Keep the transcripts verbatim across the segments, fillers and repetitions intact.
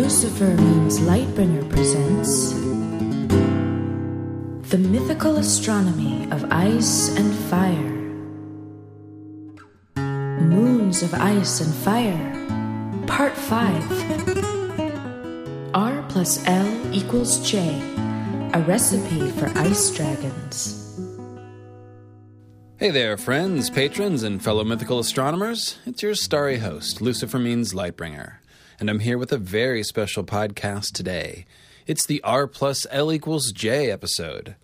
Lucifer Means Lightbringer presents The Mythical Astronomy of Ice and Fire, Moons of Ice and Fire, Part five. R plus L equals J, a recipe for ice dragons. Hey there, friends, patrons, and fellow mythical astronomers. It's your starry host, Lucifer Means Lightbringer, and I'm here with a very special podcast today. It's the R plus L equals J episode.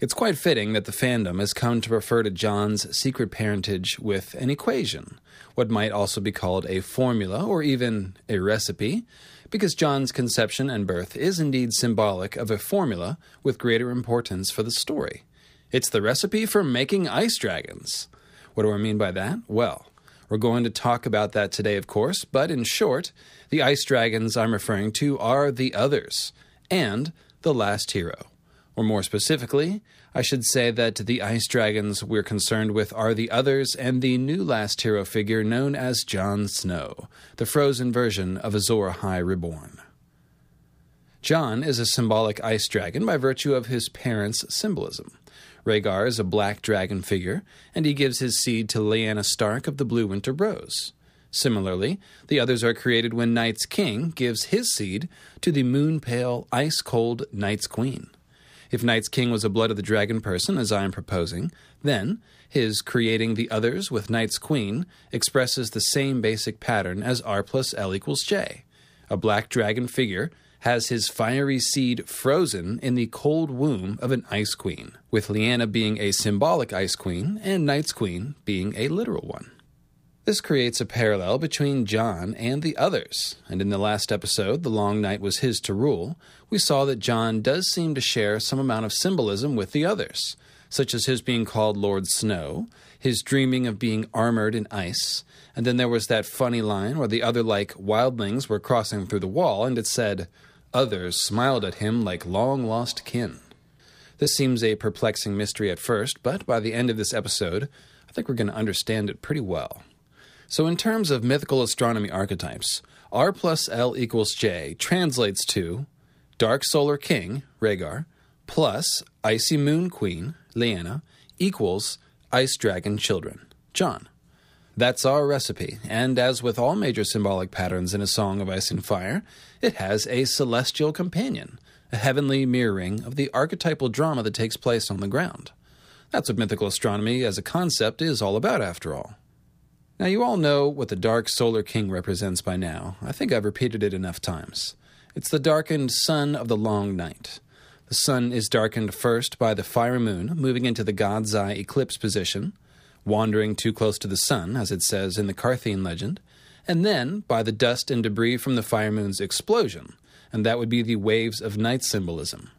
It's quite fitting that the fandom has come to refer to Jon's secret parentage with an equation, what might also be called a formula or even a recipe, because Jon's conception and birth is indeed symbolic of a formula with greater importance for the story. It's the recipe for making ice dragons. What do I mean by that? Well, we're going to talk about that today, of course, but in short, the ice dragons I'm referring to are the Others and the Last Hero. Or more specifically, I should say that the ice dragons we're concerned with are the Others and the new Last Hero figure known as Jon Snow, the frozen version of Azor Ahai reborn. Jon is a symbolic ice dragon by virtue of his parents' symbolism. Rhaegar is a black dragon figure, and he gives his seed to Lyanna Stark of the Blue Winter Rose. Similarly, the Others are created when Night's King gives his seed to the moon-pale, ice-cold Night's Queen. If Night's King was a blood of the dragon person, as I am proposing, then his creating the Others with Night's Queen expresses the same basic pattern as R plus L equals J. A black dragon figure has his fiery seed frozen in the cold womb of an ice queen, with Lyanna being a symbolic ice queen and Night's Queen being a literal one. This creates a parallel between Jon and the Others, and in the last episode, The Long Night Was His to Rule, we saw that Jon does seem to share some amount of symbolism with the Others, such as his being called Lord Snow, his dreaming of being armored in ice, and then there was that funny line where the Other-like wildlings were crossing through the wall, and it said, "Others smiled at him like long-lost kin." This seems a perplexing mystery at first, but by the end of this episode, I think we're going to understand it pretty well. So in terms of mythical astronomy archetypes, R plus L equals J translates to Dark Solar King, Rhaegar, plus Icy Moon Queen, Lyanna, equals Ice Dragon Children, Jon. That's our recipe, and as with all major symbolic patterns in A Song of Ice and Fire, it has a celestial companion, a heavenly mirroring of the archetypal drama that takes place on the ground. That's what mythical astronomy as a concept is all about, after all. Now, you all know what the Dark Solar King represents by now. I think I've repeated it enough times. It's the darkened sun of the long night. The sun is darkened first by the fiery moon, moving into the god's eye eclipse position, wandering too close to the sun, as it says in the Carthian legend, and then by the dust and debris from the fire moon's explosion, and that would be the waves of night symbolism.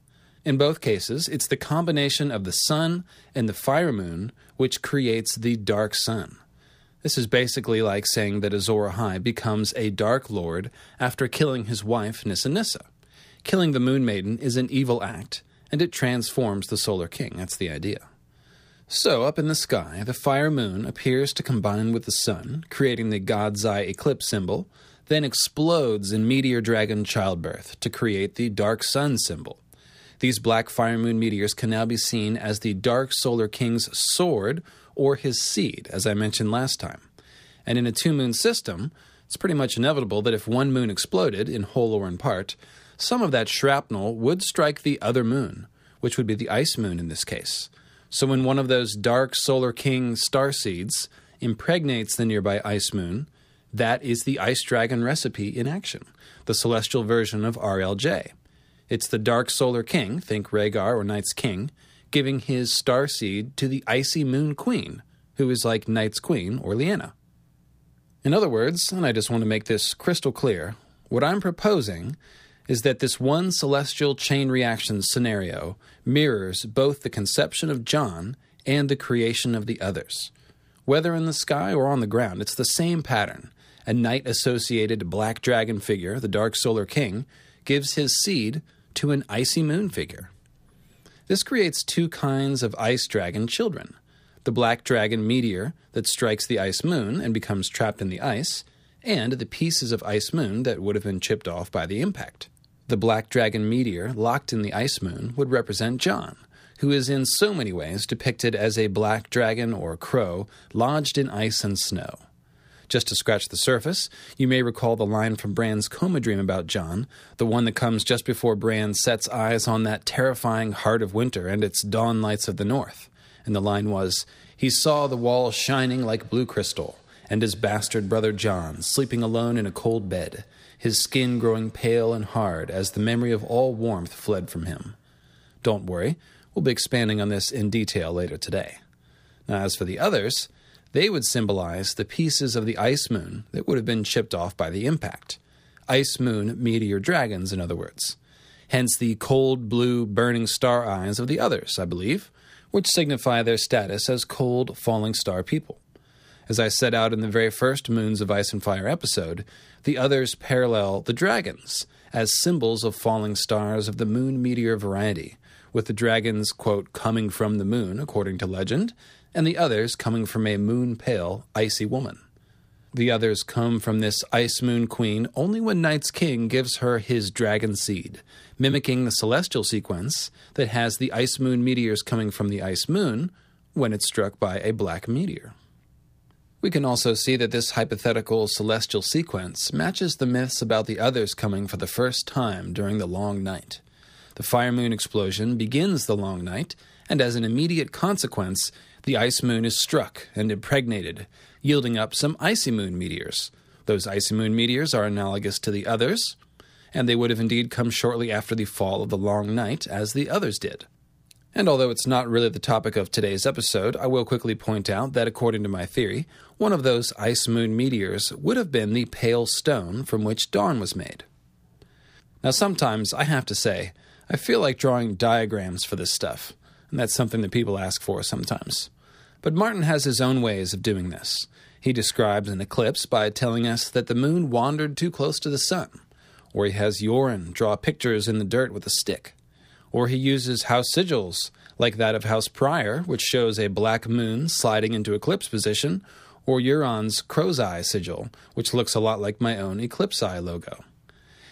In both cases, it's the combination of the sun and the fire moon which creates the dark sun. This is basically like saying that Azor Ahai becomes a dark lord after killing his wife Nissa Nissa. Killing the moon maiden is an evil act, and it transforms the solar king. That's the idea. So, up in the sky, the fire moon appears to combine with the sun, creating the god's eye eclipse symbol, then explodes in meteor dragon childbirth to create the dark sun symbol. These black fire moon meteors can now be seen as the Dark Solar King's sword or his seed, as I mentioned last time. And in a two-moon system, it's pretty much inevitable that if one moon exploded, in whole or in part, some of that shrapnel would strike the other moon, which would be the ice moon in this case. So when one of those Dark Solar King star seeds impregnates the nearby ice moon, that is the ice dragon recipe in action, the celestial version of R L J. It's the Dark Solar King, think Rhaegar or Night's King, giving his star seed to the Icy Moon Queen, who is like Night's Queen or Lyanna. In other words, and I just want to make this crystal clear, what I'm proposing is that this one celestial chain reaction scenario mirrors both the conception of Jon and the creation of the Others. Whether in the sky or on the ground, it's the same pattern. A night-associated black dragon figure, the Dark Solar King, gives his seed to an icy moon figure. This creates two kinds of ice dragon children. The black dragon meteor that strikes the ice moon and becomes trapped in the ice, and the pieces of Ice Moon that would have been chipped off by the impact. The Black Dragon meteor locked in the Ice Moon would represent Jon, who is in so many ways depicted as a black dragon or crow lodged in ice and snow. Just to scratch the surface, you may recall the line from Bran's coma dream about Jon, the one that comes just before Bran sets eyes on that terrifying heart of winter and its dawn lights of the north. And the line was, "He saw the wall shining like blue crystal, and his bastard brother Jon sleeping alone in a cold bed, his skin growing pale and hard as the memory of all warmth fled from him." Don't worry, we'll be expanding on this in detail later today. Now, as for the others, they would symbolize the pieces of the Ice Moon that would have been chipped off by the impact. Ice Moon meteor dragons, in other words. Hence the cold blue burning star eyes of the others, I believe, which signify their status as cold falling star people. As I set out in the very first Moons of Ice and Fire episode, the others parallel the dragons as symbols of falling stars of the moon meteor variety, with the dragons, quote, coming from the moon, according to legend, and the others coming from a moon-pale, icy woman. The others come from this Ice Moon Queen only when Night's King gives her his dragon seed, mimicking the celestial sequence that has the Ice Moon meteors coming from the Ice Moon when it's struck by a black meteor. We can also see that this hypothetical celestial sequence matches the myths about the others coming for the first time during the Long Night. The Fire Moon explosion begins the Long Night, and as an immediate consequence, the Ice Moon is struck and impregnated, yielding up some Icy Moon meteors. Those Icy Moon meteors are analogous to the others, and they would have indeed come shortly after the fall of the Long Night, as the others did. And although it's not really the topic of today's episode, I will quickly point out that, according to my theory, one of those Ice Moon meteors would have been the pale stone from which Dawn was made. Now, sometimes, I have to say, I feel like drawing diagrams for this stuff, and that's something that people ask for sometimes. But Martin has his own ways of doing this. He describes an eclipse by telling us that the moon wandered too close to the sun, or he has Yoren draw pictures in the dirt with a stick, or he uses house sigils, like that of House Prior, which shows a black moon sliding into eclipse position, or Euron's crow's eye sigil, which looks a lot like my own eclipse eye logo.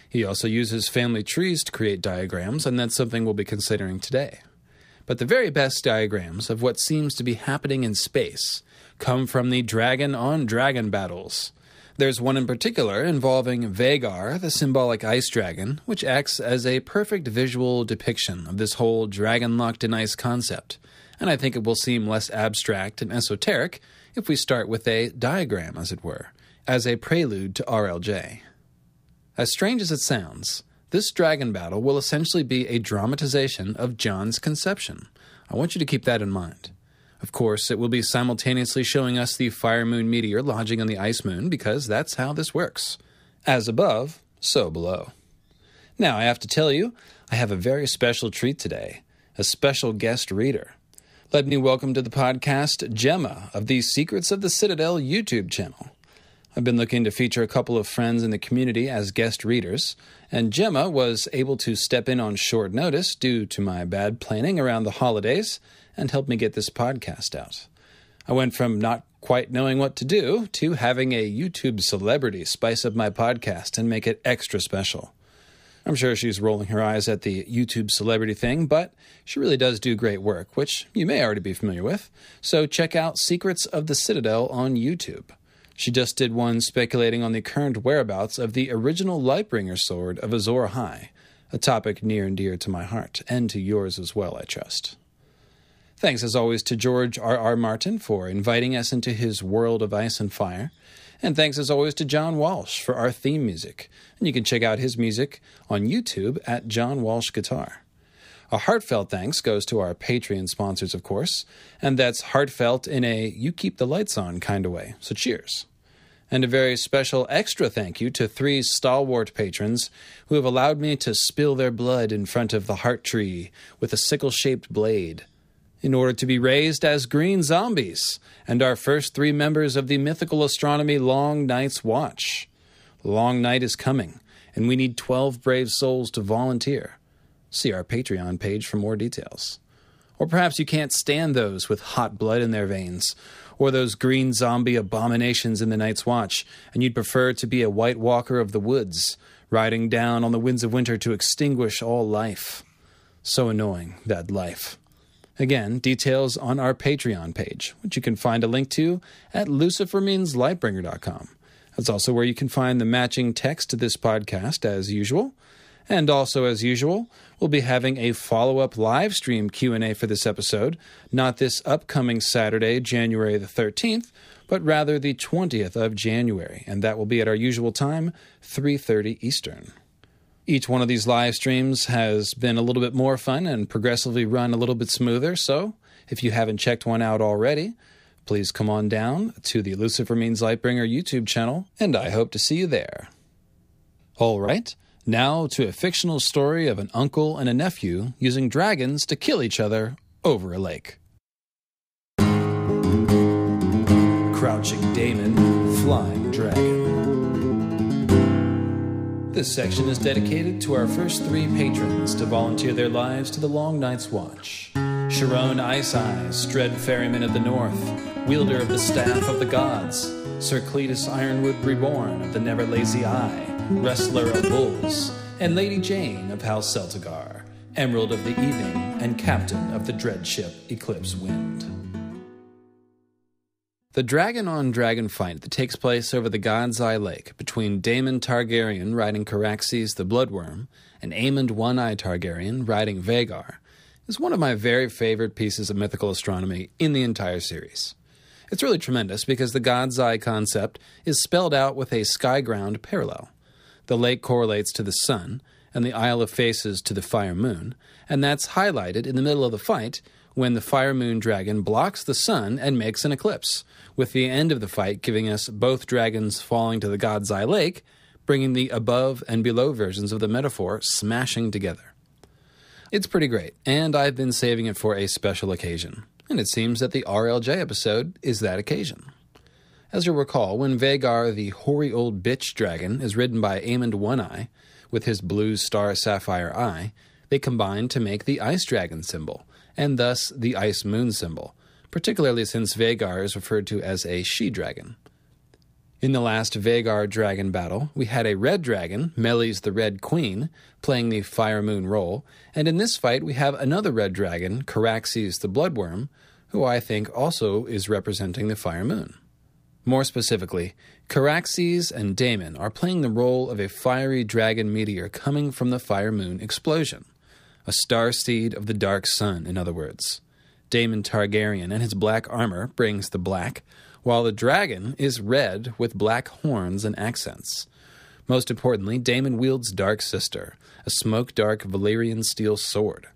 He also uses family trees to create diagrams, and that's something we'll be considering today. But the very best diagrams of what seems to be happening in space come from the dragon-on-dragon battles. There's one in particular involving Vhagar, the symbolic ice dragon, which acts as a perfect visual depiction of this whole dragon-locked-in-ice concept, and I think it will seem less abstract and esoteric if we start with a diagram, as it were, as a prelude to R L J. As strange as it sounds, this dragon battle will essentially be a dramatization of Jon's conception. I want you to keep that in mind. Of course, it will be simultaneously showing us the Fire Moon meteor lodging on the Ice Moon, because that's how this works. As above, so below. Now, I have to tell you, I have a very special treat today, a special guest reader. Let me welcome to the podcast Gemma of the Secrets of the Citadel YouTube channel. I've been looking to feature a couple of friends in the community as guest readers, and Gemma was able to step in on short notice due to my bad planning around the holidays and help me get this podcast out. I went from not quite knowing what to do to having a YouTube celebrity spice up my podcast and make it extra special. I'm sure she's rolling her eyes at the YouTube celebrity thing, but she really does do great work, which you may already be familiar with, so check out Secrets of the Citadel on YouTube. She just did one speculating on the current whereabouts of the original Lightbringer sword of Azor Ahai, a topic near and dear to my heart, and to yours as well, I trust. Thanks, as always, to George R R. Martin for inviting us into his world of ice and fire, and thanks, as always, to John Walsh for our theme music, and you can check out his music on YouTube at John Walsh Guitar. A heartfelt thanks goes to our Patreon sponsors, of course, and that's heartfelt in a you-keep-the-lights-on kind of way, so cheers. And a very special extra thank you to three stalwart patrons who have allowed me to spill their blood in front of the heart tree with a sickle-shaped blade in order to be raised as green zombies and our first three members of the mythical astronomy Long Night's Watch. The Long Night is coming, and we need twelve brave souls to volunteer. See our Patreon page for more details. Or perhaps you can't stand those with hot blood in their veins, or those green zombie abominations in the Night's Watch, and you'd prefer to be a White Walker of the woods, riding down on the winds of winter to extinguish all life. So annoying, that life. Again, details on our Patreon page, which you can find a link to at lucifer means lightbringer dot com. That's also where you can find the matching text to this podcast, as usual. And also, as usual, we'll be having a follow-up live stream Q and A for this episode, not this upcoming Saturday, January the thirteenth, but rather the twentieth of January, and that will be at our usual time, three thirty Eastern. Each one of these live streams has been a little bit more fun and progressively run a little bit smoother, so if you haven't checked one out already, please come on down to the Lucifer Means Lightbringer YouTube channel, and I hope to see you there. All right. Now to a fictional story of an uncle and a nephew using dragons to kill each other over a lake. Crouching Daemon, Flying Dragon. This section is dedicated to our first three patrons to volunteer their lives to the Long Night's Watch. Sharon Ice Eyes, Dread Ferryman of the North, Wielder of the Staff of the Gods, Sir Cletus Ironwood Reborn of the Never Lazy Eye, Wrestler of Bulls, and Lady Jane of House Celtigar, Emerald of the Evening, and Captain of the Dread Ship Eclipse Wind. The dragon-on-dragon fight that takes place over the God's Eye Lake between Daemon Targaryen riding Caraxes the Bloodworm and Aemond One Eye Targaryen riding Vhagar is one of my very favorite pieces of mythical astronomy in the entire series. It's really tremendous because the God's Eye concept is spelled out with a sky-ground parallel. The lake correlates to the sun, and the Isle of Faces to the Fire Moon, and that's highlighted in the middle of the fight when the Fire Moon dragon blocks the sun and makes an eclipse, with the end of the fight giving us both dragons falling to the God's Eye Lake, bringing the above and below versions of the metaphor smashing together. It's pretty great, and I've been saving it for a special occasion, and it seems that the R L J episode is that occasion. As you'll recall, when Vhagar, the hoary old bitch dragon, is ridden by Aemond One Eye, with his blue star sapphire eye, they combine to make the ice dragon symbol, and thus the ice moon symbol, particularly since Vhagar is referred to as a she-dragon. In the last Vhagar dragon battle, we had a red dragon, Melis the Red Queen, playing the fire moon role, and in this fight we have another red dragon, Caraxes the Bloodworm, who I think also is representing the fire moon. More specifically, Caraxes and Daemon are playing the role of a fiery dragon meteor coming from the Fire Moon explosion, a star seed of the dark sun, in other words. Daemon Targaryen and his black armor brings the black, while the dragon is red with black horns and accents. Most importantly, Daemon wields Dark Sister, a smoke-dark Valyrian steel sword.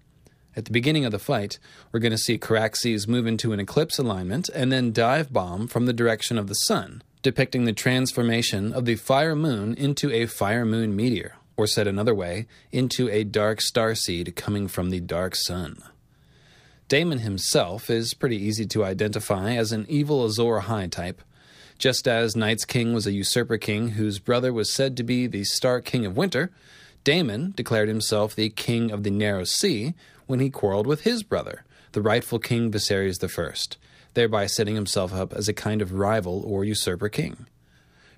At the beginning of the fight, we're going to see Caraxes move into an eclipse alignment and then dive bomb from the direction of the sun, depicting the transformation of the fire moon into a fire moon meteor, or said another way, into a dark star seed coming from the dark sun. Daemon himself is pretty easy to identify as an evil Azor Ahai type. Just as Night's King was a usurper king whose brother was said to be the Star King of Winter, Daemon declared himself the King of the Narrow Sea when he quarreled with his brother, the rightful King Viserys the First, thereby setting himself up as a kind of rival or usurper king.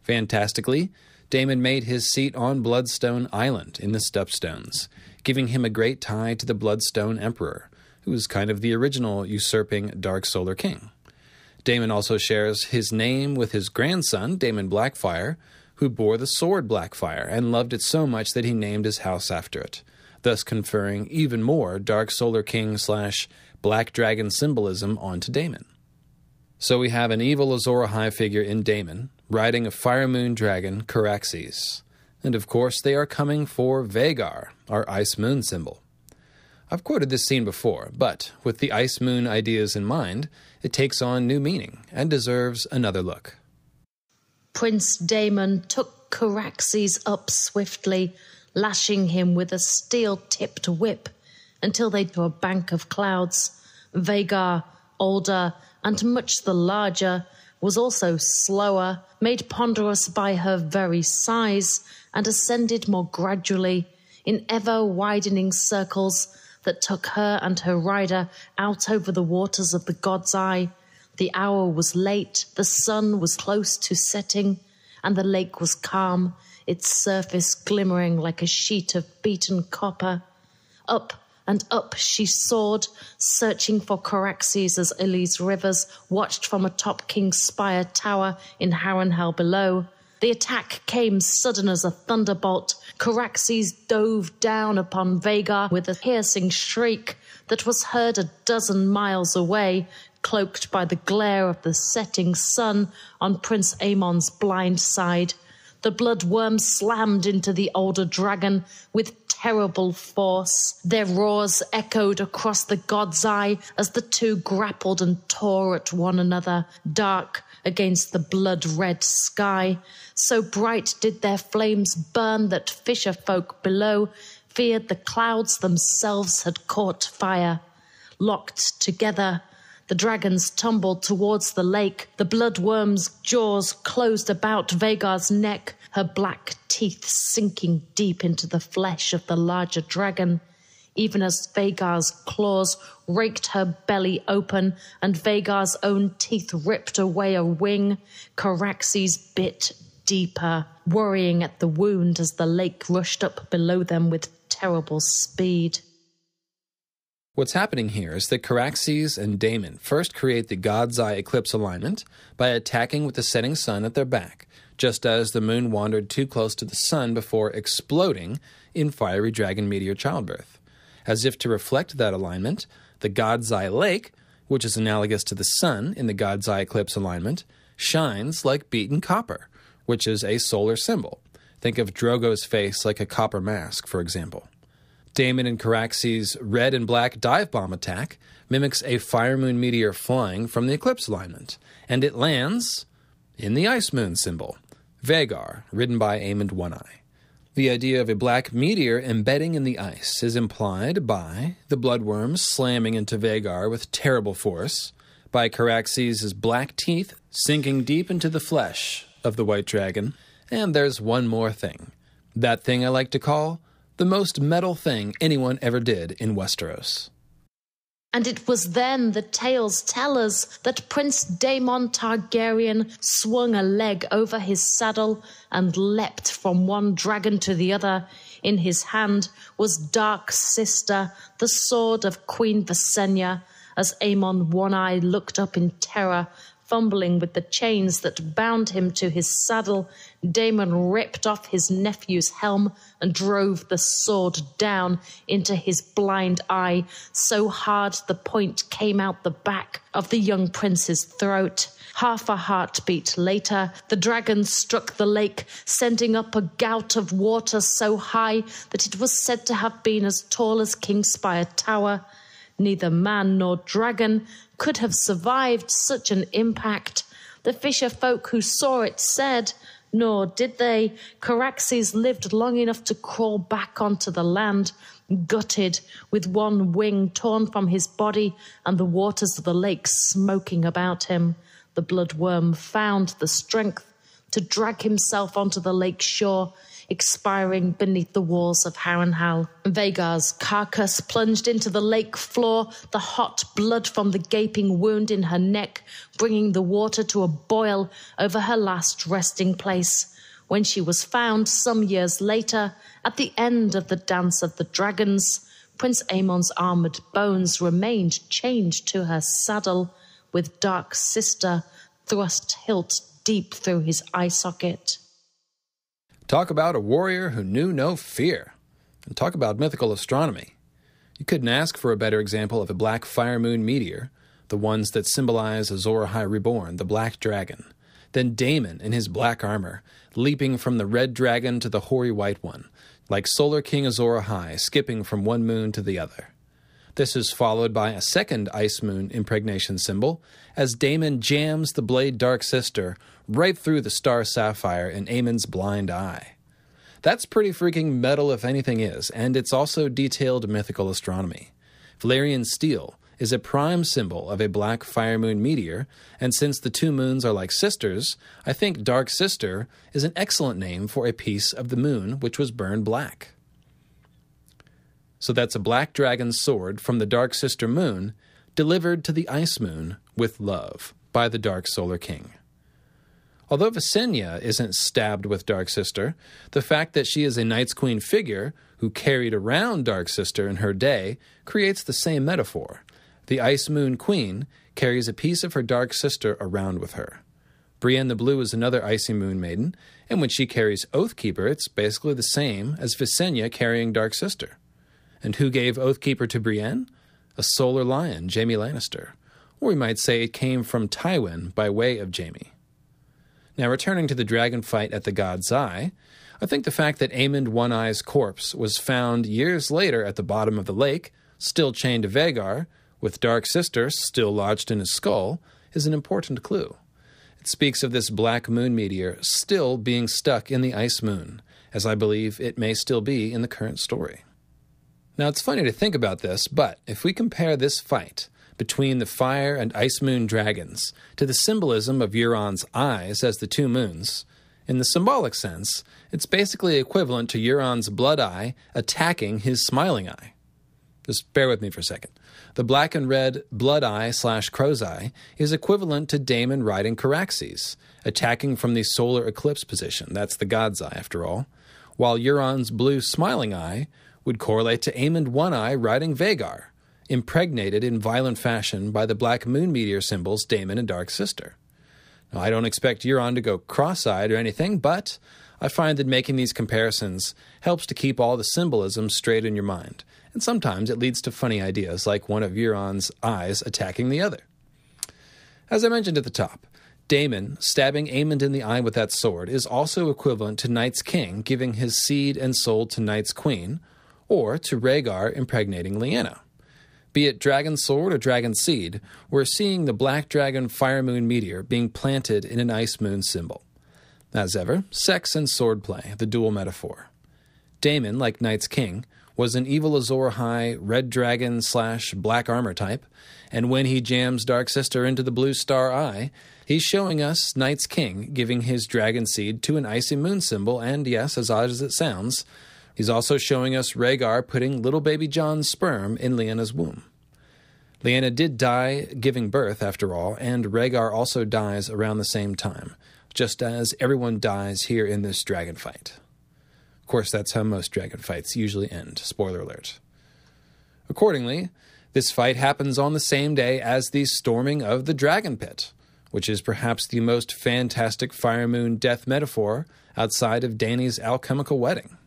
Fantastically, Daemon made his seat on Bloodstone Island in the Stepstones, giving him a great tie to the Bloodstone Emperor, who was kind of the original usurping Dark Solar King. Daemon also shares his name with his grandson, Daemon Blackfyre, who bore the sword Blackfyre and loved it so much that he named his house after it, thus conferring even more Dark Solar King slash Black Dragon symbolism onto Daemon. So we have an evil Azor Ahai figure in Daemon, riding a Fire Moon dragon, Caraxes. And of course they are coming for Vhagar, our Ice Moon symbol. I've quoted this scene before, but with the Ice Moon ideas in mind, it takes on new meaning and deserves another look. Prince Daemon took Caraxes up swiftly, lashing him with a steel-tipped whip until they drew a bank of clouds. Vhagar, older and much the larger, was also slower, made ponderous by her very size, and ascended more gradually in ever-widening circles that took her and her rider out over the waters of the God's Eye. The hour was late, the sun was close to setting, and the lake was calm, its surface glimmering like a sheet of beaten copper. Up and up she soared, searching for Caraxes as Illy's rivers watched from atop King's Spire Tower in Harrenhal below. The attack came sudden as a thunderbolt. Caraxes dove down upon Vhagar with a piercing shriek that was heard a dozen miles away, cloaked by the glare of the setting sun on Prince Aemon's blind side. The blood worm slammed into the older dragon with terrible force. Their roars echoed across the God's Eye as the two grappled and tore at one another, dark against the blood-red sky. So bright did their flames burn that fisher-folk below feared the clouds themselves had caught fire. Locked together, the dragons tumbled towards the lake. The bloodworm's jaws closed about Vhagar's neck, her black teeth sinking deep into the flesh of the larger dragon. Even as Vhagar's claws raked her belly open and Vhagar's own teeth ripped away a wing, Caraxes bit deeper, worrying at the wound as the lake rushed up below them with terrible speed. What's happening here is that Caraxes and Daemon first create the God's Eye eclipse alignment by attacking with the setting sun at their back, just as the moon wandered too close to the sun before exploding in fiery dragon meteor childbirth. As if to reflect that alignment, the God's Eye lake, which is analogous to the sun in the God's Eye eclipse alignment, shines like beaten copper, which is a solar symbol. Think of Drogo's face like a copper mask, for example. Daemon and Caraxes' red and black dive bomb attack mimics a fire moon meteor flying from the eclipse alignment, and it lands in the ice moon symbol, Vhagar, ridden by Aemond One Eye. The idea of a black meteor embedding in the ice is implied by the bloodworm slamming into Vhagar with terrible force, by Caraxes' black teeth sinking deep into the flesh of the white dragon, and there's one more thing. That thing I like to call the most metal thing anyone ever did in Westeros. And it was then the tales tell us that Prince Daemon Targaryen swung a leg over his saddle and leapt from one dragon to the other. In his hand was Dark Sister, the sword of Queen Visenya, as Aemond One Eye looked up in terror, fumbling with the chains that bound him to his saddle. Daemon ripped off his nephew's helm and drove the sword down into his blind eye, so hard the point came out the back of the young prince's throat. Half a heartbeat later, the dragon struck the lake, sending up a gout of water so high that it was said to have been as tall as King's Spire Tower. Neither man nor dragon could have survived such an impact. The fisher folk who saw it said, nor did they. Caraxes lived long enough to crawl back onto the land, gutted, with one wing torn from his body and the waters of the lake smoking about him. The bloodworm found the strength to drag himself onto the lake shore, expiring beneath the walls of Harrenhal. Vhagar's carcass plunged into the lake floor, the hot blood from the gaping wound in her neck bringing the water to a boil over her last resting place. When she was found some years later, at the end of the Dance of the Dragons, Prince Aemon's armoured bones remained chained to her saddle, with Dark Sister thrust hilt deep through his eye socket. Talk about a warrior who knew no fear. And talk about mythical astronomy. You couldn't ask for a better example of a black fire moon meteor, the ones that symbolize Azor Ahai Reborn, the black dragon, than Daemon in his black armor, leaping from the red dragon to the hoary white one, like Solar King Azor Ahai skipping from one moon to the other. This is followed by a second ice moon impregnation symbol, as Daemon jams the blade Dark Sister right through the star sapphire in Aemon's blind eye. That's pretty freaking metal if anything is, and it's also detailed mythical astronomy. Valyrian steel is a prime symbol of a black fire moon meteor, and since the two moons are like sisters, I think Dark Sister is an excellent name for a piece of the moon which was burned black. So that's a black dragon sword from the Dark Sister Moon, delivered to the Ice Moon with love by the Dark Solar King. Although Visenya isn't stabbed with Dark Sister, the fact that she is a Night's Queen figure who carried around Dark Sister in her day creates the same metaphor. The Ice Moon Queen carries a piece of her Dark Sister around with her. Brienne the Blue is another Icy Moon Maiden, and when she carries Oathkeeper, it's basically the same as Visenya carrying Dark Sister. And who gave Oathkeeper to Brienne? A Solar Lion, Jaime Lannister. Or we might say it came from Tywin by way of Jaime. Now, returning to the dragon fight at the God's Eye, I think the fact that Aemond One Eye's corpse was found years later at the bottom of the lake, still chained to Vhagar, with Dark Sister still lodged in his skull, is an important clue. It speaks of this black moon meteor still being stuck in the Ice Moon, as I believe it may still be in the current story. Now, it's funny to think about this, but if we compare this fight between the fire and ice moon dragons to the symbolism of Euron's eyes as the two moons, in the symbolic sense, it's basically equivalent to Euron's blood eye attacking his smiling eye. Just bear with me for a second. The black and red blood eye slash crow's eye is equivalent to Daemon riding Caraxes, attacking from the solar eclipse position. That's the God's Eye, after all. While Euron's blue smiling eye would correlate to Aemond One Eye riding Vhagar, impregnated in violent fashion by the black moon meteor symbols Daemon and Dark Sister. Now, I don't expect Euron to go cross-eyed or anything, but I find that making these comparisons helps to keep all the symbolism straight in your mind, and sometimes it leads to funny ideas like one of Euron's eyes attacking the other. As I mentioned at the top, Daemon stabbing Aemond in the eye with that sword is also equivalent to Night's King giving his seed and soul to Night's Queen, or to Rhaegar impregnating Lyanna. Be it Dragon Sword or Dragon Seed, we're seeing the Black Dragon Fire Moon Meteor being planted in an Ice Moon symbol. As ever, sex and swordplay, the dual metaphor. Daemon, like Night's King, was an evil Azor Ahai Red Dragon slash Black Armor type, and when he jams Dark Sister into the Blue Star Eye, he's showing us Night's King giving his Dragon Seed to an Icy Moon symbol, and yes, as odd as it sounds, he's also showing us Rhaegar putting little baby Jon's sperm in Lyanna's womb. Lyanna did die giving birth, after all, and Rhaegar also dies around the same time, just as everyone dies here in this dragon fight. Of course, that's how most dragon fights usually end. Spoiler alert. Accordingly, this fight happens on the same day as the storming of the Dragon Pit, which is perhaps the most fantastic Fire Moon death metaphor outside of Dany's alchemical wedding.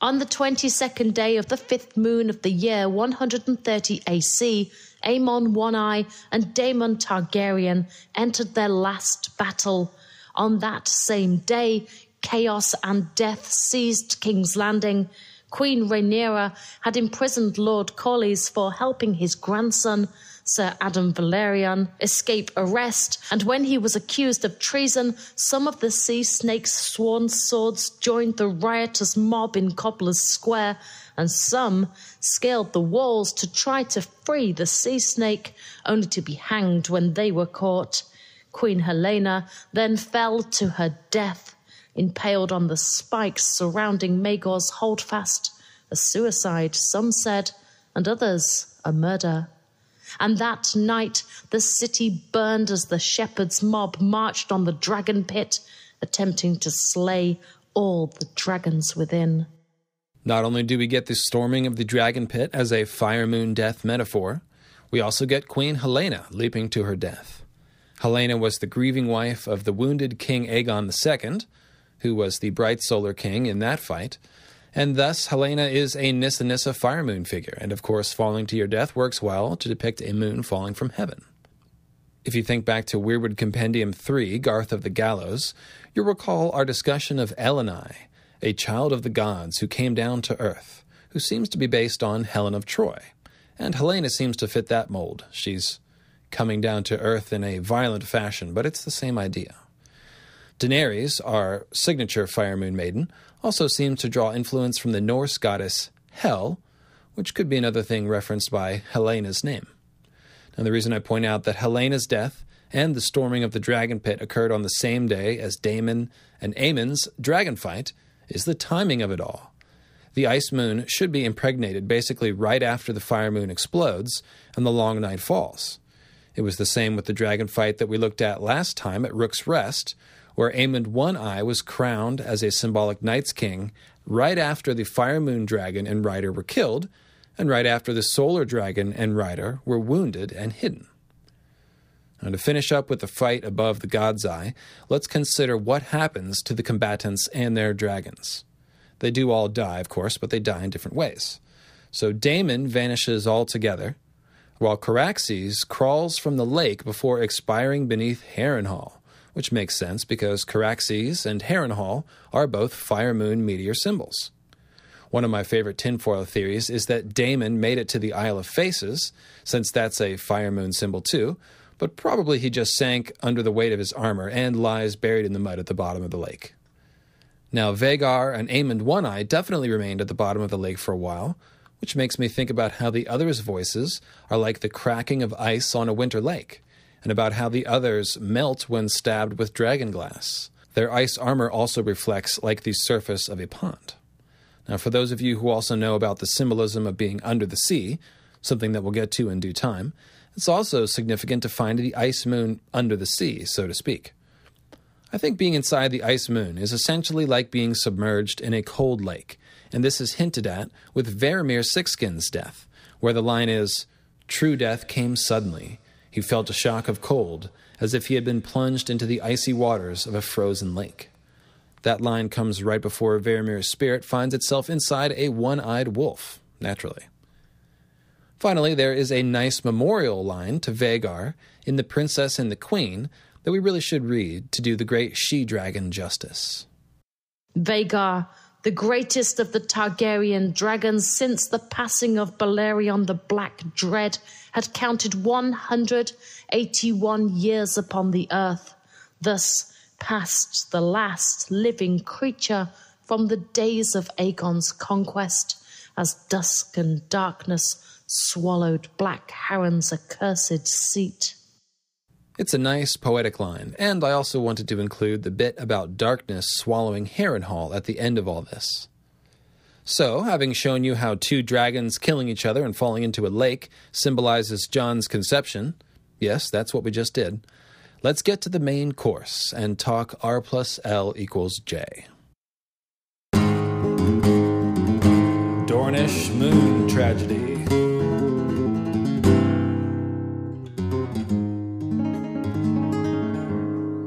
On the twenty-second day of the fifth moon of the year one hundred thirty A C, Aemon One Eye and Daemon Targaryen entered their last battle. On that same day, chaos and death seized King's Landing. Queen Rhaenyra had imprisoned Lord Corlys for helping his grandson, Sir Adam Valerian, escape arrest, and when he was accused of treason, some of the Sea Snake's sworn swords joined the riotous mob in Cobbler's Square, and some scaled the walls to try to free the Sea Snake, only to be hanged when they were caught. Queen Helena then fell to her death, impaled on the spikes surrounding Magor's Holdfast, a suicide, some said, and others a murder. And that night the city burned as the shepherd's mob marched on the dragon pit, attempting to slay all the dragons within. Not only do we get the storming of the dragon pit as a fire moon death metaphor, we also get Queen Helena leaping to her death. Helena was the grieving wife of the wounded King Aegon the Second, who was the bright solar king in that fight, and thus, Helena is a Nissa Nissa fire moon figure, and of course, falling to your death works well to depict a moon falling from heaven. If you think back to Weirwood Compendium three, Garth of the Gallows, you'll recall our discussion of Eleni, a child of the gods who came down to earth, who seems to be based on Helen of Troy. And Helena seems to fit that mold. She's coming down to earth in a violent fashion, but it's the same idea. Daenerys, our signature Fire Moon Maiden, also seems to draw influence from the Norse goddess Hel, which could be another thing referenced by Helena's name. Now, the reason I point out that Helena's death and the storming of the dragon pit occurred on the same day as Daemon and Aemon's dragon fight is the timing of it all. The Ice Moon should be impregnated basically right after the Fire Moon explodes and the Long Night falls. It was the same with the dragon fight that we looked at last time at Rook's Rest, where Aemond One Eye was crowned as a symbolic Night's King right after the Fire Moon dragon and rider were killed, and right after the Solar Dragon and rider were wounded and hidden. And to finish up with the fight above the God's Eye, let's consider what happens to the combatants and their dragons. They do all die, of course, but they die in different ways. So Daemon vanishes altogether, while Caraxes crawls from the lake before expiring beneath Harrenhal, which makes sense because Caraxes and Harrenhal are both Fire Moon meteor symbols. One of my favorite tinfoil theories is that Daemon made it to the Isle of Faces, since that's a Fire Moon symbol too, but probably he just sank under the weight of his armor and lies buried in the mud at the bottom of the lake. Now, Vhagar and Aemond One Eye definitely remained at the bottom of the lake for a while, which makes me think about how the others' voices are like the cracking of ice on a winter lake, and about how the others melt when stabbed with dragon glass. Their ice armor also reflects like the surface of a pond. Now, for those of you who also know about the symbolism of being under the sea, something that we'll get to in due time, it's also significant to find the Ice Moon under the sea, so to speak. I think being inside the Ice Moon is essentially like being submerged in a cold lake, and this is hinted at with Varamir Sixskin's death, where the line is, "True death came suddenly. He felt a shock of cold, as if he had been plunged into the icy waters of a frozen lake." That line comes right before Varamir's spirit finds itself inside a one-eyed wolf, naturally. Finally, there is a nice memorial line to Vhagar in The Princess and the Queen that we really should read to do the great she-dragon justice. Vhagar, the greatest of the Targaryen dragons since the passing of Balerion the Black Dread, had counted one hundred eighty-one years upon the earth, thus past the last living creature from the days of Aegon's conquest, as dusk and darkness swallowed Black Harren's accursed seat. It's a nice poetic line, and I also wanted to include the bit about darkness swallowing Harrenhal at the end of all this. So, having shown you how two dragons killing each other and falling into a lake symbolizes Jon's conception, yes, that's what we just did, let's get to the main course and talk R plus L equals J. Dornish Moon Tragedy.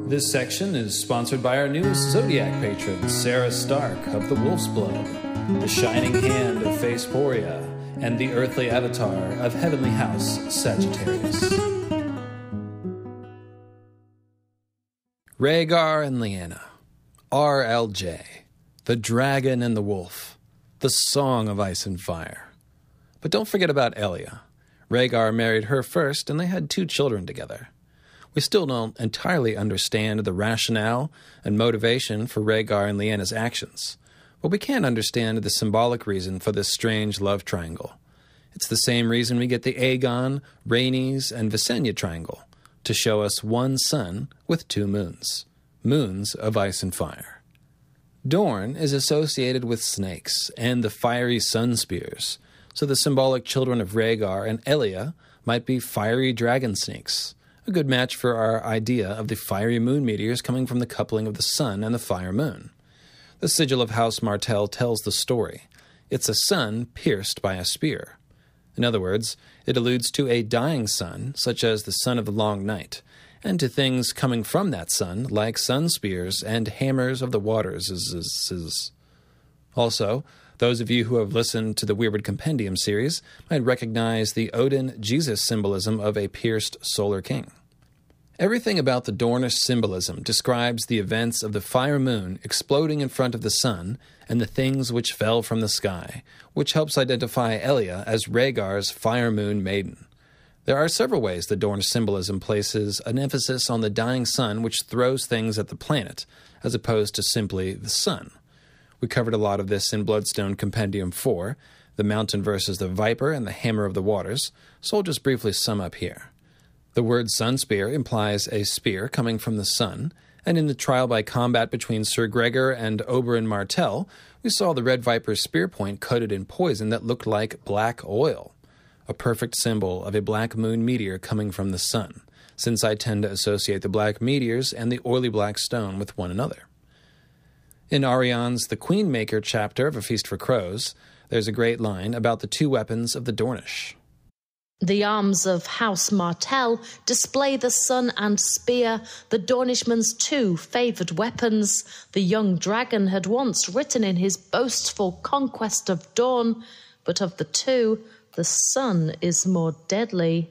This section is sponsored by our new Zodiac patron, Sarah Stark of the Wolf's Blood, the Shining Hand of Faceporia, and the Earthly Avatar of Heavenly House, Sagittarius. Rhaegar and Lyanna, R L J, the Dragon and the Wolf, the Song of Ice and Fire. But don't forget about Elia. Rhaegar married her first, and they had two children together. We still don't entirely understand the rationale and motivation for Rhaegar and Lyanna's actions, but we can understand the symbolic reason for this strange love triangle. It's the same reason we get the Aegon, Rhaenys, and Visenya triangle, to show us one sun with two moons, moons of ice and fire. Dorne is associated with snakes and the fiery sun spears, so the symbolic children of Rhaegar and Elia might be fiery dragon snakes, a good match for our idea of the fiery moon meteors coming from the coupling of the sun and the fire moon. The sigil of House Martell tells the story. It's a sun pierced by a spear. In other words, it alludes to a dying sun, such as the sun of the long night, and to things coming from that sun, like sun spears and hammers of the waters. Also, those of you who have listened to the Weirwood Compendium series might recognize the Odin-Jesus symbolism of a pierced solar king. Everything about the Dornish symbolism describes the events of the fire moon exploding in front of the sun and the things which fell from the sky, which helps identify Elia as Rhaegar's fire moon maiden. There are several ways the Dornish symbolism places an emphasis on the dying sun which throws things at the planet, as opposed to simply the sun. We covered a lot of this in Bloodstone Compendium four, The Mountain versus the Viper and the Hammer of the Waters, so I'll just briefly sum up here. The word sun spear implies a spear coming from the sun, and in the trial by combat between Sir Gregor and Oberyn Martell, we saw the Red Viper's spear point coated in poison that looked like black oil, a perfect symbol of a black moon meteor coming from the sun, since I tend to associate the black meteors and the oily black stone with one another. In Arion's The Queenmaker chapter of A Feast for Crows, there's a great line about the two weapons of the Dornish. The arms of House Martell display the sun and spear, the Dornishman's two favoured weapons. The young dragon had once written in his boastful conquest of dawn, but of the two, the sun is more deadly.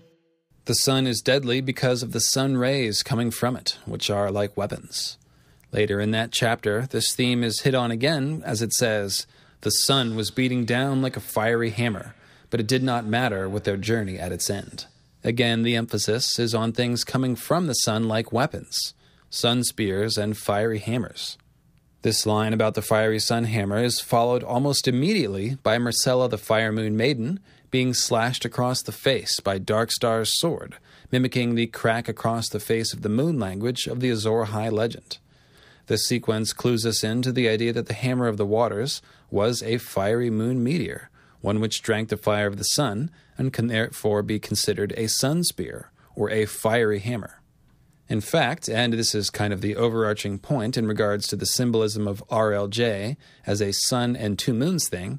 The sun is deadly because of the sun rays coming from it, which are like weapons. Later in that chapter, this theme is hit on again, as it says, "The sun was beating down like a fiery hammer, but it did not matter with their journey at its end." Again, the emphasis is on things coming from the sun like weapons, sun spears and fiery hammers. This line about the fiery sun hammer is followed almost immediately by Myrcella the Fire Moon Maiden being slashed across the face by Darkstar's sword, mimicking the crack across the face of the moon language of the Azor Ahai legend. This sequence clues us in to the idea that the Hammer of the Waters was a fiery moon meteor, one which drank the fire of the sun, and can therefore be considered a sun spear, or a fiery hammer. In fact, and this is kind of the overarching point in regards to the symbolism of R L J as a sun and two moons thing,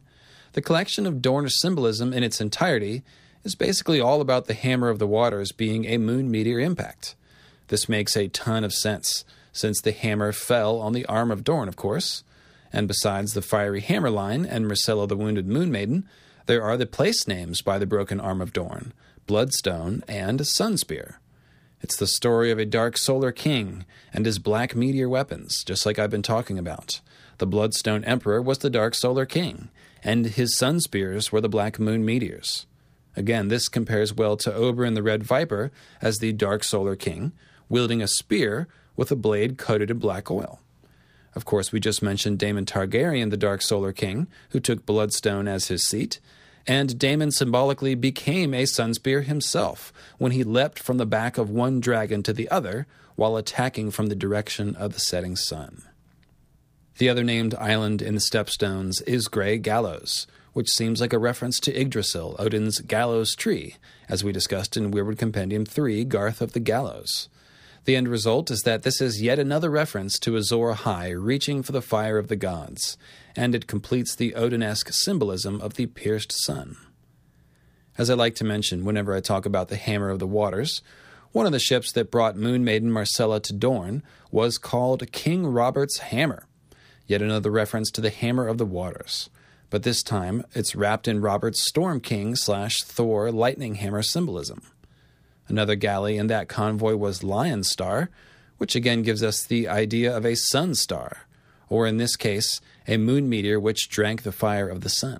the collection of Dornish symbolism in its entirety is basically all about the Hammer of the Waters being a moon meteor impact. This makes a ton of sense, since the hammer fell on the arm of Dorne, of course. And besides the Fiery Hammer line and Myrcella the Wounded Moon Maiden, there are the place names by the Broken Arm of Dorne, Bloodstone, and Sunspear. It's the story of a dark solar king and his black meteor weapons, just like I've been talking about. The Bloodstone Emperor was the Dark Solar King, and his sunspears were the black moon meteors. Again, this compares well to Oberyn the Red Viper as the Dark Solar King, wielding a spear with a blade coated in black oil. Of course, we just mentioned Daemon Targaryen, the Dark Solar King, who took Bloodstone as his seat, and Daemon symbolically became a sunspear himself when he leapt from the back of one dragon to the other while attacking from the direction of the setting sun. The other named island in the Stepstones is Grey Gallows, which seems like a reference to Yggdrasil, Odin's gallows tree, as we discussed in Weirwood Compendium three, Garth of the Gallows. The end result is that this is yet another reference to Azor Ahai reaching for the fire of the gods, and it completes the Odin-esque symbolism of the pierced sun. As I like to mention whenever I talk about the Hammer of the Waters, one of the ships that brought Moon Maiden Myrcella to Dorne was called King Robert's Hammer, yet another reference to the Hammer of the Waters, but this time it's wrapped in Robert's Storm King slash Thor lightning hammer symbolism. Another galley in that convoy was Lion Star, which again gives us the idea of a sun star, or in this case, a moon meteor which drank the fire of the sun.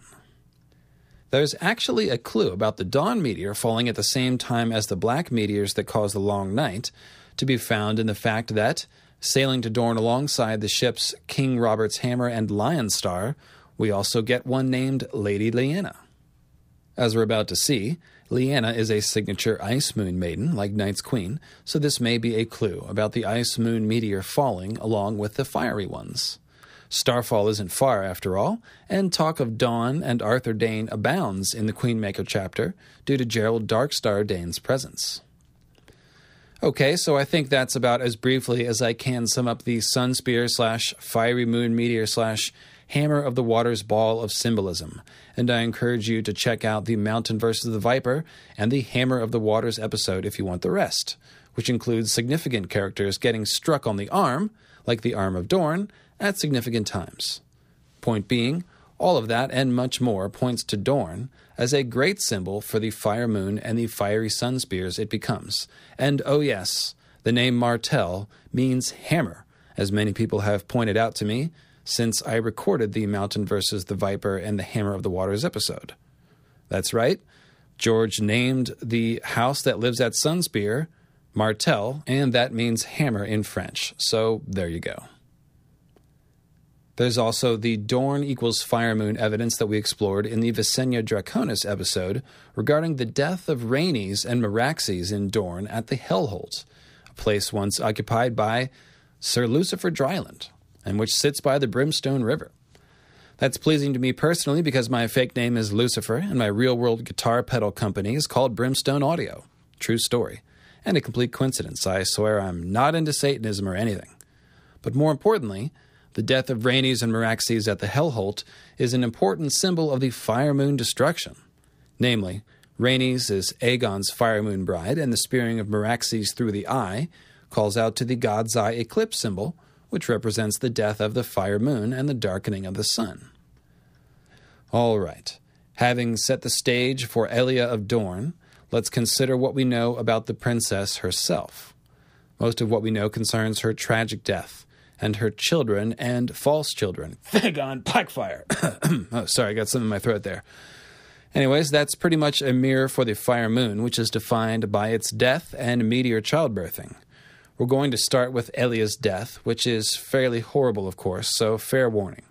There's actually a clue about the dawn meteor falling at the same time as the black meteors that cause the long night, to be found in the fact that, sailing to Dorne alongside the ships King Robert's Hammer and Lion Star, we also get one named Lady Lyanna. As we're about to see, Lyanna is a signature Ice Moon Maiden, like Night's Queen, so this may be a clue about the Ice Moon meteor falling along with the fiery ones. Starfall isn't far, after all, and talk of Dawn and Arthur Dayne abounds in the Queenmaker chapter due to Gerald Darkstar Dane's presence. Okay, so I think that's about as briefly as I can sum up the Sun Spear slash Fiery Moon Meteor slash Hammer of the Waters Ball of Symbolism, and I encourage you to check out the Mountain versus the Viper and the Hammer of the Waters episode if you want the rest, which includes significant characters getting struck on the arm, like the Arm of Dorne, at significant times. Point being, all of that and much more points to Dorne as a great symbol for the Fire Moon and the fiery sun spears it becomes. And oh yes, the name Martell means hammer, as many people have pointed out to me, since I recorded the Mountain versus the Viper and the Hammer of the Waters episode. That's right, George named the house that lives at Sunspear Martell, and that means hammer in French, so there you go. There's also the Dorne equals Fire Moon evidence that we explored in the Visenya Draconis episode regarding the death of Rhaenys and Meraxes in Dorne at the Hellholt, a place once occupied by Sir Lucifer Dryland, and which sits by the Brimstone River. That's pleasing to me personally because my fake name is Lucifer and my real-world guitar pedal company is called Brimstone Audio. True story. And a complete coincidence. I swear I'm not into Satanism or anything. But more importantly, the death of Rhaenys and Meraxes at the Hellholt is an important symbol of the Fire Moon destruction. Namely, Rhaenys is Aegon's Fire Moon bride, and the spearing of Meraxes through the eye calls out to the God's Eye eclipse symbol, which represents the death of the Fire Moon and the darkening of the sun. All right, having set the stage for Elia of Dorne, let's consider what we know about the princess herself. Most of what we know concerns her tragic death, and her children and false children. Thegon Blackfire! Oh, sorry, I got something in my throat there. Anyways, that's pretty much a mirror for the Fire Moon, which is defined by its death and meteor childbirthing. We're going to start with Elia's death, which is fairly horrible, of course, so fair warning.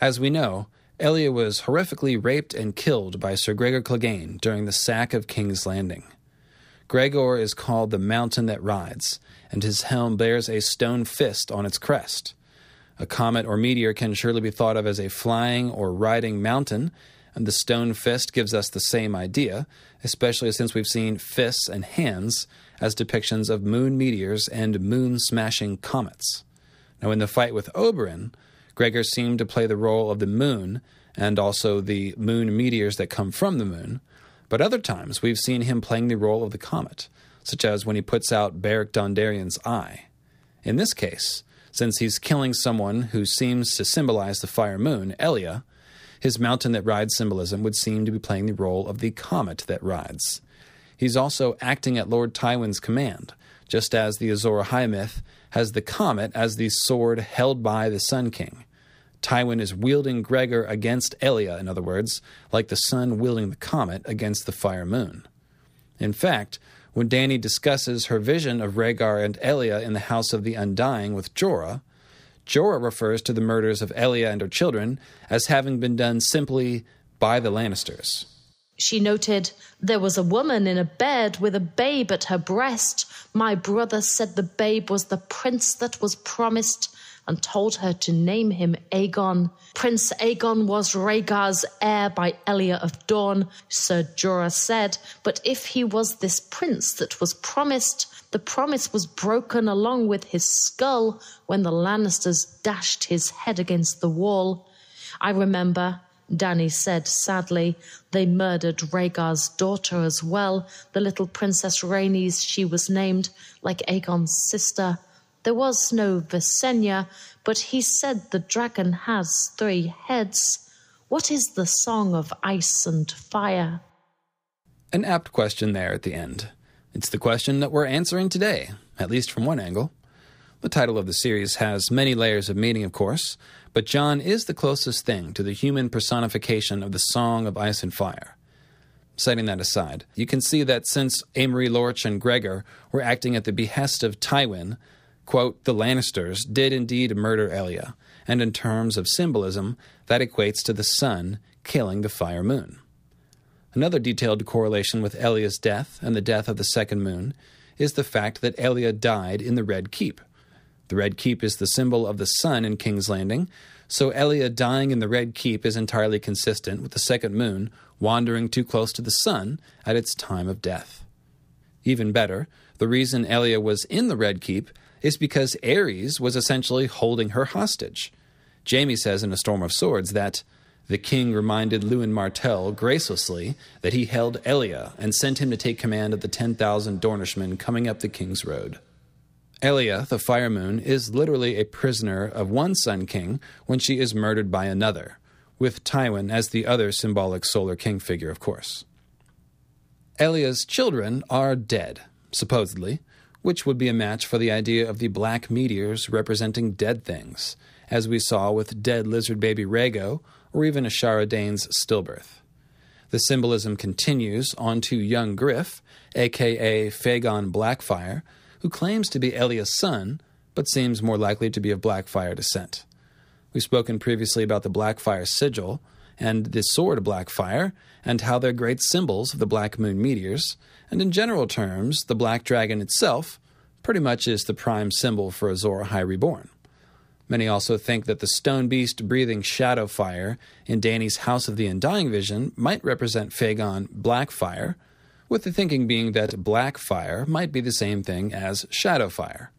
As we know, Elia was horrifically raped and killed by Sir Gregor Clegane during the sack of King's Landing. Gregor is called the Mountain that Rides, and his helm bears a stone fist on its crest. A comet or meteor can surely be thought of as a flying or riding mountain, and the stone fist gives us the same idea, especially since we've seen fists and hands as depictions of moon meteors and moon-smashing comets. Now, in the fight with Oberyn, Gregor seemed to play the role of the moon and also the moon meteors that come from the moon, but other times we've seen him playing the role of the comet, such as when he puts out Beric Dondarrion's eye. In this case, since he's killing someone who seems to symbolize the Fire Moon, Elia, his Mountain that Rides symbolism would seem to be playing the role of the comet that rides. He's also acting at Lord Tywin's command, just as the Azor Ahai myth has the comet as the sword held by the Sun King. Tywin is wielding Gregor against Elia, in other words, like the sun wielding the comet against the Fire Moon. In fact, when Dany discusses her vision of Rhaegar and Elia in the House of the Undying with Jorah, Jorah refers to the murders of Elia and her children as having been done simply by the Lannisters. She noted, "There was a woman in a bed with a babe at her breast. My brother said the babe was the prince that was promised and told her to name him Aegon. Prince Aegon was Rhaegar's heir by Elia of Dorne, Sir Jorah said. But if he was this prince that was promised, the promise was broken along with his skull when the Lannisters dashed his head against the wall. I remember," Dany said sadly, "they murdered Rhaegar's daughter as well, the little Princess Rhaenys she was named, like Aegon's sister. There was no Visenya, but he said the dragon has three heads. What is the Song of Ice and Fire?" An apt question there at the end. It's the question that we're answering today, at least from one angle. The title of the series has many layers of meaning, of course, but Jon is the closest thing to the human personification of the Song of Ice and Fire. Setting that aside, you can see that since Amory Lorch and Gregor were acting at the behest of Tywin, quote, the Lannisters did indeed murder Elia, and in terms of symbolism, that equates to the sun killing the Fire Moon. Another detailed correlation with Elia's death and the death of the Second Moon is the fact that Elia died in the Red Keep. The Red Keep is the symbol of the sun in King's Landing, so Elia dying in the Red Keep is entirely consistent with the Second Moon wandering too close to the sun at its time of death. Even better, the reason Elia was in the Red Keep is because Ares was essentially holding her hostage. Jaime says in A Storm of Swords that the king reminded Lewin Martell gracelessly that he held Elia and sent him to take command of the ten thousand Dornishmen coming up the King's Road. Elia, the Fire Moon, is literally a prisoner of one Sun King when she is murdered by another, with Tywin as the other symbolic Solar King figure, of course. Elia's children are dead, supposedly, which would be a match for the idea of the black meteors representing dead things, as we saw with dead lizard baby Rhaego or even Ashara Dane's stillbirth. The symbolism continues onto young Griff, a k a. Phagon Blackfire, who claims to be Elia's son, but seems more likely to be of Blackfire descent. We've spoken previously about the Blackfire sigil, and the sword Blackfire, and how they're great symbols of the Black Moon meteors, and in general terms, the Black Dragon itself, pretty much is the prime symbol for Azor Ahai Reborn. Many also think that the stone beast breathing shadow fire in Dany's House of the Undying vision might represent Phagon Blackfire, with the thinking being that black fire might be the same thing as shadow fire.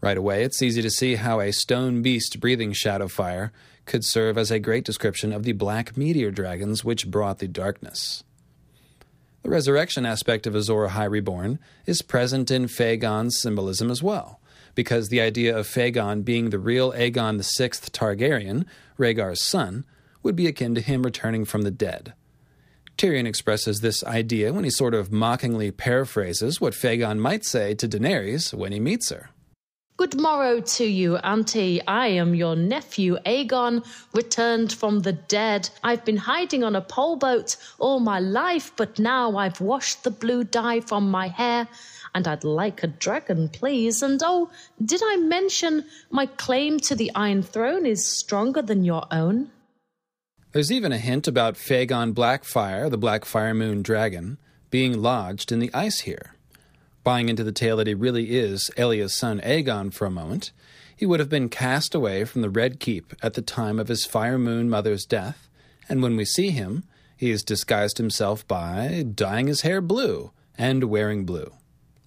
Right away, it's easy to see how a stone beast breathing shadow fire could serve as a great description of the black meteor dragons which brought the darkness. The resurrection aspect of Azor Ahai Reborn is present in Phagon's symbolism as well, because the idea of Phagon being the real Aegon the Sixth Targaryen, Rhaegar's son, would be akin to him returning from the dead. Tyrion expresses this idea when he sort of mockingly paraphrases what Phagon might say to Daenerys when he meets her. Good morrow to you, Auntie. I am your nephew, Aegon, returned from the dead. I've been hiding on a pole boat all my life, but now I've washed the blue dye from my hair, and I'd like a dragon, please. And oh, did I mention my claim to the Iron Throne is stronger than your own? There's even a hint about Phagon Blackfire, the Blackfire Moon Dragon, being lodged in the ice here. Buying into the tale that he really is Elia's son Aegon for a moment, he would have been cast away from the Red Keep at the time of his Fire Moon mother's death, and when we see him, he has disguised himself by dyeing his hair blue and wearing blue.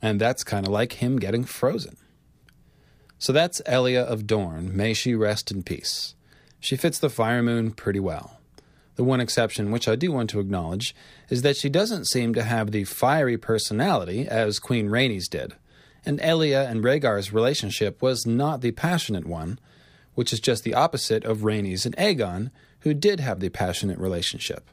And that's kind of like him getting frozen. So that's Elia of Dorne, may she rest in peace. She fits the Fire Moon pretty well. The one exception, which I do want to acknowledge, is that she doesn't seem to have the fiery personality as Queen Rhaenys did, and Elia and Rhaegar's relationship was not the passionate one, which is just the opposite of Rhaenys and Aegon, who did have the passionate relationship.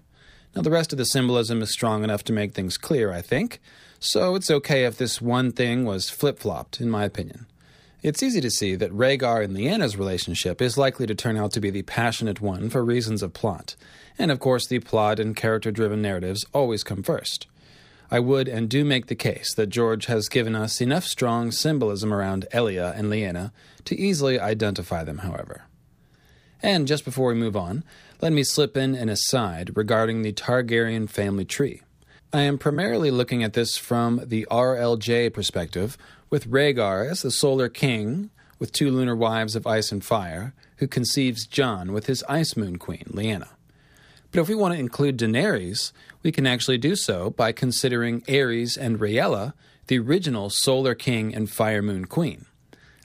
Now, the rest of the symbolism is strong enough to make things clear, I think, so it's okay if this one thing was flip-flopped, in my opinion. It's easy to see that Rhaegar and Lyanna's relationship is likely to turn out to be the passionate one for reasons of plot, and of course the plot and character-driven narratives always come first. I would and do make the case that George has given us enough strong symbolism around Elia and Lyanna to easily identify them, however. And just before we move on, let me slip in an aside regarding the Targaryen family tree. I am primarily looking at this from the R L J perspective, with Rhaegar as the Solar King, with two lunar wives of ice and fire, who conceives Jon with his Ice Moon Queen, Lyanna. But if we want to include Daenerys, we can actually do so by considering Ares and Rhaella, the original Solar King and Fire Moon Queen.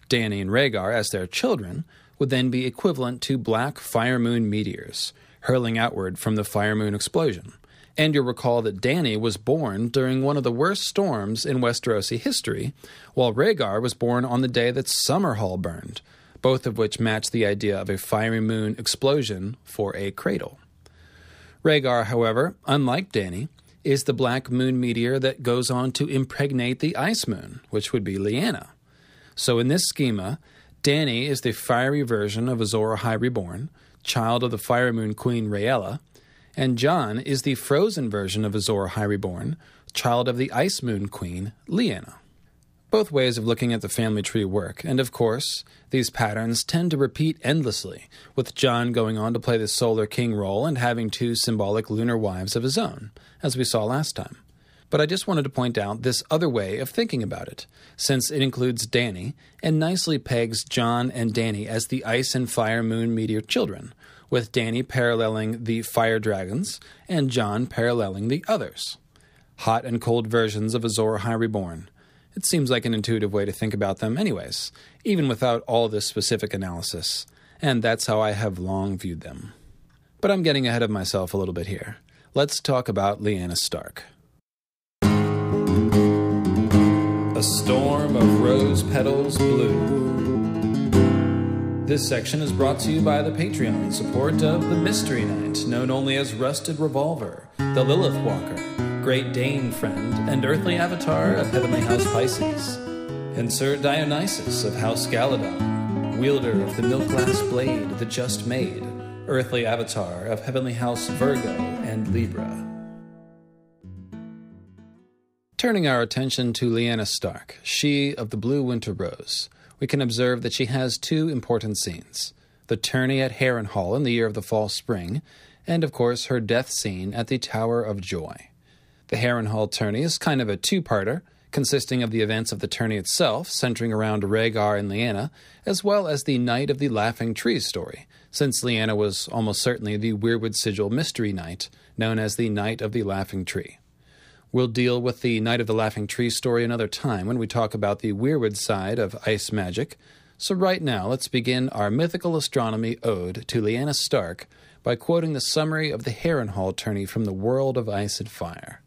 Dany and Rhaegar, as their children, would then be equivalent to black Fire Moon meteors, hurling outward from the Fire Moon explosion. And you'll recall that Dany was born during one of the worst storms in Westerosi history, while Rhaegar was born on the day that Summerhall burned, both of which match the idea of a fiery moon explosion for a cradle. Rhaegar, however, unlike Dany, is the black moon meteor that goes on to impregnate the ice moon, which would be Lyanna. So in this schema, Dany is the fiery version of Azor Ahai Reborn, child of the Fire Moon Queen Rhaella, and Jon is the frozen version of Azor Ahai Reborn, child of the Ice Moon Queen Lyanna. Both ways of looking at the family tree work, and of course, these patterns tend to repeat endlessly, with Jon going on to play the Solar King role and having two symbolic lunar wives of his own, as we saw last time. But I just wanted to point out this other way of thinking about it, since it includes Dany and nicely pegs Jon and Dany as the ice and fire moon meteor children, with Dany paralleling the fire dragons and Jon paralleling the others. Hot and cold versions of Azor Ahai Reborn. It seems like an intuitive way to think about them anyways, even without all this specific analysis, and that's how I have long viewed them. But I'm getting ahead of myself a little bit here. Let's talk about Lyanna Stark. A storm of rose petals blue. This section is brought to you by the Patreon in support of the Mystery Knight, known only as Rusted Revolver, the Lilith Walker, Great Dane Friend, and Earthly Avatar of Heavenly House Pisces, and Sir Dionysus of House Galadon, wielder of the Milkglass Blade, the Just Maid, Earthly Avatar of Heavenly House Virgo and Libra. Turning our attention to Lyanna Stark, she of the Blue Winter Rose, we can observe that she has two important scenes, the tourney at Harrenhal in the year of the fall spring, and of course her death scene at the Tower of Joy. The Harrenhal tourney is kind of a two-parter, consisting of the events of the tourney itself, centering around Rhaegar and Lyanna, as well as the Knight of the Laughing Trees story, since Lyanna was almost certainly the Weirwood Sigil mystery knight, known as the Knight of the Laughing Tree. We'll deal with the Knight of the Laughing Tree story another time when we talk about the Weirwood side of ice magic, so right now let's begin our mythical astronomy ode to Lyanna Stark by quoting the summary of the Harrenhal tourney from the World of Ice and Fire.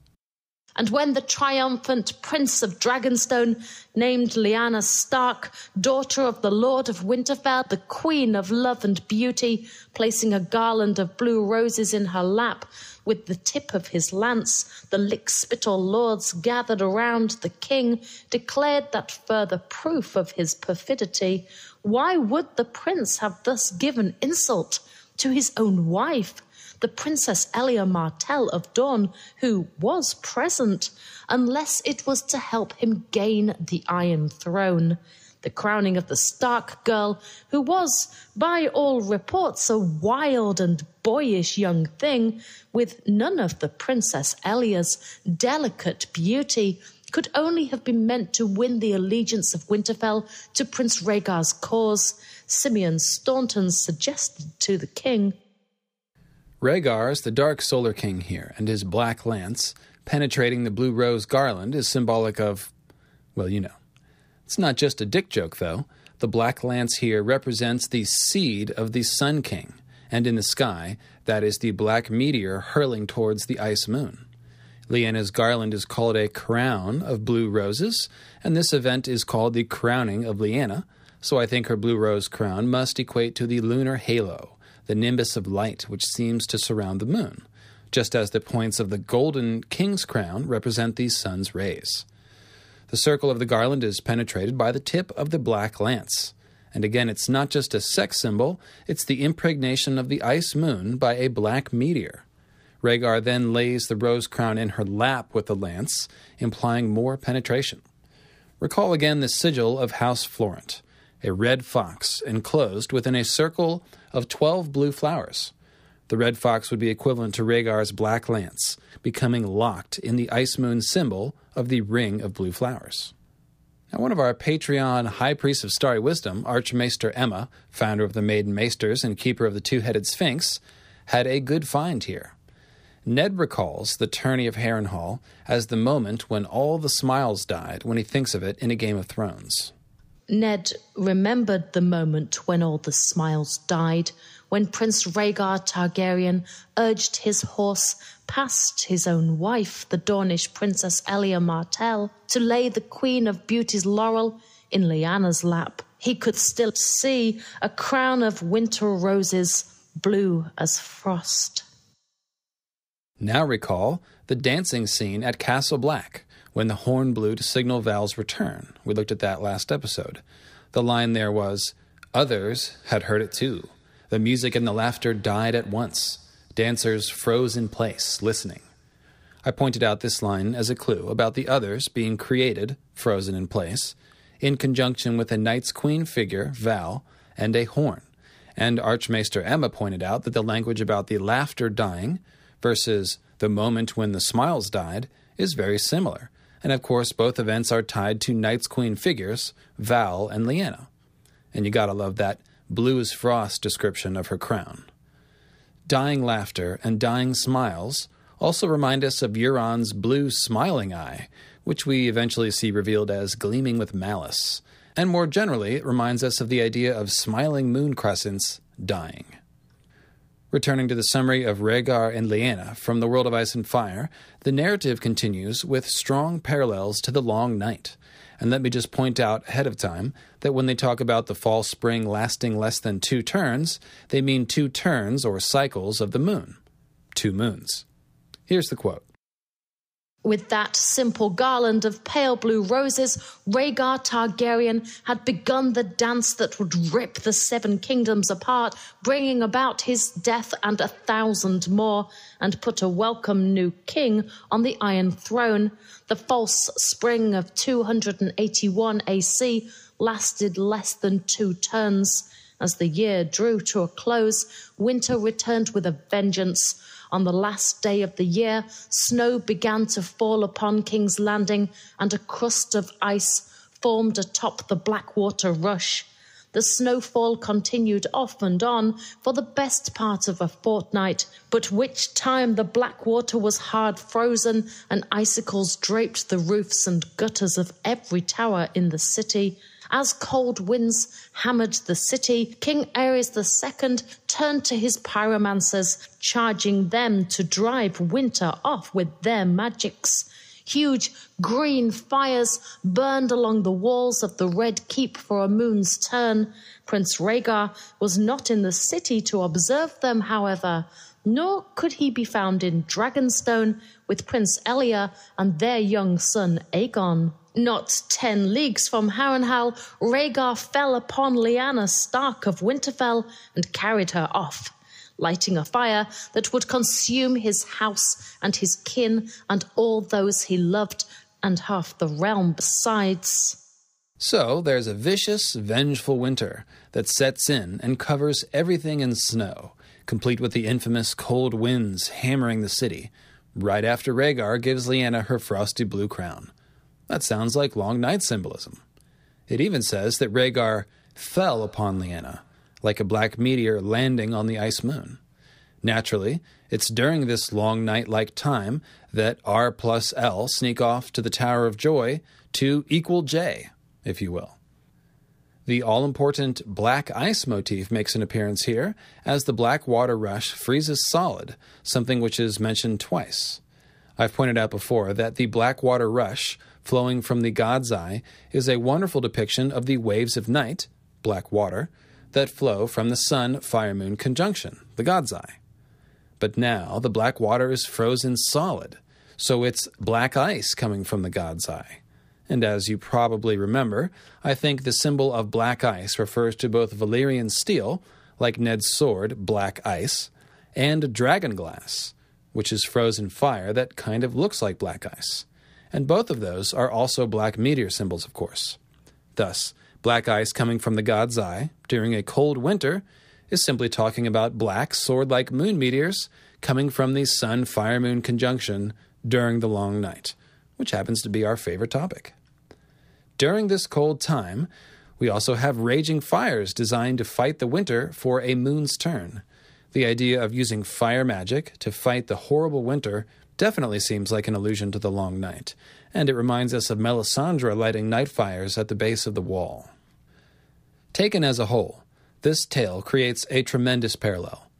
And when the triumphant Prince of Dragonstone, named Lyanna Stark, daughter of the Lord of Winterfell, the Queen of Love and Beauty, placing a garland of blue roses in her lap, with the tip of his lance, the lickspittle lords gathered around the king, declared that further proof of his perfidy. Why would the prince have thus given insult to his own wife, the Princess Elia Martell of Dawn, who was present, unless it was to help him gain the Iron Throne, the crowning of the Stark girl, who was, by all reports, a wild and boyish young thing, with none of the Princess Elia's delicate beauty, could only have been meant to win the allegiance of Winterfell to Prince Rhaegar's cause, Simeon Staunton suggested to the king. Rhaegar is the Dark Solar King here, and his black lance, penetrating the blue rose garland, is symbolic of, well, you know. It's not just a dick joke, though. The black lance here represents the seed of the Sun King, and in the sky, that is the black meteor hurling towards the ice moon. Lyanna's garland is called a crown of blue roses, and this event is called the crowning of Lyanna, so I think her blue rose crown must equate to the lunar halo, the nimbus of light which seems to surround the moon, just as the points of the golden king's crown represent the sun's rays. The circle of the garland is penetrated by the tip of the black lance. And again, it's not just a sex symbol, it's the impregnation of the ice moon by a black meteor. Rhaegar then lays the rose crown in her lap with the lance, implying more penetration. Recall again the sigil of House Florent, a red fox enclosed within a circle of twelve blue flowers. The red fox would be equivalent to Rhaegar's black lance, becoming locked in the ice moon symbol of the ring of blue flowers. Now, one of our Patreon High Priests of Starry Wisdom, Archmaester Emma, founder of the Maiden Maesters and keeper of the Two-Headed Sphinx, had a good find here. Ned recalls the tourney of Harrenhal as the moment when all the smiles died when he thinks of it in A Game of Thrones. Ned remembered the moment when all the smiles died, when Prince Rhaegar Targaryen urged his horse past his own wife, the Dornish Princess Elia Martell, to lay the Queen of Beauty's laurel in Lyanna's lap. He could still see a crown of winter roses, blue as frost. Now recall the dancing scene at Castle Black, when the horn blew to signal Val's return. We looked at that last episode. The line there was, "Others had heard it too." The music and the laughter died at once. Dancers froze in place, listening. I pointed out this line as a clue about the others being created, frozen in place, in conjunction with a Night's Queen figure, Val, and a horn. And Archmaester Emma pointed out that the language about the laughter dying versus the moment when the smiles died is very similar. And of course, both events are tied to Night's Queen figures, Val and Lyanna. And you gotta love that blue as frost description of her crown. Dying laughter and dying smiles also remind us of Euron's blue smiling eye, which we eventually see revealed as gleaming with malice. And more generally, it reminds us of the idea of smiling moon crescents dying. Returning to the summary of Rhaegar and Lyanna from the World of Ice and Fire, the narrative continues with strong parallels to the Long Night. And let me just point out ahead of time that when they talk about the fall spring lasting less than two turns, they mean two turns or cycles of the moon. Two moons. Here's the quote. With that simple garland of pale blue roses, Rhaegar Targaryen had begun the dance that would rip the Seven Kingdoms apart, bringing about his death and a thousand more, and put a welcome new king on the Iron Throne. The false spring of two hundred eighty-one A C lasted less than two turns, As the year drew to a close, winter returned with a vengeance. On the last day of the year, snow began to fall upon King's Landing, and a crust of ice formed atop the Blackwater Rush. The snowfall continued off and on for the best part of a fortnight, but which time the Blackwater was hard frozen and icicles draped the roofs and gutters of every tower in the city. As cold winds hammered the city, King Ares the Second turned to his pyromancers, charging them to drive winter off with their magics. Huge green fires burned along the walls of the Red Keep for a moon's turn. Prince Rhaegar was not in the city to observe them, however, nor could he be found in Dragonstone with Prince Elia and their young son Aegon. Not ten leagues from Harrenhal, Rhaegar fell upon Lyanna Stark of Winterfell and carried her off, lighting a fire that would consume his house and his kin and all those he loved and half the realm besides. So there's a vicious, vengeful winter that sets in and covers everything in snow, complete with the infamous cold winds hammering the city, right after Rhaegar gives Lyanna her frosty blue crown. That sounds like long night symbolism. It even says that Rhaegar fell upon Lyanna, like a black meteor landing on the ice moon. Naturally, it's during this long night-like time that R plus L sneak off to the Tower of Joy to equal J, if you will. The all-important black ice motif makes an appearance here as the black water rush freezes solid, something which is mentioned twice. I've pointed out before that the black water rush, flowing from the God's Eye, is a wonderful depiction of the waves of night, black water, that flow from the Sun-Fire-Moon conjunction, the God's Eye. But now the black water is frozen solid, so it's black ice coming from the God's Eye. And as you probably remember, I think the symbol of black ice refers to both Valyrian steel, like Ned's sword, black ice, and dragon glass, which is frozen fire that kind of looks like black ice. And both of those are also black meteor symbols, of course. Thus, black ice coming from the God's Eye during a cold winter is simply talking about black sword-like moon meteors coming from the Sun-Fire-Moon conjunction during the long night, which happens to be our favorite topic. During this cold time, we also have raging fires designed to fight the winter for a moon's turn. The idea of using fire magic to fight the horrible winter definitely seems like an allusion to the long night, and it reminds us of Melisandre lighting night fires at the base of the wall. Taken as a whole, this tale creates a tremendous parallel.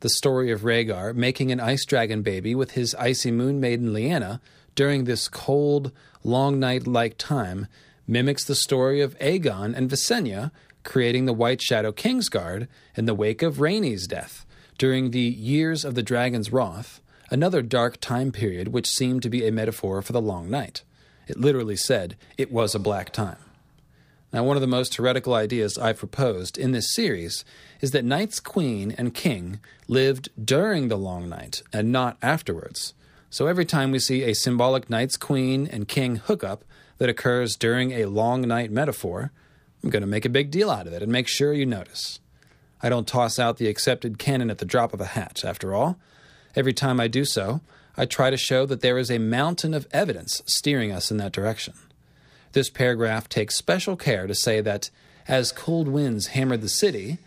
The story of Rhaegar making an ice dragon baby with his icy moon maiden Lyanna during this cold, long night-like time mimics the story of Aegon and Visenya creating the White Shadow Kingsguard in the wake of Rhaenys' death during the Years of the Dragon's Wrath, another dark time period which seemed to be a metaphor for the long night. It literally said it was a black time. Now, one of the most heretical ideas I've proposed in this series is that Night's Queen and King lived during the long night and not afterwards. So every time we see a symbolic Night's Queen and King hookup that occurs during a long night metaphor, I'm going to make a big deal out of it and make sure you notice. I don't toss out the accepted canon at the drop of a hat, after all. Every time I do so, I try to show that there is a mountain of evidence steering us in that direction. This paragraph takes special care to say that, as cold winds hammered the city,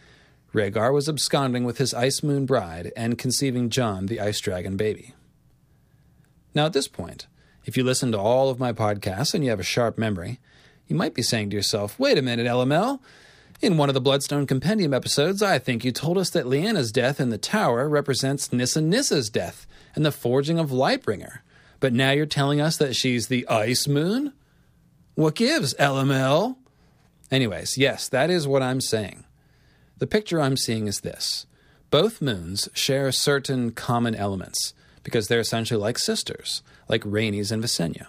Rhaegar was absconding with his Ice Moon bride and conceiving Jon the Ice Dragon baby. Now at this point, if you listen to all of my podcasts and you have a sharp memory, you might be saying to yourself, wait a minute, L M L, in one of the Bloodstone Compendium episodes, I think you told us that Lyanna's death in the tower represents Nissa Nissa's death and the forging of Lightbringer. But now you're telling us that she's the Ice Moon? What gives, L M L? Anyways, yes, that is what I'm saying. The picture I'm seeing is this. Both moons share certain common elements, because they're essentially like sisters, like Rhaenys and Visenya.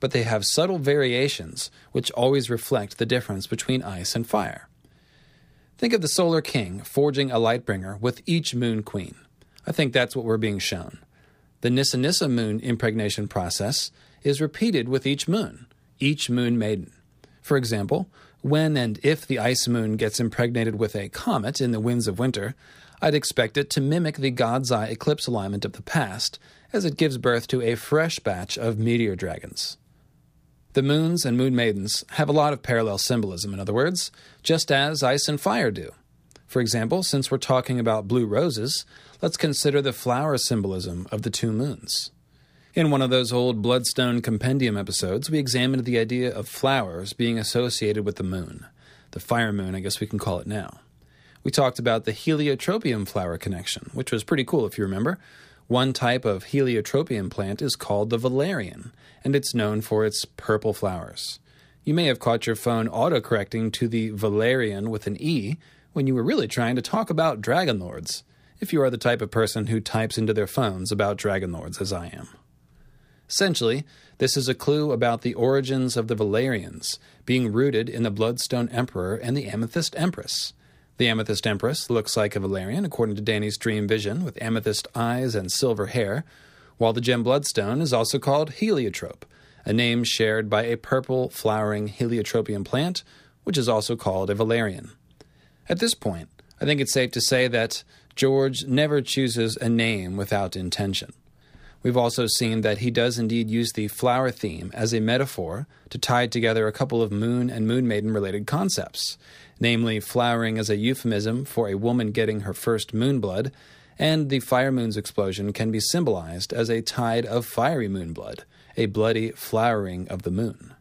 But they have subtle variations, which always reflect the difference between ice and fire. Think of the Solar King forging a Lightbringer with each Moon Queen. I think that's what we're being shown. The Nissa Nissa moon impregnation process is repeated with each moon, each moon maiden. For example, When and if the ice moon gets impregnated with a comet in the winds of winter, I'd expect it to mimic the God's Eye eclipse alignment of the past, as it gives birth to a fresh batch of meteor dragons. The moons and moon maidens have a lot of parallel symbolism, in other words, just as ice and fire do. For example, since we're talking about blue roses, let's consider the flower symbolism of the two moons. In one of those old Bloodstone Compendium episodes, we examined the idea of flowers being associated with the moon. The fire moon, I guess we can call it now. We talked about the heliotropium flower connection, which was pretty cool if you remember. One type of heliotropium plant is called the valerian, and it's known for its purple flowers. You may have caught your phone autocorrecting to the valerian with an E when you were really trying to talk about dragonlords, if you are the type of person who types into their phones about dragonlords as I am. Essentially, this is a clue about the origins of the Valerians, being rooted in the Bloodstone Emperor and the Amethyst Empress. The Amethyst Empress looks like a Valerian, according to Dany's dream vision, with amethyst eyes and silver hair, while the gem Bloodstone is also called heliotrope, a name shared by a purple flowering heliotropium plant, which is also called a Valerian. At this point, I think it's safe to say that George never chooses a name without intention. We've also seen that he does indeed use the flower theme as a metaphor to tie together a couple of moon and moon maiden-related concepts, namely flowering as a euphemism for a woman getting her first moon blood, and the fire moon's explosion can be symbolized as a tide of fiery moon blood, a bloody flowering of the moon.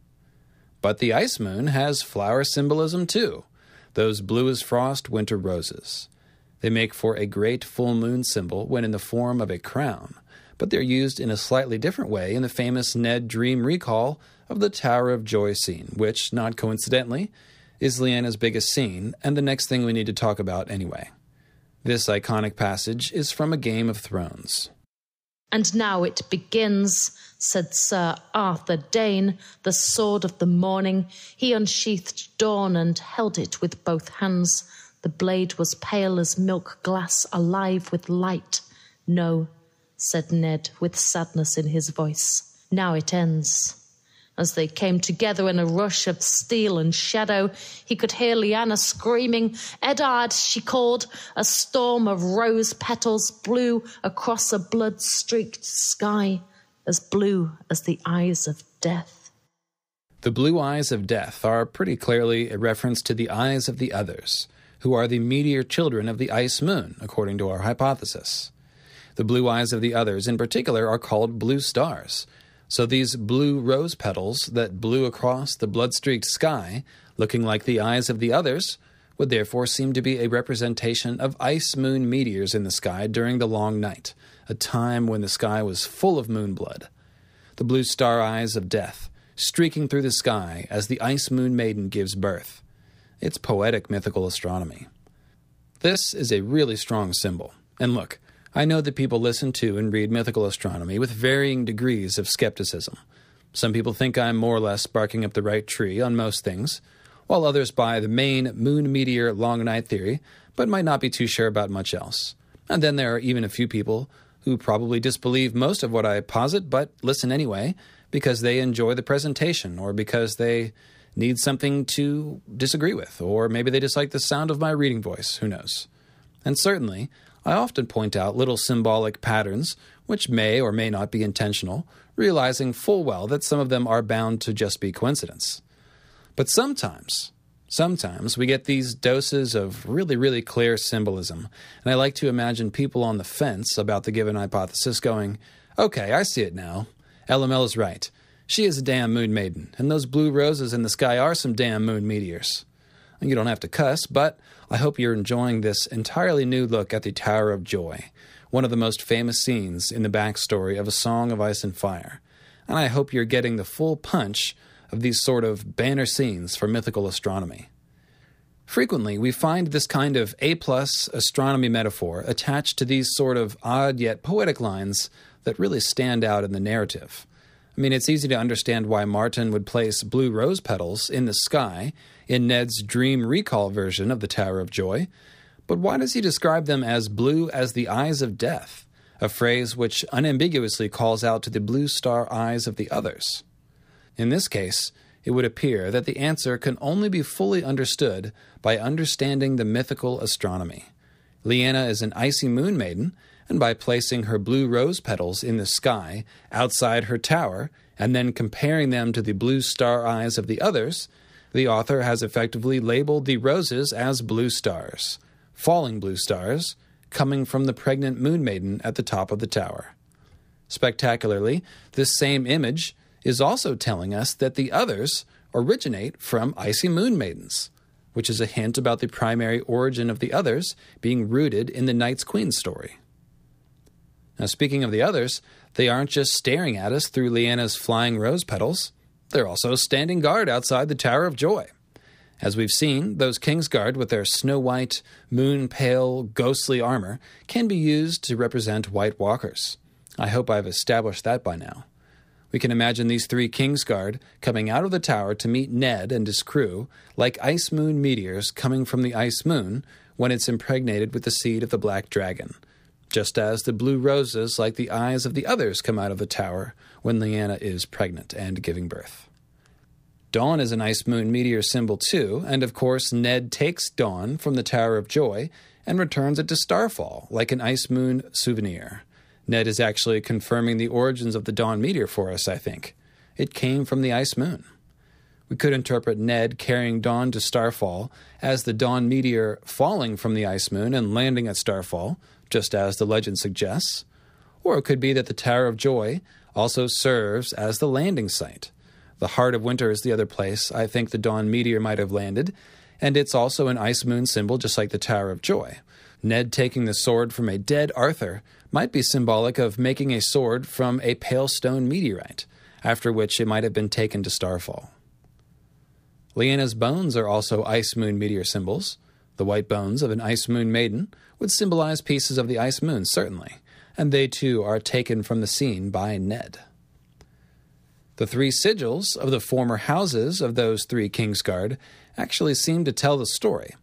But the ice moon has flower symbolism too, those blue as frost winter roses. They make for a great full moon symbol when in the form of a crown, but they're used in a slightly different way in the famous Ned dream recall of the Tower of Joy scene, which, not coincidentally, is Lyanna's biggest scene, and the next thing we need to talk about anyway. This iconic passage is from A Game of Thrones. "And now it begins, said Sir Arthur Dayne, the sword of the morning. He unsheathed dawn and held it with both hands. The blade was pale as milk glass, alive with light. No, said Ned, with sadness in his voice. Now it ends." As they came together in a rush of steel and shadow, he could hear Lyanna screaming, "Eddard," she called. A storm of rose petals blew across a blood-streaked sky, as blue as the eyes of death. The blue eyes of death are pretty clearly a reference to the eyes of the others, who are the meteor children of the ice moon, according to our hypothesis. The blue eyes of the others, in particular, are called blue stars. So these blue rose petals that blew across the blood-streaked sky, looking like the eyes of the others, would therefore seem to be a representation of ice moon meteors in the sky during the long night, a time when the sky was full of moon blood. The blue star eyes of death, streaking through the sky as the ice moon maiden gives birth. It's poetic mythical astronomy. This is a really strong symbol. And look, I know that people listen to and read mythical astronomy with varying degrees of skepticism. Some people think I'm more or less barking up the right tree on most things, while others buy the main moon meteor long night theory, but might not be too sure about much else. And then there are even a few people who probably disbelieve most of what I posit, but listen anyway, because they enjoy the presentation, or because they need something to disagree with, or maybe they dislike the sound of my reading voice, who knows. And certainly, I often point out little symbolic patterns, which may or may not be intentional, realizing full well that some of them are bound to just be coincidence. But sometimes, sometimes we get these doses of really, really clear symbolism, and I like to imagine people on the fence about the given hypothesis going, "Okay, I see it now. L M L is right. She is a damn moon maiden, and those blue roses in the sky are some damn moon meteors." You don't have to cuss, but I hope you're enjoying this entirely new look at the Tower of Joy, one of the most famous scenes in the backstory of A Song of Ice and Fire. And I hope you're getting the full punch of these sort of banner scenes for mythical astronomy. Frequently, we find this kind of A-plus astronomy metaphor attached to these sort of odd yet poetic lines that really stand out in the narrative. I mean, it's easy to understand why Martin would place blue rose petals in the sky in Ned's dream recall version of the Tower of Joy, but why does he describe them as blue as the eyes of death, a phrase which unambiguously calls out to the blue star eyes of the others? In this case, it would appear that the answer can only be fully understood by understanding the mythical astronomy. Lyanna is an icy moon maiden, and by placing her blue rose petals in the sky outside her tower and then comparing them to the blue star eyes of the others, the author has effectively labeled the roses as blue stars, falling blue stars, coming from the pregnant moon maiden at the top of the tower. Spectacularly, this same image is also telling us that the others originate from icy moon maidens, which is a hint about the primary origin of the others being rooted in the Night's Queen story. Now, speaking of the others, they aren't just staring at us through Lyanna's flying rose petals. They're also standing guard outside the Tower of Joy. As we've seen, those Kingsguard with their snow-white, moon-pale, ghostly armor can be used to represent White Walkers. I hope I've established that by now. We can imagine these three Kingsguard coming out of the tower to meet Ned and his crew like ice moon meteors coming from the ice moon when it's impregnated with the seed of the Black Dragon, just as the blue roses like the eyes of the others come out of the tower when Lyanna is pregnant and giving birth. Dawn is an ice moon meteor symbol too, and of course Ned takes Dawn from the Tower of Joy and returns it to Starfall like an ice moon souvenir. Ned is actually confirming the origins of the Dawn meteor for us, I think. It came from the ice moon. We could interpret Ned carrying Dawn to Starfall as the Dawn meteor falling from the ice moon and landing at Starfall, just as the legend suggests, or it could be that the Tower of Joy also serves as the landing site. The Heart of Winter is the other place I think the Dawn meteor might have landed, and it's also an ice moon symbol just like the Tower of Joy. Ned taking the sword from a dead Arthur might be symbolic of making a sword from a pale stone meteorite, after which it might have been taken to Starfall. Lyanna's bones are also ice moon meteor symbols. The white bones of an ice moon maiden would symbolize pieces of the ice moon, certainly, and they too are taken from the scene by Ned. The three sigils of the former houses of those three Kingsguard actually seem to tell the story.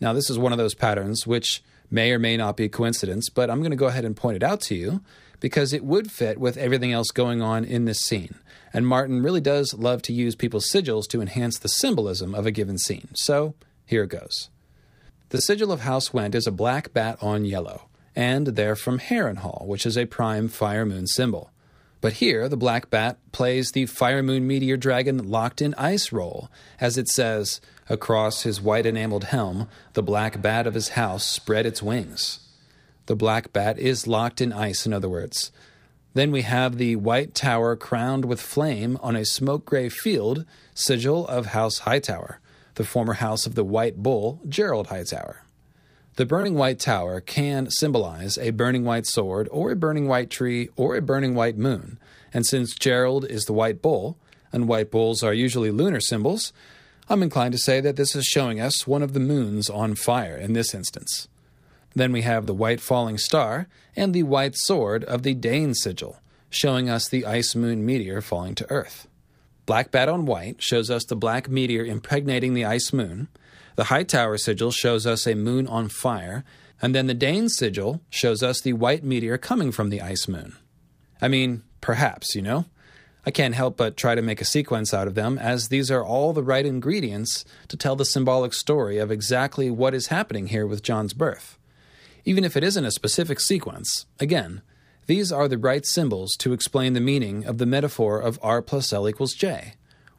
Now, this is one of those patterns which may or may not be a coincidence, but I'm going to go ahead and point it out to you because it would fit with everything else going on in this scene. And Martin really does love to use people's sigils to enhance the symbolism of a given scene. So here it goes. The sigil of House Went is a black bat on yellow, and they're from Harrenhal, which is a prime Fire Moon symbol. But here, the black bat plays the Fire Moon meteor dragon locked in ice role, as it says, across his white enameled helm, the black bat of his house spread its wings. The black bat is locked in ice, in other words. Then we have the white tower crowned with flame on a smoke-gray field, sigil of House Hightower, the former house of the White Bull, Gerold Hightower. The burning white tower can symbolize a burning white sword or a burning white tree or a burning white moon, and since Gerold is the White Bull, and white bulls are usually lunar symbols, I'm inclined to say that this is showing us one of the moons on fire in this instance. Then we have the white falling star and the white sword of the Dayne sigil, showing us the ice moon meteor falling to earth. Black bat on white shows us the black meteor impregnating the ice moon. The Hightower sigil shows us a moon on fire. And then the Dayne sigil shows us the white meteor coming from the ice moon. I mean, perhaps, you know? I can't help but try to make a sequence out of them, as these are all the right ingredients to tell the symbolic story of exactly what is happening here with Jon's birth. Even if it isn't a specific sequence, again, these are the right symbols to explain the meaning of the metaphor of R plus L equals J.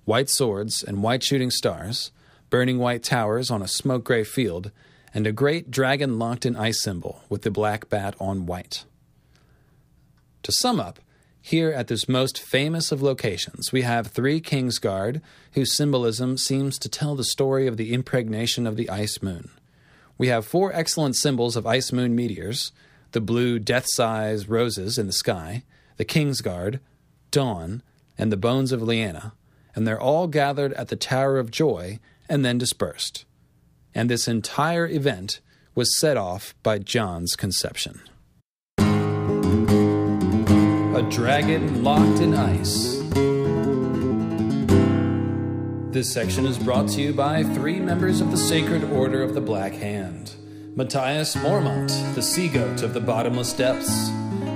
White swords and white shooting stars, burning white towers on a smoke-gray field, and a great dragon locked in ice symbol with the black bat on white. To sum up, here at this most famous of locations, we have three Kingsguard whose symbolism seems to tell the story of the impregnation of the ice moon. We have four excellent symbols of ice moon meteors: the blue death-size roses in the sky, the Kingsguard, Dawn, and the bones of Lyanna, and they're all gathered at the Tower of Joy and then dispersed. And this entire event was set off by Jon's conception. A dragon locked in ice. This section is brought to you by three members of the Sacred Order of the Black Hand: Matthias Mormont, the sea goat of the bottomless depths;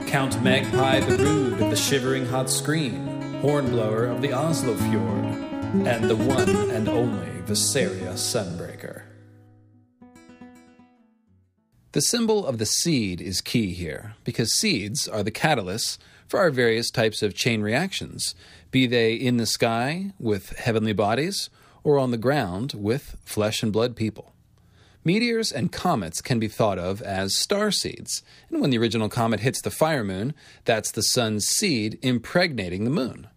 Count Magpie the Rude of the shivering hot screen, hornblower of the Oslo Fjord; and the one and only Visenya Sunbreaker. The symbol of the seed is key here, because seeds are the catalysts for our various types of chain reactions, be they in the sky with heavenly bodies or on the ground with flesh and blood people. Meteors and comets can be thought of as star seeds, and when the original comet hits the fire moon, that's the sun's seed impregnating the moon.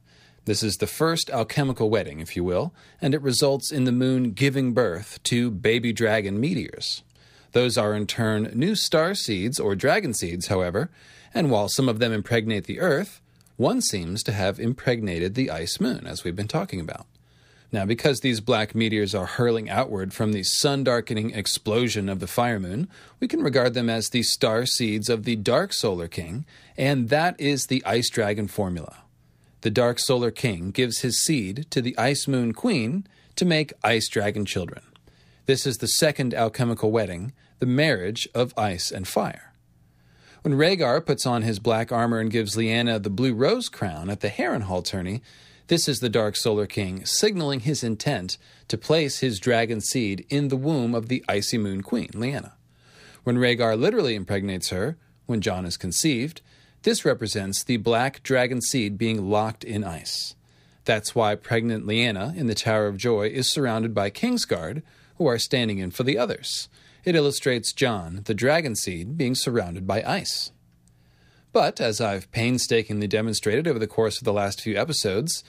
This is the first alchemical wedding, if you will, and it results in the moon giving birth to baby dragon meteors. Those are in turn new star seeds or dragon seeds, however, and while some of them impregnate the earth, one seems to have impregnated the ice moon, as we've been talking about. Now, because these black meteors are hurling outward from the sun-darkening explosion of the fire moon, we can regard them as the star seeds of the Dark Solar King, and that is the Ice Dragon formula. The Dark Solar King gives his seed to the Ice Moon Queen to make Ice Dragon children. This is the second alchemical wedding, the marriage of ice and fire. When Rhaegar puts on his black armor and gives Lyanna the blue rose crown at the Harrenhal tourney, this is the Dark Solar King signaling his intent to place his dragon seed in the womb of the Icy Moon Queen, Lyanna. When Rhaegar literally impregnates her, when Jon is conceived, this represents the black dragon seed being locked in ice. That's why pregnant Lyanna in the Tower of Joy is surrounded by Kingsguard, who are standing in for the others. It illustrates Jon, the dragon seed, being surrounded by ice. But, as I've painstakingly demonstrated over the course of the last few episodes,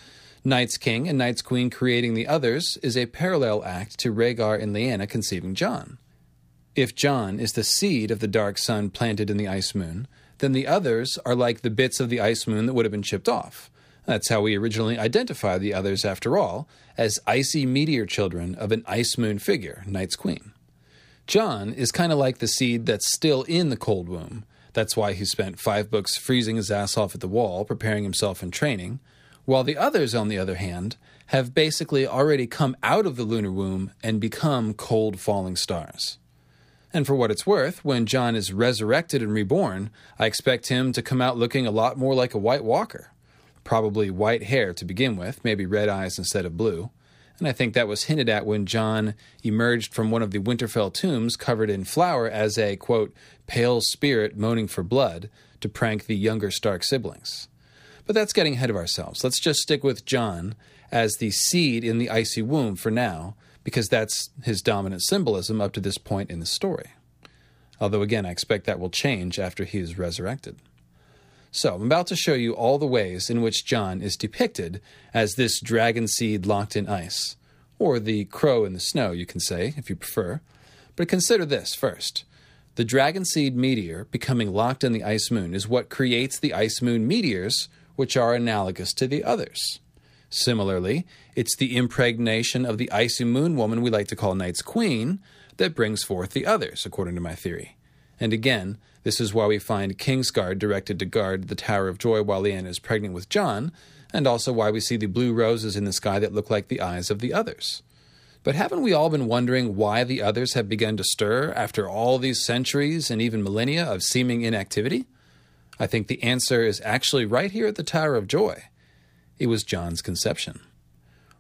Night's King and Night's Queen creating the others is a parallel act to Rhaegar and Lyanna conceiving Jon. If Jon is the seed of the dark sun planted in the ice moon, then the others are like the bits of the ice moon that would have been chipped off. That's how we originally identify the others, after all, as icy meteor children of an ice moon figure, Night's Queen. Jon is kind of like the seed that's still in the cold womb. That's why he spent five books freezing his ass off at the wall, preparing himself and training, while the others, on the other hand, have basically already come out of the lunar womb and become cold falling stars. And for what it's worth, when Jon is resurrected and reborn, I expect him to come out looking a lot more like a White Walker. Probably white hair to begin with, maybe red eyes instead of blue, and I think that was hinted at when Jon emerged from one of the Winterfell tombs covered in flour as a, quote, pale spirit moaning for blood to prank the younger Stark siblings. But that's getting ahead of ourselves. Let's just stick with Jon as the seed in the icy womb for now, because that's his dominant symbolism up to this point in the story. Although again, I expect that will change after he is resurrected. So, I'm about to show you all the ways in which Jon is depicted as this dragon seed locked in ice, or the crow in the snow, you can say, if you prefer. But consider this first. The dragon seed meteor becoming locked in the ice moon is what creates the ice moon meteors, which are analogous to the others. Similarly, it's the impregnation of the icy moon woman we like to call Night's Queen that brings forth the others, according to my theory. And again, this is why we find Kingsguard directed to guard the Tower of Joy while Lyanna is pregnant with Jon, and also why we see the blue roses in the sky that look like the eyes of the others. But haven't we all been wondering why the others have begun to stir after all these centuries and even millennia of seeming inactivity? I think the answer is actually right here at the Tower of Joy. It was Jon's conception.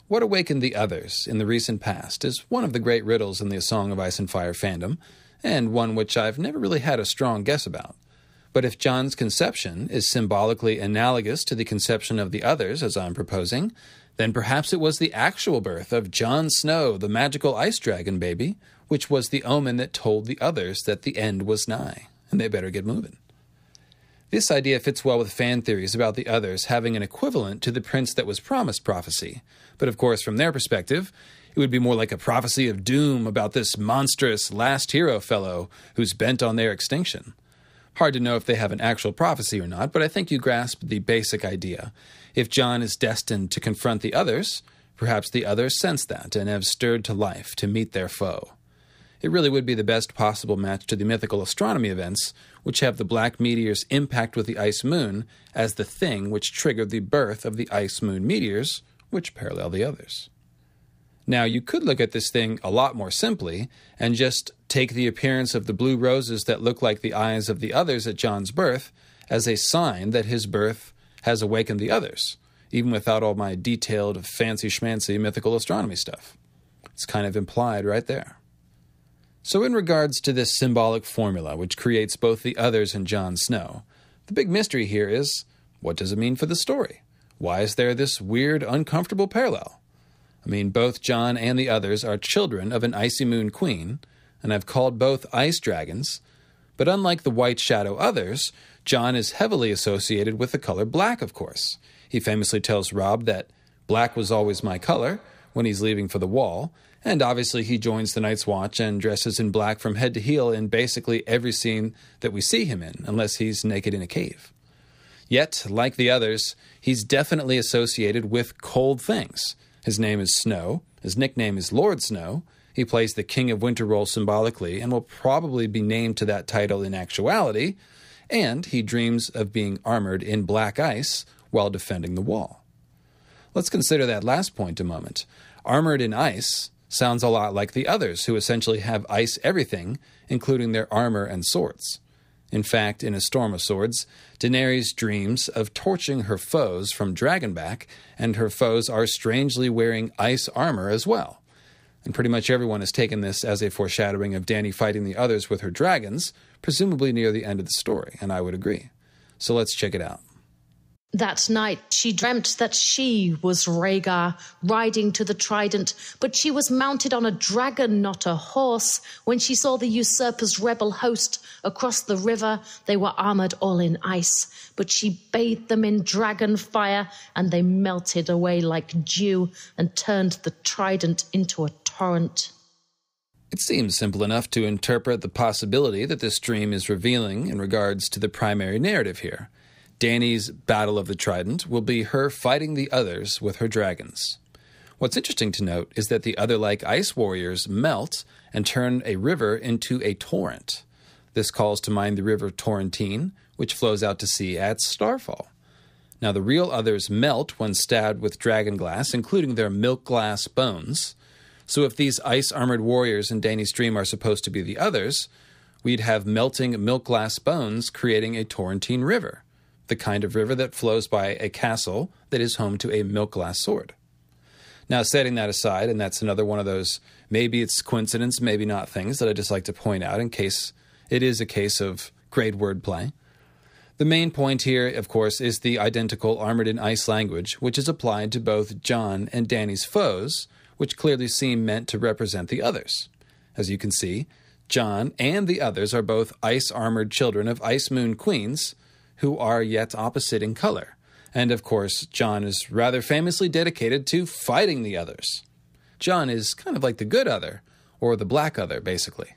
What awakened the others in the recent past is one of the great riddles in the A Song of Ice and Fire fandom, and one which I've never really had a strong guess about. But if Jon's conception is symbolically analogous to the conception of the others, as I'm proposing, then perhaps it was the actual birth of Jon Snow, the magical ice dragon baby, which was the omen that told the others that the end was nigh, and they better get moving. This idea fits well with fan theories about the others having an equivalent to the Prince That Was Promised prophecy, but of course, from their perspective, it would be more like a prophecy of doom about this monstrous last hero fellow who's bent on their extinction. Hard to know if they have an actual prophecy or not, but I think you grasp the basic idea. If Jon is destined to confront the others, perhaps the others sense that and have stirred to life to meet their foe. It really would be the best possible match to the mythical astronomy events, which have the black meteor's impact with the ice moon as the thing which triggered the birth of the ice moon meteors, which parallel the others. Now, you could look at this thing a lot more simply and just take the appearance of the blue roses that look like the eyes of the others at Jon's birth as a sign that his birth has awakened the others. even without all my detailed, fancy-schmancy mythical astronomy stuff. It's kind of implied right there. So in regards to this symbolic formula, which creates both the others and Jon Snow, the big mystery here is, what does it mean for the story? Why is there this weird, uncomfortable parallel? I mean, both Jon and the others are children of an icy moon queen, and I've called both ice dragons, but unlike the White Shadow others, Jon is heavily associated with the color black, of course. He famously tells Rob that black was always my color when he's leaving for the Wall, and obviously he joins the Night's Watch and dresses in black from head to heel in basically every scene that we see him in, unless he's naked in a cave. Yet, like the others, he's definitely associated with cold things. His name is Snow, his nickname is Lord Snow, he plays the King of Winter role symbolically and will probably be named to that title in actuality, and he dreams of being armored in black ice while defending the Wall. Let's consider that last point a moment. Armored in ice sounds a lot like the others, who essentially have ice everything, including their armor and swords. In fact, in A Storm of Swords, Daenerys dreams of torching her foes from Dragonback, and her foes are strangely wearing ice armor as well. And pretty much everyone has taken this as a foreshadowing of Dany fighting the others with her dragons, presumably near the end of the story, and I would agree. So let's check it out. That night she dreamt that she was Rhaegar, riding to the Trident, but she was mounted on a dragon, not a horse. When she saw the usurper's rebel host across the river, they were armoured all in ice, but she bathed them in dragon fire, and they melted away like dew and turned the Trident into a torrent. It seems simple enough to interpret the possibility that this dream is revealing in regards to the primary narrative here. Dany's Battle of the Trident will be her fighting the others with her dragons. What's interesting to note is that the other-like ice warriors melt and turn a river into a torrent. This calls to mind the river Torrentine, which flows out to sea at Starfall. Now, the real others melt when stabbed with dragon glass, including their milk glass bones. So if these ice-armored warriors in Dany's dream are supposed to be the others, we'd have melting milk glass bones creating a Torrentine river, the kind of river that flows by a castle that is home to a milk-glass sword. Now, setting that aside, and that's another one of those maybe it's coincidence, maybe not things that I just like to point out in case it is a case of great wordplay. The main point here, of course, is the identical armored in ice language, which is applied to both Jon and Dany's foes, which clearly seem meant to represent the others. As you can see, Jon and the others are both ice-armored children of Ice Moon Queens, who are yet opposite in color. And of course, Jon is rather famously dedicated to fighting the others. Jon is kind of like the good other, or the black other, basically.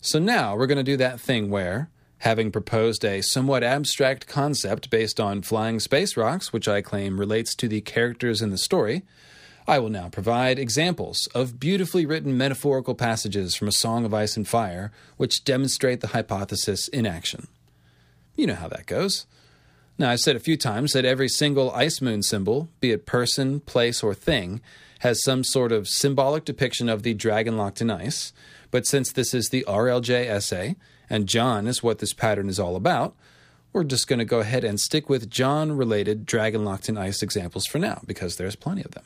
So now we're going to do that thing where, having proposed a somewhat abstract concept based on flying space rocks, which I claim relates to the characters in the story, I will now provide examples of beautifully written metaphorical passages from A Song of Ice and Fire, which demonstrate the hypothesis in action. You know how that goes. Now, I've said a few times that every single ice moon symbol, be it person, place, or thing, has some sort of symbolic depiction of the dragon locked in ice, but since this is the R L J essay, and Jon is what this pattern is all about, we're just going to go ahead and stick with Jon-related dragon locked in ice examples for now, because there's plenty of them.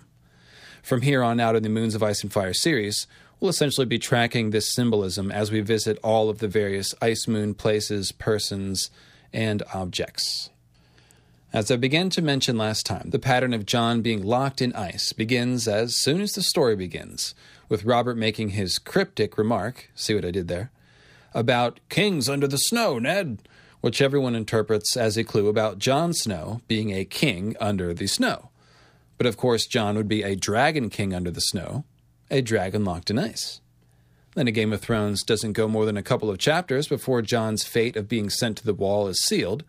From here on out in the Moons of Ice and Fire series, we'll essentially be tracking this symbolism as we visit all of the various ice moon places, persons, and objects. As I began to mention last time, the pattern of Jon being locked in ice begins as soon as the story begins, with Robert making his cryptic remark, see what I did there, about kings under the snow, Ned, which everyone interprets as a clue about Jon Snow being a king under the snow. But of course, Jon would be a dragon king under the snow, a dragon locked in ice. Then a Game of Thrones doesn't go more than a couple of chapters before Jon's fate of being sent to the Wall is sealed,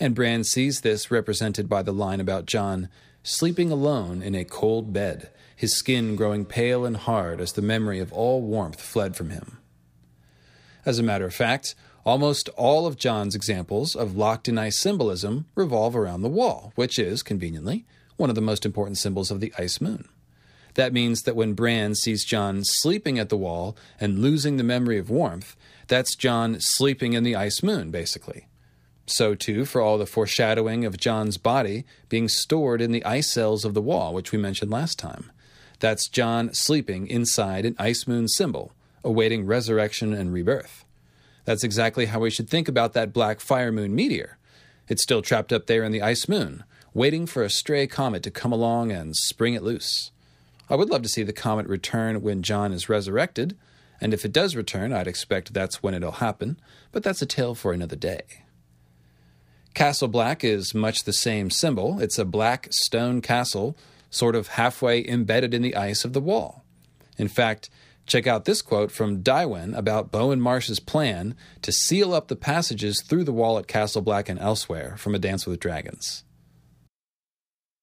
and Bran sees this represented by the line about Jon sleeping alone in a cold bed, his skin growing pale and hard as the memory of all warmth fled from him. As a matter of fact, almost all of Jon's examples of locked-in-ice symbolism revolve around the Wall, which is, conveniently, one of the most important symbols of the Ice Moon. That means that when Bran sees Jon sleeping at the Wall and losing the memory of warmth, that's Jon sleeping in the Ice Moon, basically. So too for all the foreshadowing of Jon's body being stored in the ice cells of the Wall, which we mentioned last time. That's Jon sleeping inside an ice moon symbol, awaiting resurrection and rebirth. That's exactly how we should think about that black fire moon meteor. It's still trapped up there in the ice moon, waiting for a stray comet to come along and spring it loose. I would love to see the comet return when Jon is resurrected, and if it does return, I'd expect that's when it'll happen, but that's a tale for another day. Castle Black is much the same symbol. It's a black stone castle, sort of halfway embedded in the ice of the Wall. In fact, check out this quote from Tywin about Bowen Marsh's plan to seal up the passages through the Wall at Castle Black and elsewhere from A Dance with Dragons.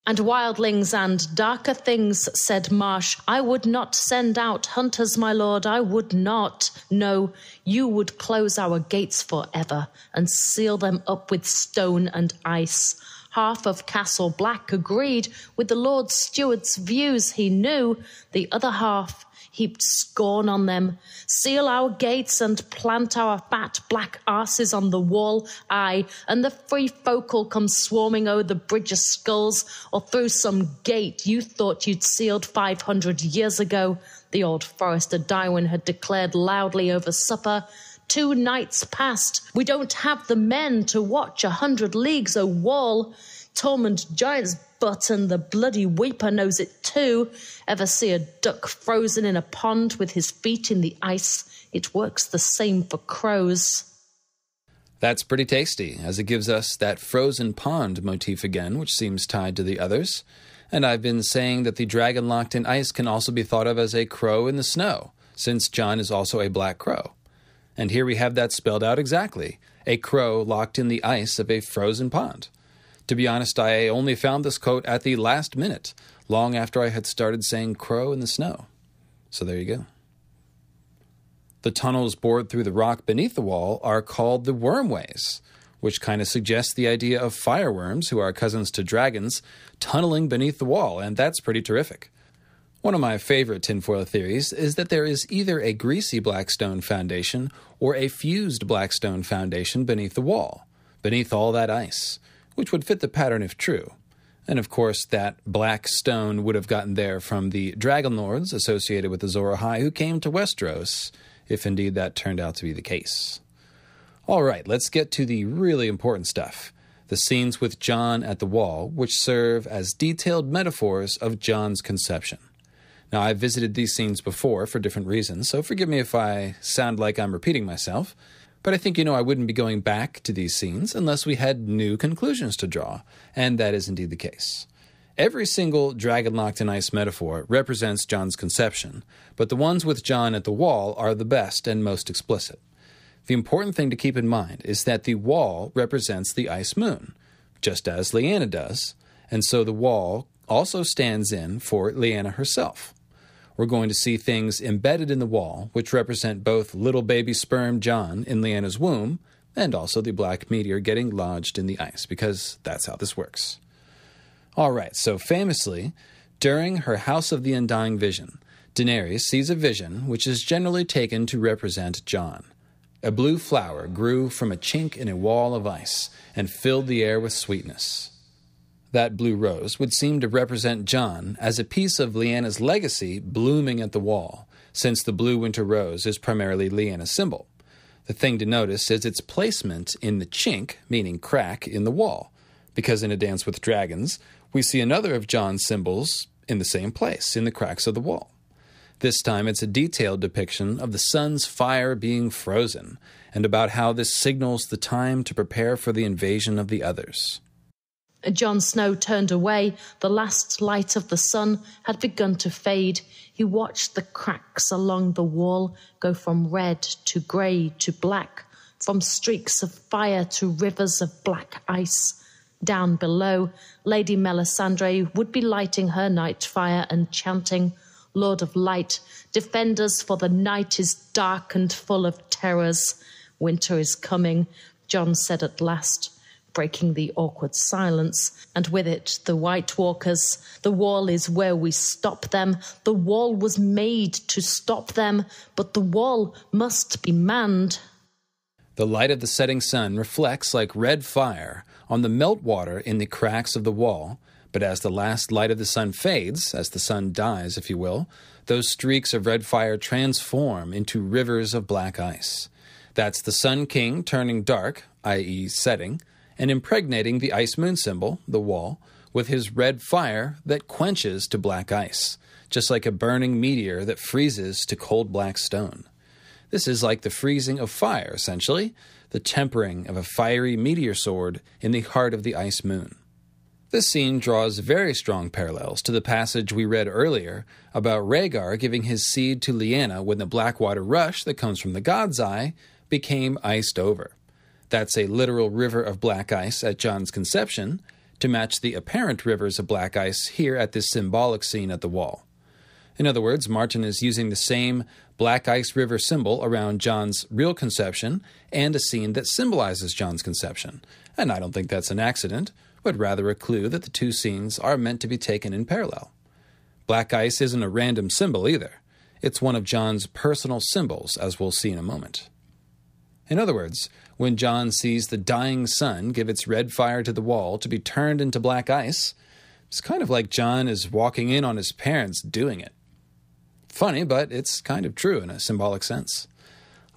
"And wildlings and darker things, said Marsh, I would not send out hunters, my lord, I would not. No, you would close our gates forever and seal them up with stone and ice. Half of Castle Black agreed with the Lord Steward's views, he knew. The other half heaped scorn on them. Seal our gates and plant our fat black asses on the Wall, aye, and the free folk'll come swarming o'er the Bridge of Skulls or through some gate you thought you'd sealed five hundred years ago. The old forester Dywyn had declared loudly over supper. Two nights past, we don't have the men to watch a hundred leagues o' Wall. Tormund Giant's butt and the bloody Weeper knows it too. Ever see a duck frozen in a pond with his feet in the ice? It works the same for crows." That's pretty tasty, as it gives us that frozen pond motif again, which seems tied to the others. And I've been saying that the dragon locked in ice can also be thought of as a crow in the snow, since Jon is also a black crow. And here we have that spelled out exactly, a crow locked in the ice of a frozen pond. To be honest, I only found this quote at the last minute, long after I had started saying crow in the snow. So there you go. The tunnels bored through the rock beneath the Wall are called the Wormways, which kind of suggests the idea of fireworms, who are cousins to dragons, tunneling beneath the Wall, and that's pretty terrific. One of my favorite tinfoil theories is that there is either a greasy blackstone foundation or a fused blackstone foundation beneath the Wall, beneath all that ice, which would fit the pattern if true. And of course, that black stone would have gotten there from the Dragonlords associated with Azor Ahai who came to Westeros, if indeed that turned out to be the case. All right, let's get to the really important stuff, the scenes with Jon at the Wall, which serve as detailed metaphors of Jon's conception. Now, I've visited these scenes before for different reasons, so forgive me if I sound like I'm repeating myself, but I think you know I wouldn't be going back to these scenes unless we had new conclusions to draw, and that is indeed the case. Every single dragon-locked-in-ice metaphor represents Jon's conception, but the ones with Jon at the Wall are the best and most explicit. The important thing to keep in mind is that the Wall represents the ice moon, just as Lyanna does, and so the Wall also stands in for Lyanna herself. We're going to see things embedded in the Wall, which represent both little baby sperm Jon in Lyanna's womb, and also the black meteor getting lodged in the ice, because that's how this works. All right, so famously, during her House of the Undying Vision, Daenerys sees a vision which is generally taken to represent Jon. A blue flower grew from a chink in a wall of ice and filled the air with sweetness. That blue rose would seem to represent Jon as a piece of Lyanna's legacy blooming at the Wall, since the blue winter rose is primarily Lyanna's symbol. The thing to notice is its placement in the chink, meaning crack, in the Wall, because in A Dance with Dragons, we see another of Jon's symbols in the same place, in the cracks of the Wall. This time it's a detailed depiction of the sun's fire being frozen, and about how this signals the time to prepare for the invasion of the others. Jon Snow turned away. The last light of the sun had begun to fade. He watched the cracks along the Wall go from red to grey to black, from streaks of fire to rivers of black ice. Down below, Lady Melisandre would be lighting her night fire and chanting, "Lord of Light, defend us, for the night is dark and full of terrors." "Winter is coming," Jon said at last, breaking the awkward silence, and with it the White Walkers. "The Wall is where we stop them. The Wall was made to stop them, but the Wall must be manned." The light of the setting sun reflects like red fire on the meltwater in the cracks of the wall, but as the last light of the sun fades, as the sun dies, if you will, those streaks of red fire transform into rivers of black ice. That's the Sun King turning dark, that is setting, and impregnating the ice moon symbol, the wall, with his red fire that quenches to black ice, just like a burning meteor that freezes to cold black stone. This is like the freezing of fire, essentially, the tempering of a fiery meteor sword in the heart of the ice moon. This scene draws very strong parallels to the passage we read earlier about Rhaegar giving his seed to Lyanna when the Blackwater Rush that comes from the God's Eye became iced over. That's a literal river of black ice at Jon's conception, to match the apparent rivers of black ice here at this symbolic scene at the wall. In other words, Martin is using the same black ice river symbol around Jon's real conception and a scene that symbolizes Jon's conception. And I don't think that's an accident, but rather a clue that the two scenes are meant to be taken in parallel. Black ice isn't a random symbol either. It's one of Jon's personal symbols, as we'll see in a moment. In other words, when Jon sees the dying sun give its red fire to the wall to be turned into black ice, it's kind of like Jon is walking in on his parents doing it. Funny, but it's kind of true in a symbolic sense.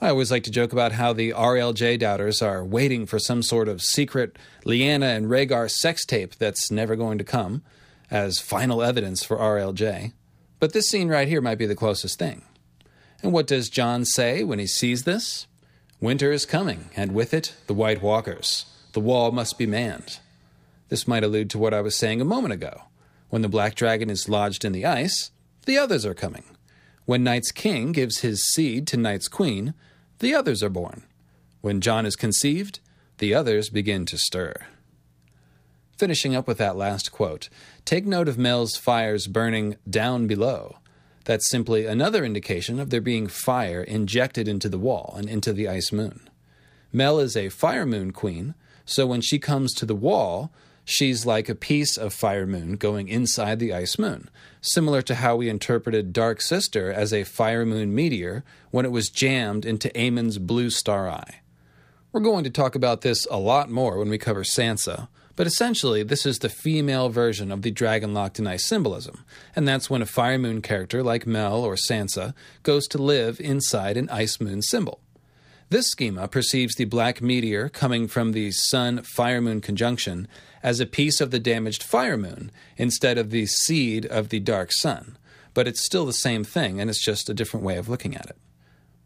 I always like to joke about how the R L J doubters are waiting for some sort of secret Lyanna and Rhaegar sex tape that's never going to come, as final evidence for R L J. But this scene right here might be the closest thing. And what does Jon say when he sees this? Winter is coming, and with it, the White Walkers. The wall must be manned. This might allude to what I was saying a moment ago. When the Black Dragon is lodged in the ice, the others are coming. When Night's King gives his seed to Night's Queen, the others are born. When Jon is conceived, the others begin to stir. Finishing up with that last quote, take note of Mel's fires burning down below. That's simply another indication of there being fire injected into the wall and into the ice moon. Mel is a fire moon queen, so when she comes to the wall, she's like a piece of fire moon going inside the ice moon, similar to how we interpreted Dark Sister as a fire moon meteor when it was jammed into Aemon's blue star eye. We're going to talk about this a lot more when we cover Sansa, but essentially, this is the female version of the dragon locked in ice symbolism, and that's when a fire moon character like Mel or Sansa goes to live inside an ice moon symbol. This schema perceives the black meteor coming from the sun-fire moon conjunction as a piece of the damaged fire moon instead of the seed of the dark sun, but it's still the same thing, and it's just a different way of looking at it.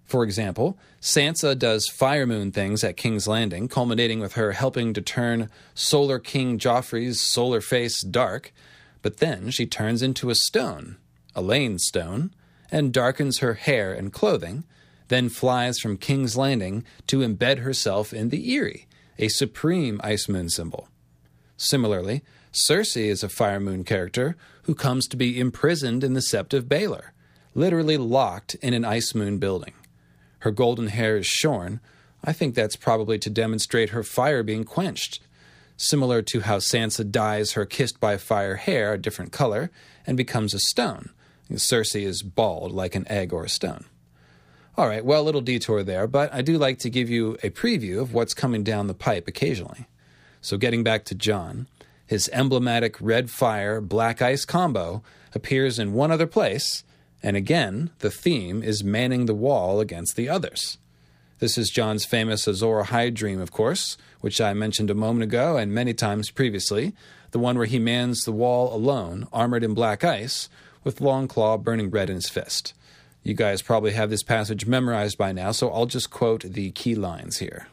For example, Sansa does fire moon things at King's Landing, culminating with her helping to turn Solar King Joffrey's solar face dark, but then she turns into a stone, Elaine Stone, and darkens her hair and clothing, then flies from King's Landing to embed herself in the Eyrie, a supreme ice moon symbol. Similarly, Cersei is a fire moon character who comes to be imprisoned in the Sept of Baelor, literally locked in an ice moon building. Her golden hair is shorn. I think that's probably to demonstrate her fire being quenched, similar to how Sansa dyes her Kissed by Fire hair a different color and becomes a stone. And Cersei is bald like an egg or a stone. All right, well, little detour there, but I do like to give you a preview of what's coming down the pipe occasionally. So getting back to Jon, his emblematic red fire, black ice combo appears in one other place, and again, the theme is manning the wall against the others. This is Jon's famous Azor Ahai dream, of course, which I mentioned a moment ago and many times previously, the one where he mans the wall alone, armored in black ice, with Longclaw burning red in his fist. You guys probably have this passage memorized by now, so I'll just quote the key lines here.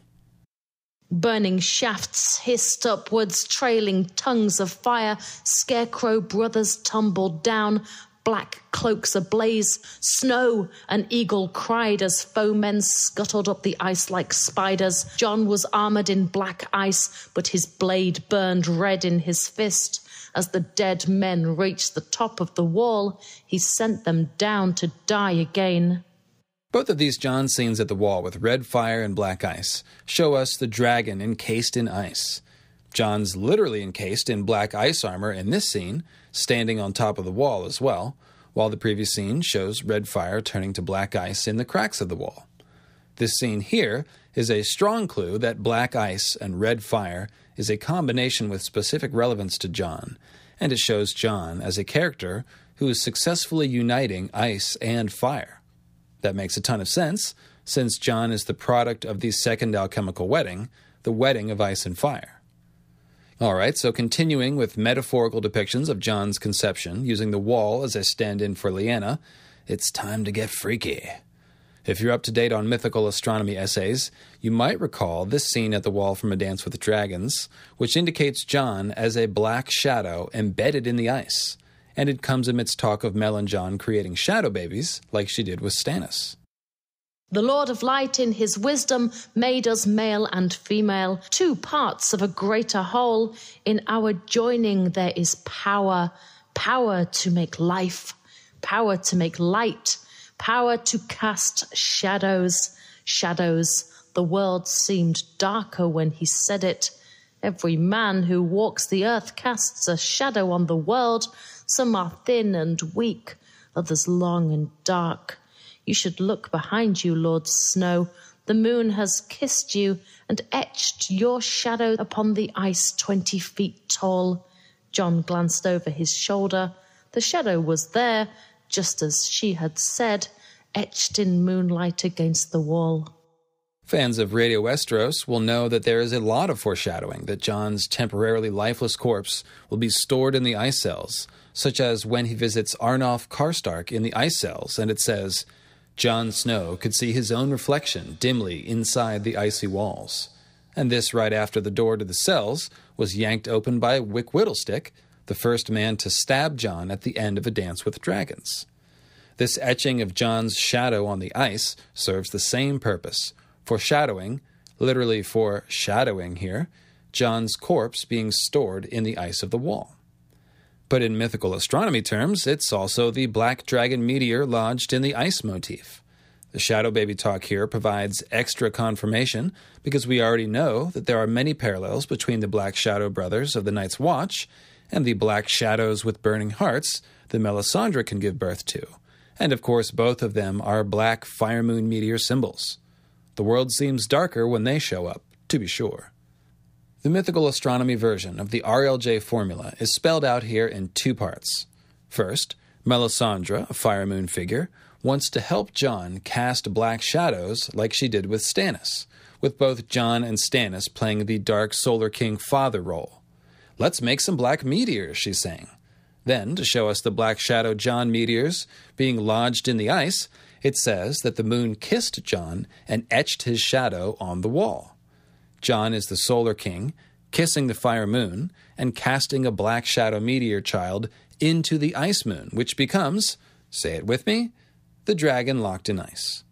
Burning shafts hissed upwards, trailing tongues of fire, scarecrow brothers tumbled down, black cloaks ablaze, snow, an eagle cried as foemen scuttled up the ice like spiders. Jon was armoured in black ice, but his blade burned red in his fist. As the dead men reached the top of the wall, he sent them down to die again. Both of these Jon scenes at the wall with red fire and black ice show us the dragon encased in ice. Jon's literally encased in black ice armor in this scene, standing on top of the wall as well, while the previous scene shows red fire turning to black ice in the cracks of the wall. This scene here is a strong clue that black ice and red fire is a combination with specific relevance to Jon, and it shows Jon as a character who is successfully uniting ice and fire. That makes a ton of sense, since Jon is the product of the second alchemical wedding, the wedding of ice and fire. Alright, so continuing with metaphorical depictions of Jon's conception, using the wall as a stand-in for Lyanna, it's time to get freaky. If you're up to date on mythical astronomy essays, you might recall this scene at the wall from A Dance with Dragons, which indicates Jon as a black shadow embedded in the ice, and it comes amidst talk of Mel and Jon creating shadow babies like she did with Stannis. The Lord of Light in his wisdom made us male and female, two parts of a greater whole. In our joining there is power, power to make life, power to make light, power to cast shadows, shadows. The world seemed darker when he said it. Every man who walks the earth casts a shadow on the world. Some are thin and weak, others long and dark. You should look behind you, Lord Snow. The moon has kissed you and etched your shadow upon the ice twenty feet tall. Jon glanced over his shoulder. The shadow was there, just as she had said, etched in moonlight against the wall. Fans of Radio Westeros will know that there is a lot of foreshadowing that Jon's temporarily lifeless corpse will be stored in the ice cells, such as when he visits Arnulf Karstark in the ice cells, and it says, Jon Snow could see his own reflection dimly inside the icy walls. And this right after the door to the cells was yanked open by Wick Whittlestick, the first man to stab Jon at the end of A Dance with Dragons. This etching of Jon's shadow on the ice serves the same purpose, foreshadowing, literally for shadowing here, Jon's corpse being stored in the ice of the wall. But in mythical astronomy terms, it's also the black dragon meteor lodged in the ice motif. The shadow baby talk here provides extra confirmation because we already know that there are many parallels between the Black Shadow Brothers of the Night's Watch and the black shadows with burning hearts that Melisandre can give birth to. And of course, both of them are black fire moon meteor symbols. The world seems darker when they show up, to be sure. The mythical astronomy version of the R L J formula is spelled out here in two parts. First, Melisandre, a fire moon figure, wants to help Jon cast black shadows like she did with Stannis, with both Jon and Stannis playing the Dark Solar King father role. Let's make some black meteors, she's saying. Then, to show us the black shadow Jon meteors being lodged in the ice, it says that the moon kissed Jon and etched his shadow on the wall. Jon is the Solar King, kissing the fire moon, and casting a black shadow meteor child into the ice moon, which becomes, say it with me, the dragon locked in ice.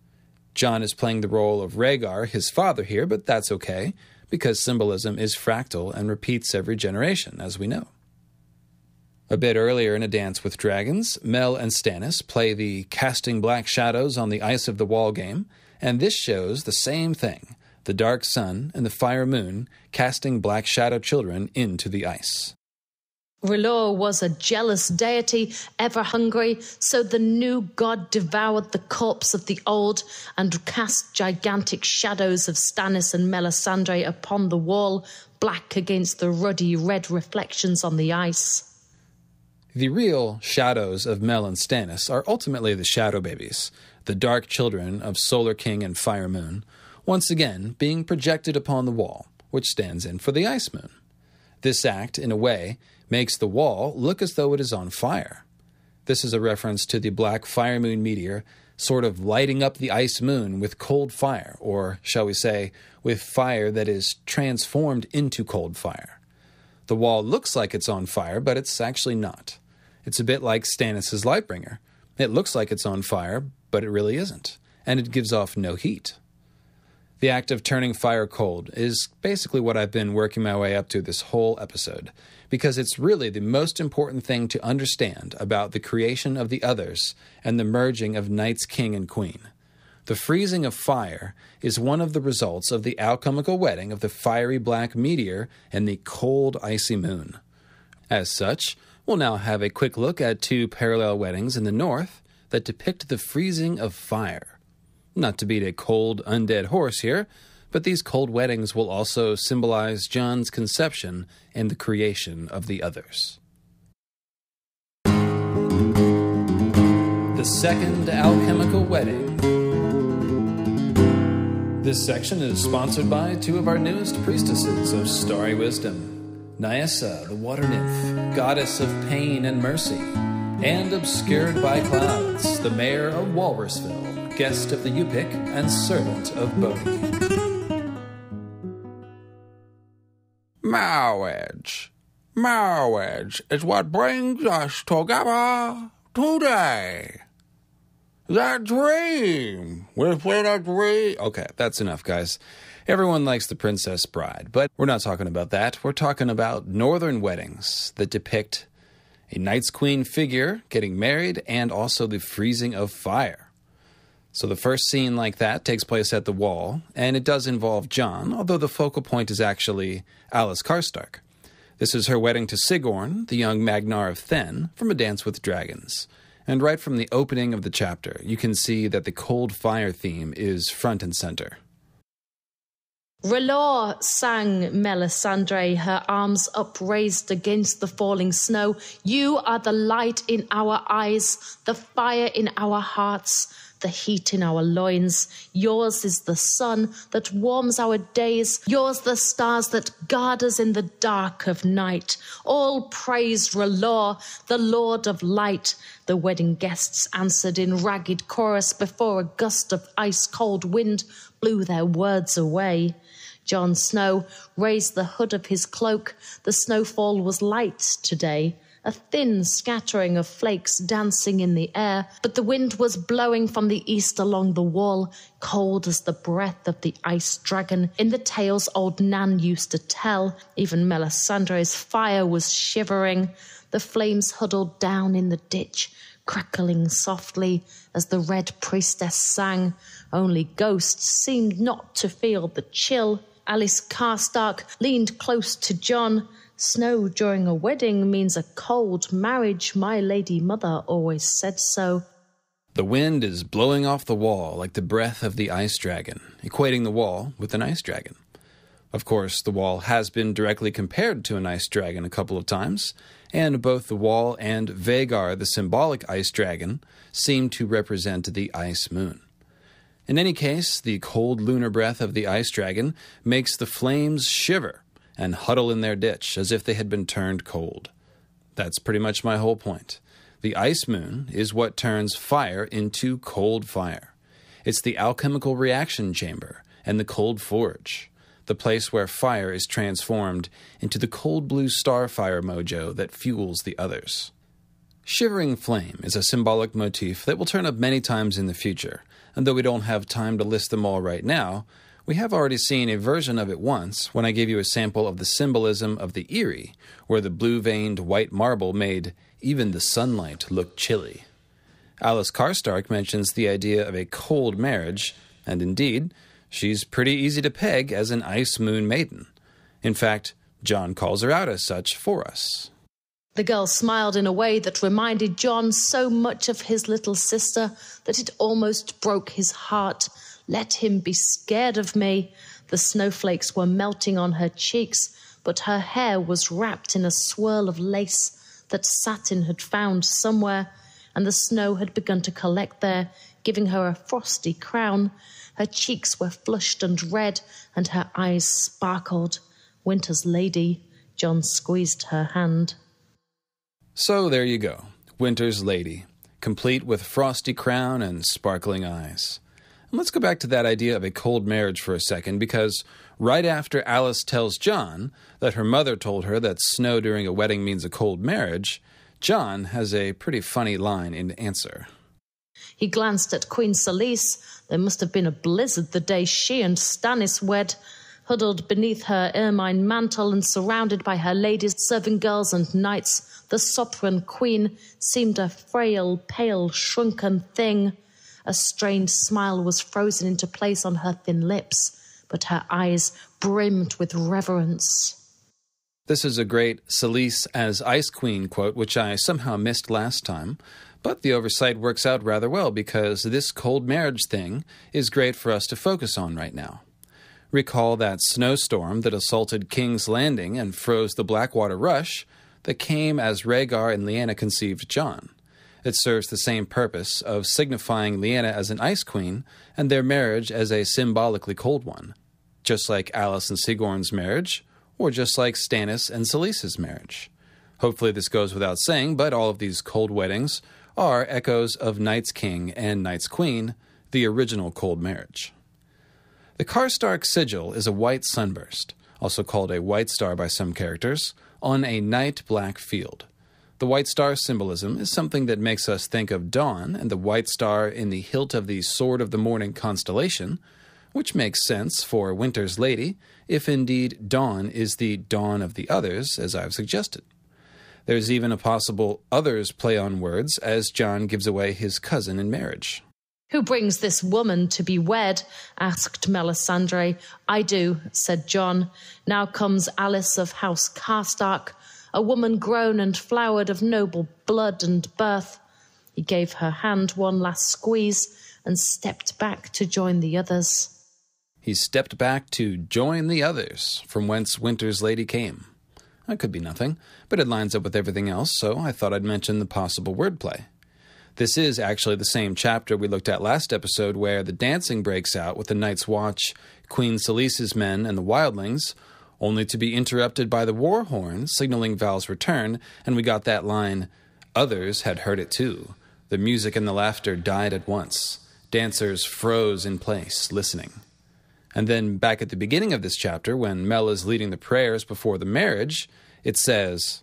Jon is playing the role of Rhaegar, his father here, but that's okay, because symbolism is fractal and repeats every generation, as we know. A bit earlier in A Dance with Dragons, Mel and Stannis play the casting black shadows on the ice of the wall game, and this shows the same thing. The dark sun and the fire moon casting black shadow children into the ice. R'hllor was a jealous deity, ever hungry, so the new god devoured the corpse of the old and cast gigantic shadows of Stannis and Melisandre upon the wall, black against the ruddy red reflections on the ice. The real shadows of Mel and Stannis are ultimately the shadow babies, the dark children of Solar King and Fire Moon, once again being projected upon the wall, which stands in for the ice moon. This act, in a way, makes the wall look as though it is on fire. This is a reference to the black fire moon meteor sort of lighting up the ice moon with cold fire, or, shall we say, with fire that is transformed into cold fire. The wall looks like it's on fire, but it's actually not. It's a bit like Stannis' Lightbringer. It looks like it's on fire, but it really isn't, and it gives off no heat. The act of turning fire cold is basically what I've been working my way up to this whole episode, because it's really the most important thing to understand about the creation of the Others and the merging of Night's King and Queen. The freezing of fire is one of the results of the alchemical wedding of the fiery black meteor and the cold icy moon. As such, we'll now have a quick look at two parallel weddings in the north that depict the freezing of fire. Not to beat a cold, undead horse here, but these cold weddings will also symbolize Jon's conception and the creation of the others. The Second Alchemical Wedding. This section is sponsored by two of our newest priestesses of starry wisdom, Nyssa, the water nymph, goddess of pain and mercy, and obscured by clouds, the mayor of Walrusville, guest of the Yupik and servant of Bodhi. Marriage. Marriage is what brings us together today. That dream. We've played a dream. Okay, that's enough, guys. Everyone likes The Princess Bride, but we're not talking about that. We're talking about northern weddings that depict a Night's Queen figure getting married and also the freezing of fire. So the first scene like that takes place at the Wall, and it does involve Jon, although the focal point is actually Alys Karstark. This is her wedding to Sigorn, the young Magnar of Thenn, from A Dance with Dragons. And right from the opening of the chapter, you can see that the cold fire theme is front and center. R'hllor, sang Melisandre, her arms upraised against the falling snow. You are the light in our eyes, the fire in our hearts, the heat in our loins. Yours is the sun that warms our days. Yours the stars that guard us in the dark of night. All praise R'hllor, the Lord of Light. The wedding guests answered in ragged chorus before a gust of ice-cold wind blew their words away. Jon Snow raised the hood of his cloak. The snowfall was light today, a thin scattering of flakes dancing in the air, but the wind was blowing from the east along the Wall, cold as the breath of the ice dragon in the tales old Nan used to tell. Even Melisandre's fire was shivering. The flames huddled down in the ditch, crackling softly as the red priestess sang. Only ghosts seemed not to feel the chill. Alys Karstark leaned close to Jon. Snow during a wedding means a cold marriage. My lady mother always said so. The wind is blowing off the Wall like the breath of the ice dragon, equating the Wall with an ice dragon. Of course, the Wall has been directly compared to an ice dragon a couple of times, and both the Wall and Vhagar, the symbolic ice dragon, seem to represent the ice moon. In any case, the cold lunar breath of the ice dragon makes the flames shiver and huddle in their ditch as if they had been turned cold. That's pretty much my whole point. The ice moon is what turns fire into cold fire. It's the alchemical reaction chamber and the cold forge, the place where fire is transformed into the cold blue starfire mojo that fuels the others. Shivering flame is a symbolic motif that will turn up many times in the future, and though we don't have time to list them all right now, we have already seen a version of it once when I gave you a sample of the symbolism of the Eyrie, where the blue-veined white marble made even the sunlight look chilly. Alys Karstark mentions the idea of a cold marriage, and indeed, she's pretty easy to peg as an ice moon maiden. In fact, Jon calls her out as such for us. The girl smiled in a way that reminded Jon so much of his little sister that it almost broke his heart. Let him be scared of me. The snowflakes were melting on her cheeks, but her hair was wrapped in a swirl of lace that satin had found somewhere, and the snow had begun to collect there, giving her a frosty crown. Her cheeks were flushed and red, and her eyes sparkled. Winter's lady. Jon squeezed her hand. So there you go, Winter's lady, complete with frosty crown and sparkling eyes. Let's go back to that idea of a cold marriage for a second, because right after Alys tells Jon that her mother told her that snow during a wedding means a cold marriage, Jon has a pretty funny line in answer. He glanced at Queen Selyse. There must have been a blizzard the day she and Stannis wed. Huddled beneath her ermine mantle and surrounded by her ladies, serving girls and knights, the Sopran Queen seemed a frail, pale, shrunken thing. A strained smile was frozen into place on her thin lips, but her eyes brimmed with reverence. This is a great Selyse as Ice Queen quote, which I somehow missed last time, But the oversight works out rather well because this cold marriage thing is great for us to focus on right now. Recall that snowstorm that assaulted King's Landing and froze the Blackwater Rush that came as Rhaegar and Lyanna conceived Jon. It serves the same purpose of signifying Lyanna as an ice queen and their marriage as a symbolically cold one, just like Alys and Sigorn's marriage, or just like Stannis and Selyse's marriage. Hopefully this goes without saying, but all of these cold weddings are echoes of Night's King and Night's Queen, the original cold marriage. The Karstark sigil is a white sunburst, also called a white star by some characters, on a night black field. The white star symbolism is something that makes us think of dawn and the white star in the hilt of the Sword of the Morning constellation, which makes sense for Winter's Lady, if indeed dawn is the dawn of the others, as I've suggested. There's even a possible others play on words as Jon gives away his cousin in marriage. "Who brings this woman to be wed?" asked Melisandre. "I do," said Jon. "Now comes Alys of House Karstark, a woman grown and flowered of noble blood and birth." He gave her hand one last squeeze and stepped back to join the others. He stepped back to join the others, from whence Winter's Lady came. That could be nothing, but it lines up with everything else, so I thought I'd mention the possible wordplay. This is actually the same chapter we looked at last episode where the dancing breaks out with the Night's Watch, Queen Selyse's men, and the Wildlings, only to be interrupted by the war horn signaling Val's return, and we got that line, "Others had heard it too." The music and the laughter died at once. Dancers froze in place, listening. And then back at the beginning of this chapter, when Mel is leading the prayers before the marriage, it says,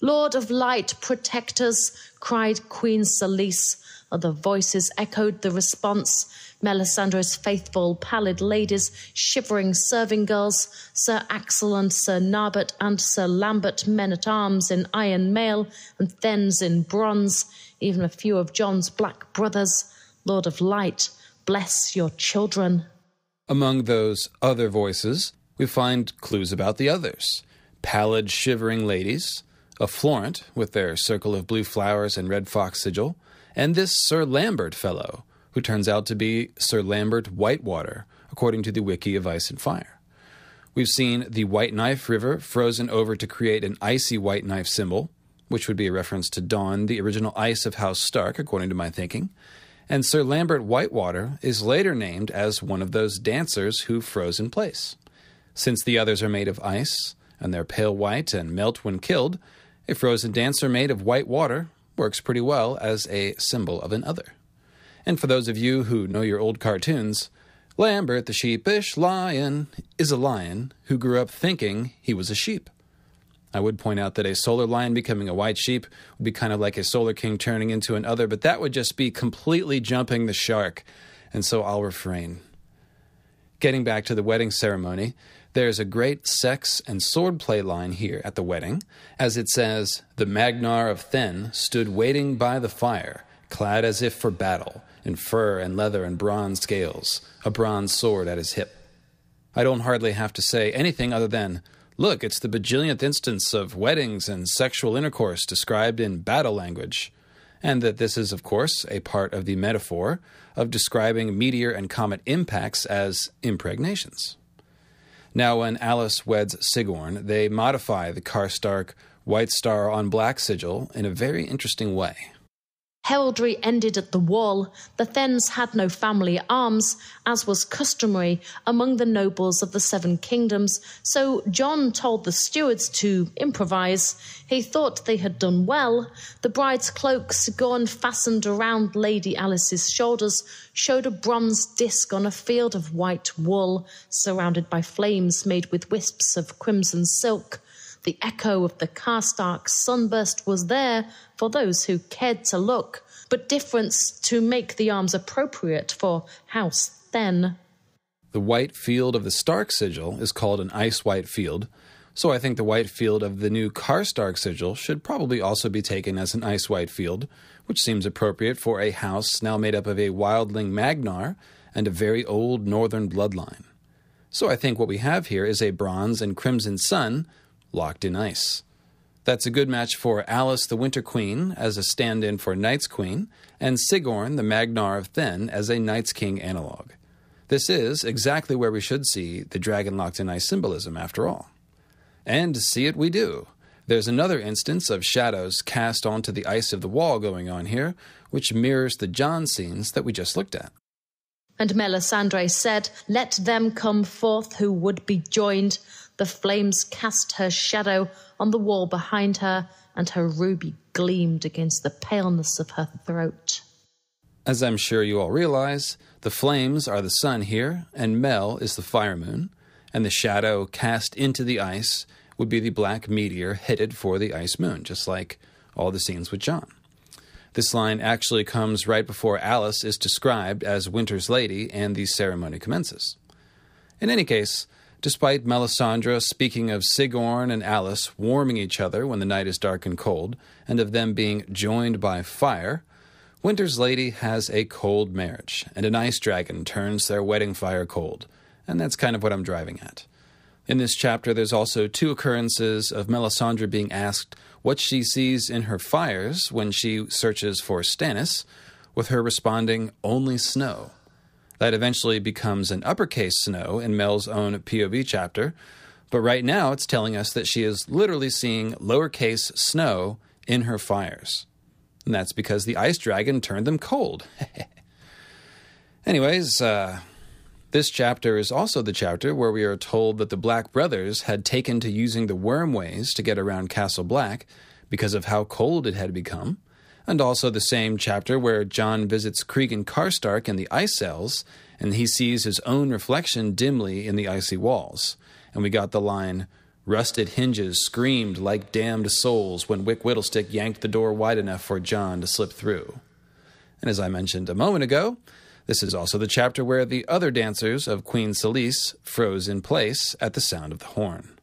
"Lord of light, protect us," cried Queen Selyse. Other voices echoed the response. Melisandre's faithful, pallid ladies, shivering serving girls, Sir Axel and Sir Narbert and Sir Lambert, men-at-arms in iron mail and thens in bronze, even a few of Jon's black brothers. "Lord of light, bless your children." Among those other voices, we find clues about the others. Pallid, shivering ladies, a Florent with their circle of blue flowers and red fox sigil, and this Sir Lambert fellow, who turns out to be Sir Lambert Whitewater, according to the Wiki of Ice and Fire. We've seen the White Knife River frozen over to create an icy white knife symbol, which would be a reference to Dawn, the original ice of House Stark, according to my thinking. And Sir Lambert Whitewater is later named as one of those dancers who froze in place. Since the others are made of ice, and they're pale white and melt when killed, a frozen dancer made of white water works pretty well as a symbol of an other. And for those of you who know your old cartoons, Lambert the sheepish lion is a lion who grew up thinking he was a sheep. I would point out that a solar lion becoming a white sheep would be kind of like a solar king turning into an other, but that would just be completely jumping the shark, and so I'll refrain. Getting back to the wedding ceremony, there's a great sex and swordplay line here at the wedding, as it says, "The Magnar of Then stood waiting by the fire, clad as if for battle, in fur and leather and bronze scales, a bronze sword at his hip." I don't hardly have to say anything other than, look, it's the bajillionth instance of weddings and sexual intercourse described in battle language, and that this is, of course, a part of the metaphor of describing meteor and comet impacts as impregnations. Now, when Alys weds Sigorn, they modify the Karstark white star on black sigil in a very interesting way. "Heraldry ended at the wall. The Thens had no family arms, as was customary among the nobles of the Seven Kingdoms, so Jon told the stewards to improvise. He thought they had done well. The bride's cloak, Sigorn fastened around Lady Alys's shoulders, showed a bronze disc on a field of white wool, surrounded by flames made with wisps of crimson silk. The echo of the Karstark sunburst was there for those who cared to look, but difference to make the arms appropriate for House Then." The white field of the Stark sigil is called an ice-white field, so I think the white field of the new Karstark sigil should probably also be taken as an ice-white field, which seems appropriate for a house now made up of a wildling Magnar and a very old northern bloodline. So I think what we have here is a bronze and crimson sun locked in ice. That's a good match for Alys the Winter Queen as a stand-in for Night's Queen, and Sigorn, the Magnar of Thenn, as a Night's King analogue. This is exactly where we should see the dragon locked in ice symbolism, after all. And see it we do. There's another instance of shadows cast onto the ice of the wall going on here, which mirrors the Jon scenes that we just looked at. And Melisandre said, "Let them come forth who would be joined." The flames cast her shadow on the wall behind her, and her ruby gleamed against the paleness of her throat. As I'm sure you all realize, the flames are the sun here, and Mel is the fire moon, and the shadow cast into the ice would be the black meteor headed for the ice moon, just like all the scenes with Jon. This line actually comes right before Alys is described as Winter's Lady and the ceremony commences. In any case, despite Melisandre speaking of Sigorn and Alys warming each other when the night is dark and cold, and of them being joined by fire, Winter's Lady has a cold marriage, and an ice dragon turns their wedding fire cold. And that's kind of what I'm driving at. In this chapter, there's also two occurrences of Melisandre being asked what she sees in her fires when she searches for Stannis, with her responding, "Only snow." That eventually becomes an uppercase snow in Mel's own P O V chapter, but right now it's telling us that she is literally seeing lowercase snow in her fires. And that's because the ice dragon turned them cold. Anyways, uh... this chapter is also the chapter where we are told that the Black Brothers had taken to using the wormways to get around Castle Black because of how cold it had become, and also the same chapter where Jon visits Cregan Karstark in the ice cells, and he sees his own reflection dimly in the icy walls. And we got the line, "Rusted hinges screamed like damned souls when Wick Whittlestick yanked the door wide enough for Jon to slip through." And as I mentioned a moment ago, this is also the chapter where the other dancers of Queen Selyse froze in place at the sound of the horn.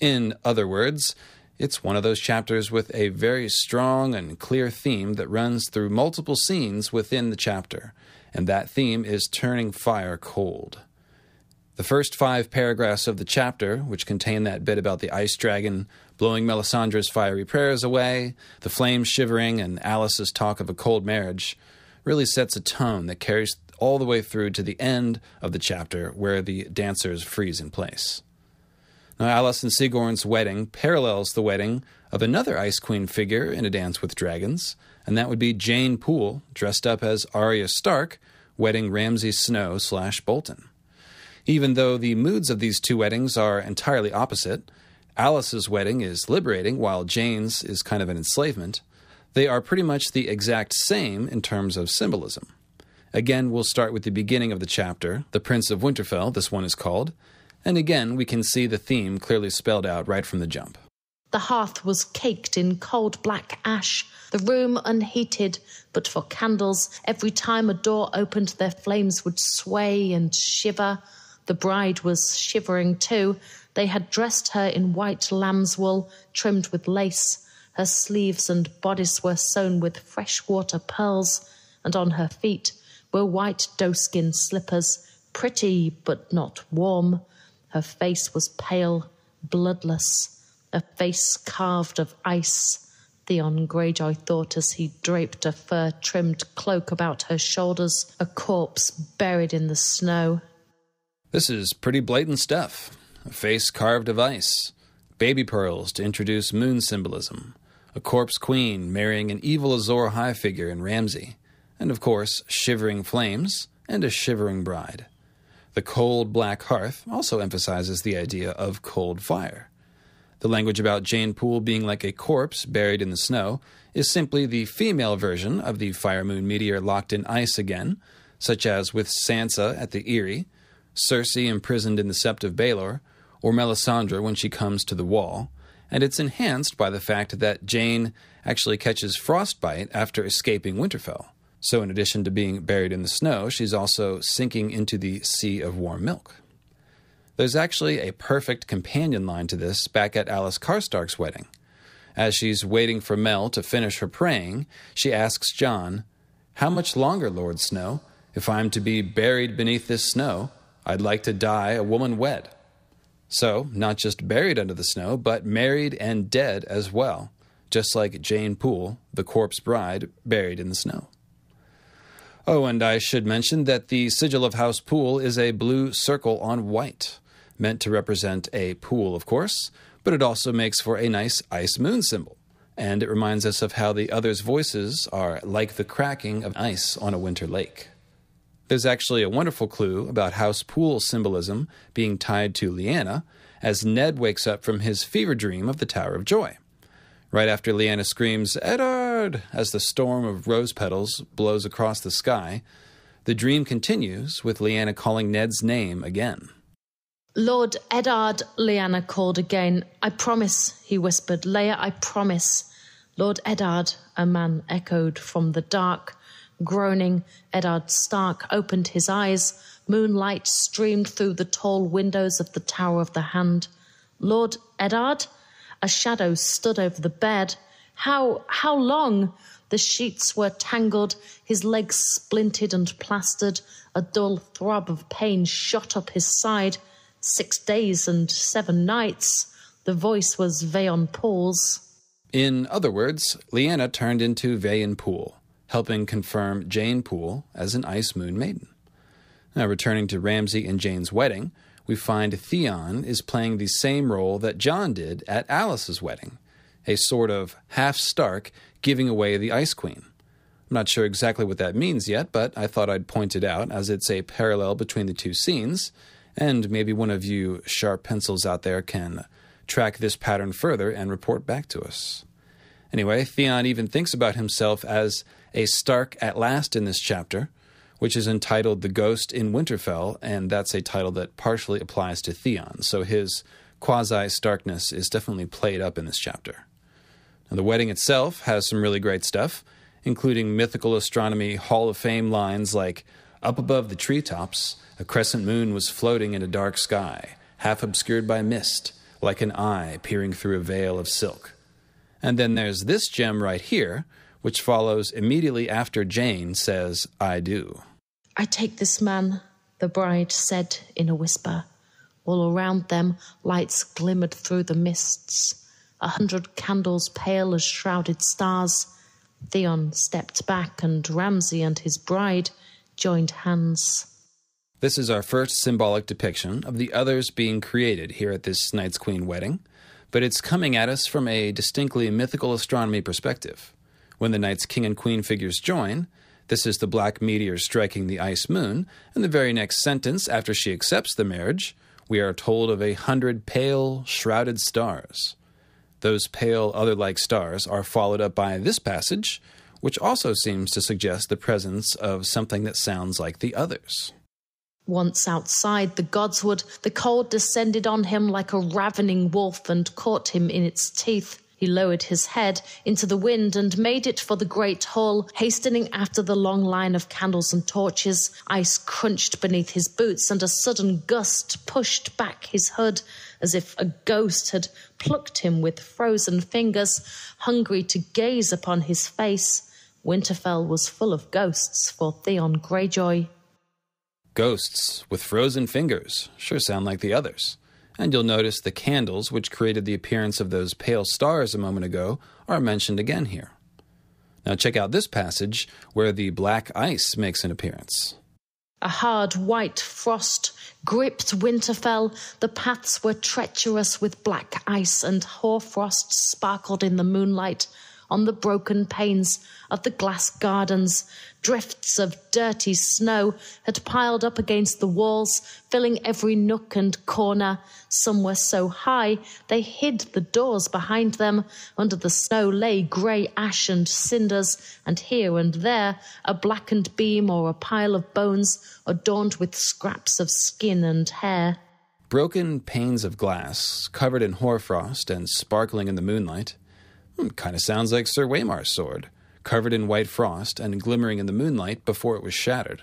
In other words, it's one of those chapters with a very strong and clear theme that runs through multiple scenes within the chapter, and that theme is turning fire cold. The first five paragraphs of the chapter, which contain that bit about the ice dragon blowing Melisandre's fiery prayers away, the flames shivering, and Alys's talk of a cold marriage, really sets a tone that carries all the way through to the end of the chapter where the dancers freeze in place. Now, Alys and Sigorn's wedding parallels the wedding of another Ice Queen figure in A Dance with Dragons, and that would be Jeyne Poole, dressed up as Arya Stark, wedding Ramsay Snow slash Bolton. Even though the moods of these two weddings are entirely opposite, Alys's wedding is liberating while Jeyne's is kind of an enslavement, they are pretty much the exact same in terms of symbolism. Again, we'll start with the beginning of the chapter, The Prince of Winterfell, this one is called, and again we can see the theme clearly spelled out right from the jump. The hearth was caked in cold black ash, the room unheated, but for candles, every time a door opened their flames would sway and shiver. The bride was shivering too. They had dressed her in white lamb's wool, trimmed with lace. Her sleeves and bodice were sewn with freshwater pearls, and on her feet were white doeskin slippers, pretty but not warm. Her face was pale, bloodless, a face carved of ice, Theon Greyjoy thought as he draped a fur-trimmed cloak about her shoulders, a corpse buried in the snow. This is pretty blatant stuff. A face carved of ice. Baby pearls to introduce moon symbolism. A corpse queen marrying an evil Azor Ahai figure in Ramsay, and of course, shivering flames and a shivering bride. The cold black hearth also emphasizes the idea of cold fire. The language about Jeyne Poole being like a corpse buried in the snow is simply the female version of the fire moon meteor locked in ice again, such as with Sansa at the Eyrie, Cersei imprisoned in the Sept of Baelor, or Melisandre when she comes to the wall, and it's enhanced by the fact that Jeyne actually catches frostbite after escaping Winterfell. So in addition to being buried in the snow, she's also sinking into the sea of warm milk. There's actually a perfect companion line to this back at Alys Karstark's wedding. As she's waiting for Mel to finish her praying, she asks Jon, "How much longer, Lord Snow? If I'm to be buried beneath this snow, I'd like to die a woman wed." So, not just buried under the snow, but married and dead as well, just like Jeyne Poole, the corpse bride, buried in the snow. Oh, and I should mention that the sigil of House Poole is a blue circle on white, meant to represent a pool, of course, but it also makes for a nice ice moon symbol, and it reminds us of how the others' voices are like the cracking of ice on a winter lake. There's actually a wonderful clue about House Poole symbolism being tied to Lyanna as Ned wakes up from his fever dream of the Tower of Joy, right after Lyanna screams, "Eddard!" as the storm of rose petals blows across the sky. The dream continues with Lyanna calling Ned's name again. "Lord Eddard," Lyanna called again. "I promise," he whispered. "Leia, I promise." "Lord Eddard," a man echoed from the dark. Groaning, Eddard Stark opened his eyes. Moonlight streamed through the tall windows of the Tower of the Hand. "Lord Eddard?" A shadow stood over the bed. How, how long? The sheets were tangled, his legs splinted and plastered. A dull throb of pain shot up his side. Six days and seven nights. The voice was Vhagar Poole's. In other words, Lyanna turned into Vhagar Poole, helping confirm Jeyne Poole as an Ice Moon Maiden. Now, returning to Ramsay and Jane's wedding, we find Theon is playing the same role that Jon did at Alice's wedding, a sort of half-Stark giving away the Ice Queen. I'm not sure exactly what that means yet, but I thought I'd point it out as it's a parallel between the two scenes, and maybe one of you sharp pencils out there can track this pattern further and report back to us. Anyway, Theon even thinks about himself as a Stark at last in this chapter, which is entitled The Ghost in Winterfell, and that's a title that partially applies to Theon, so his quasi-Starkness is definitely played up in this chapter. Now, the wedding itself has some really great stuff, including mythical astronomy Hall of Fame lines like, "Up above the treetops, a crescent moon was floating in a dark sky, half obscured by mist, like an eye peering through a veil of silk." And then there's this gem right here, which follows immediately after Jane says, "I do." "I take this man," the bride said in a whisper. All around them, lights glimmered through the mists, a hundred candles pale as shrouded stars. Theon stepped back, and Ramsay and his bride joined hands. This is our first symbolic depiction of the others being created here at this Night's Queen wedding, but it's coming at us from a distinctly mythical astronomy perspective. When the Night's King and Queen figures join, this is the black meteor striking the ice moon, and the very next sentence after she accepts the marriage, we are told of a hundred pale, shrouded stars. Those pale, other-like stars are followed up by this passage, which also seems to suggest the presence of something that sounds like the others. "Once outside the godswood, the cold descended on him like a ravening wolf and caught him in its teeth. He lowered his head into the wind and made it for the great hall, hastening after the long line of candles and torches. Ice crunched beneath his boots, and a sudden gust pushed back his hood, as if a ghost had plucked him with frozen fingers, hungry to gaze upon his face. Winterfell was full of ghosts for Theon Greyjoy." Ghosts with frozen fingers sure sound like the others. And you'll notice the candles, which created the appearance of those pale stars a moment ago, are mentioned again here. Now check out this passage, where the black ice makes an appearance. "A hard white frost gripped Winterfell. The paths were treacherous with black ice, and hoarfrost sparkled in the moonlight on the broken panes of the glass gardens. Drifts of dirty snow had piled up against the walls, filling every nook and corner. Some were so high they hid the doors behind them. Under the snow lay grey ash and cinders, and here and there a blackened beam or a pile of bones adorned with scraps of skin and hair." Broken panes of glass, covered in hoarfrost and sparkling in the moonlight. Hmm, kind of sounds like Sir Waymar's sword, covered in white frost and glimmering in the moonlight before it was shattered.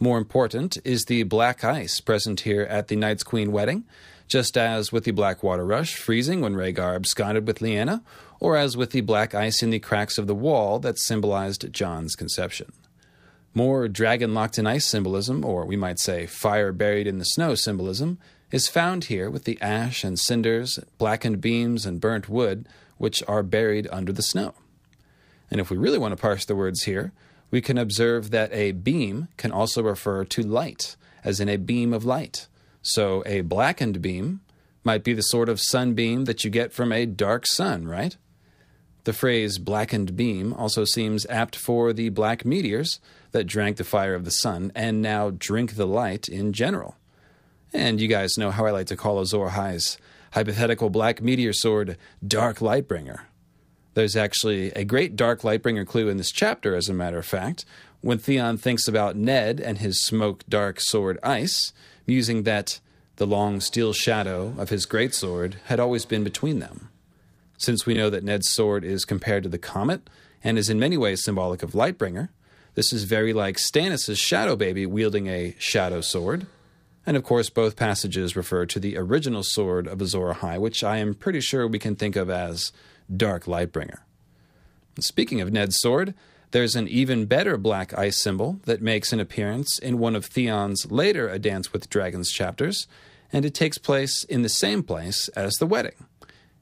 More important is the black ice present here at the Night's Queen wedding, just as with the Blackwater Rush freezing when Rhaegar absconded with Lyanna, or as with the black ice in the cracks of the wall that symbolized Jon's conception. More dragon locked in ice symbolism, or we might say fire buried in the snow symbolism, is found here with the ash and cinders, blackened beams, and burnt wood, which are buried under the snow. And if we really want to parse the words here, we can observe that a beam can also refer to light, as in a beam of light. So a blackened beam might be the sort of sunbeam that you get from a dark sun, right? The phrase blackened beam also seems apt for the black meteors that drank the fire of the sun and now drink the light in general. And you guys know how I like to call Azor Ahai's hypothetical black meteor sword Dark Lightbringer. There's actually a great Dark Lightbringer clue in this chapter, as a matter of fact, when Theon thinks about Ned and his smoke-dark sword Ice, musing that the long steel shadow of his greatsword had always been between them. Since we know that Ned's sword is compared to the comet and is in many ways symbolic of Lightbringer, this is very like Stannis' shadow baby wielding a shadow sword. And of course, both passages refer to the original sword of Azor Ahai, which I am pretty sure we can think of as Dark Lightbringer. Speaking of Ned's sword, there's an even better black ice symbol that makes an appearance in one of Theon's later A Dance with Dragons chapters, and it takes place in the same place as the wedding,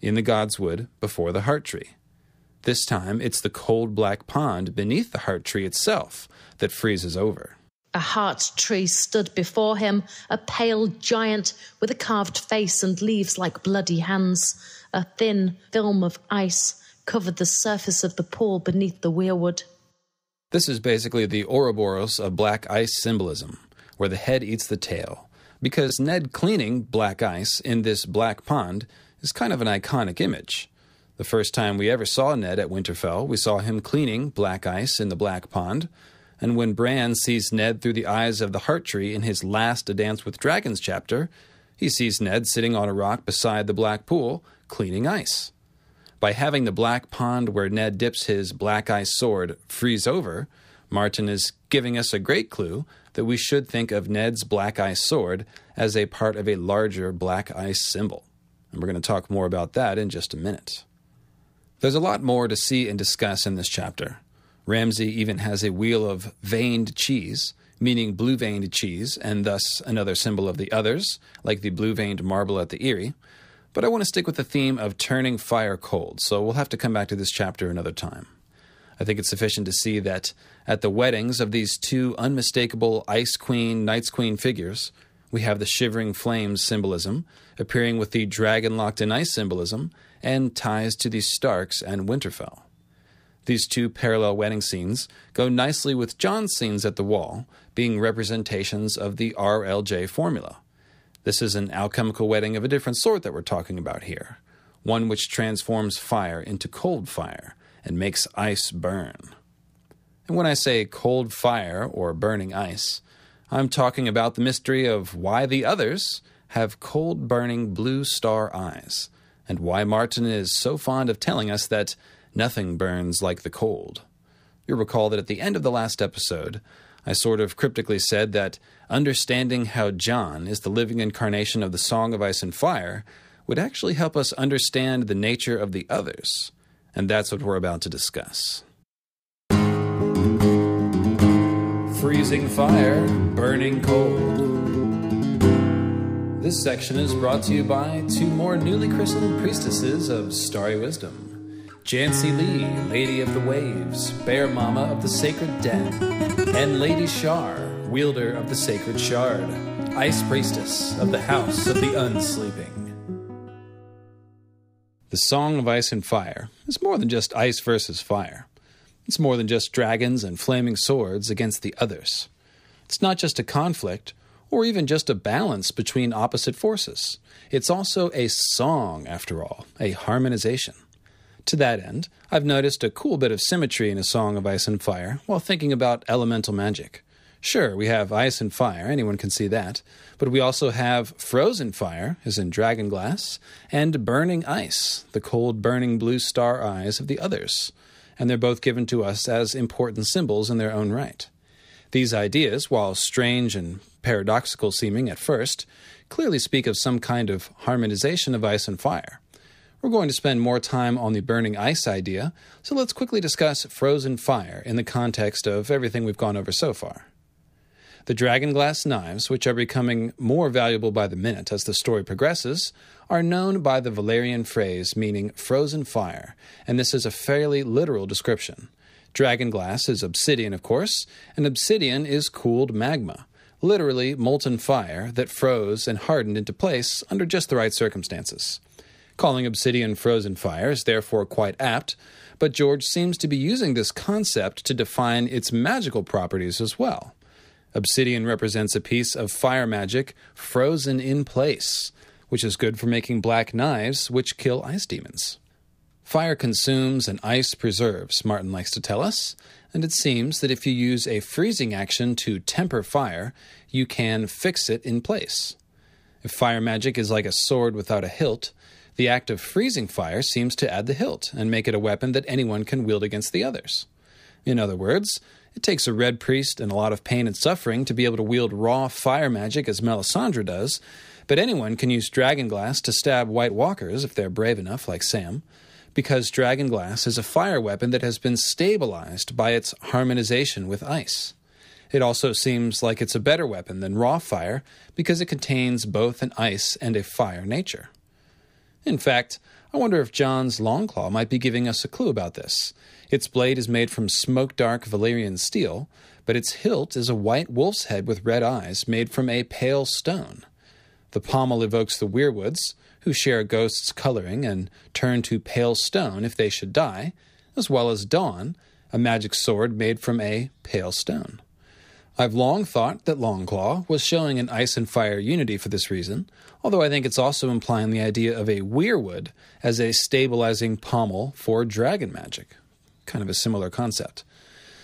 in the Godswood before the Heart Tree. This time, it's the cold black pond beneath the Heart Tree itself that freezes over. A heart tree stood before him, a pale giant with a carved face and leaves like bloody hands. A thin film of ice covered the surface of the pool beneath the weirwood. This is basically the Ouroboros of black ice symbolism, where the head eats the tail, because Ned cleaning black ice in this black pond is kind of an iconic image. The first time we ever saw Ned at Winterfell, we saw him cleaning black ice in the black pond. And when Bran sees Ned through the eyes of the Heart Tree in his last A Dance with Dragons chapter, he sees Ned sitting on a rock beside the black pool, cleaning ice. By having the black pond where Ned dips his black ice sword freeze over, Martin is giving us a great clue that we should think of Ned's black ice sword as a part of a larger black ice symbol. And we're going to talk more about that in just a minute. There's a lot more to see and discuss in this chapter. Ramsay even has a wheel of veined cheese, meaning blue-veined cheese, and thus another symbol of the others, like the blue-veined marble at the Eyrie. But I want to stick with the theme of turning fire cold, so we'll have to come back to this chapter another time. I think it's sufficient to see that at the weddings of these two unmistakable Ice Queen, Night's Queen figures, we have the shivering flames symbolism, appearing with the dragon locked in ice symbolism, and ties to the Starks and Winterfell. These two parallel wedding scenes go nicely with Jon's scenes at the Wall, being representations of the R L J formula. This is an alchemical wedding of a different sort that we're talking about here, one which transforms fire into cold fire and makes ice burn. And when I say cold fire or burning ice, I'm talking about the mystery of why the others have cold-burning blue star eyes, and why Martin is so fond of telling us that nothing burns like the cold. You'll recall that at the end of the last episode, I sort of cryptically said that understanding how Jon is the living incarnation of the Song of Ice and Fire would actually help us understand the nature of the others, and that's what we're about to discuss. Freezing fire, burning cold. This section is brought to you by two more newly christened priestesses of starry wisdom, Jancy Lee, Lady of the Waves, Bear Mama of the Sacred Den, and Lady Shar, Wielder of the Sacred Shard, Ice Priestess of the House of the Unsleeping. The Song of Ice and Fire is more than just ice versus fire. It's more than just dragons and flaming swords against the others. It's not just a conflict, or even just a balance between opposite forces. It's also a song, after all, a harmonization. To that end, I've noticed a cool bit of symmetry in A Song of Ice and Fire while thinking about elemental magic. Sure, we have ice and fire, anyone can see that, but we also have frozen fire, as in dragonglass, and burning ice, the cold burning blue star eyes of the others. And they're both given to us as important symbols in their own right. These ideas, while strange and paradoxical seeming at first, clearly speak of some kind of harmonization of ice and fire. We're going to spend more time on the burning ice idea, so let's quickly discuss frozen fire in the context of everything we've gone over so far. The dragonglass knives, which are becoming more valuable by the minute as the story progresses, are known by the Valyrian phrase meaning frozen fire, and this is a fairly literal description. Dragonglass is obsidian, of course, and obsidian is cooled magma, literally molten fire that froze and hardened into place under just the right circumstances. Calling obsidian frozen fire is therefore quite apt, but George seems to be using this concept to define its magical properties as well. Obsidian represents a piece of fire magic frozen in place, which is good for making black knives which kill ice demons. Fire consumes and ice preserves, Martin likes to tell us, and it seems that if you use a freezing action to temper fire, you can fix it in place. If fire magic is like a sword without a hilt, the act of freezing fire seems to add the hilt and make it a weapon that anyone can wield against the others. In other words, it takes a red priest and a lot of pain and suffering to be able to wield raw fire magic as Melisandre does, but anyone can use dragonglass to stab White Walkers if they're brave enough, like Sam, because dragonglass is a fire weapon that has been stabilized by its harmonization with ice. It also seems like it's a better weapon than raw fire because it contains both an ice and a fire nature. In fact, I wonder if Jon's longclaw might be giving us a clue about this. Its blade is made from smoke-dark Valyrian steel, but its hilt is a white wolf's head with red eyes made from a pale stone. The pommel evokes the Weirwoods, who share ghosts' coloring and turn to pale stone if they should die, as well as Dawn, a magic sword made from a pale stone. I've long thought that Longclaw was showing an ice and fire unity for this reason, although I think it's also implying the idea of a Weirwood as a stabilizing pommel for dragon magic. Kind of a similar concept.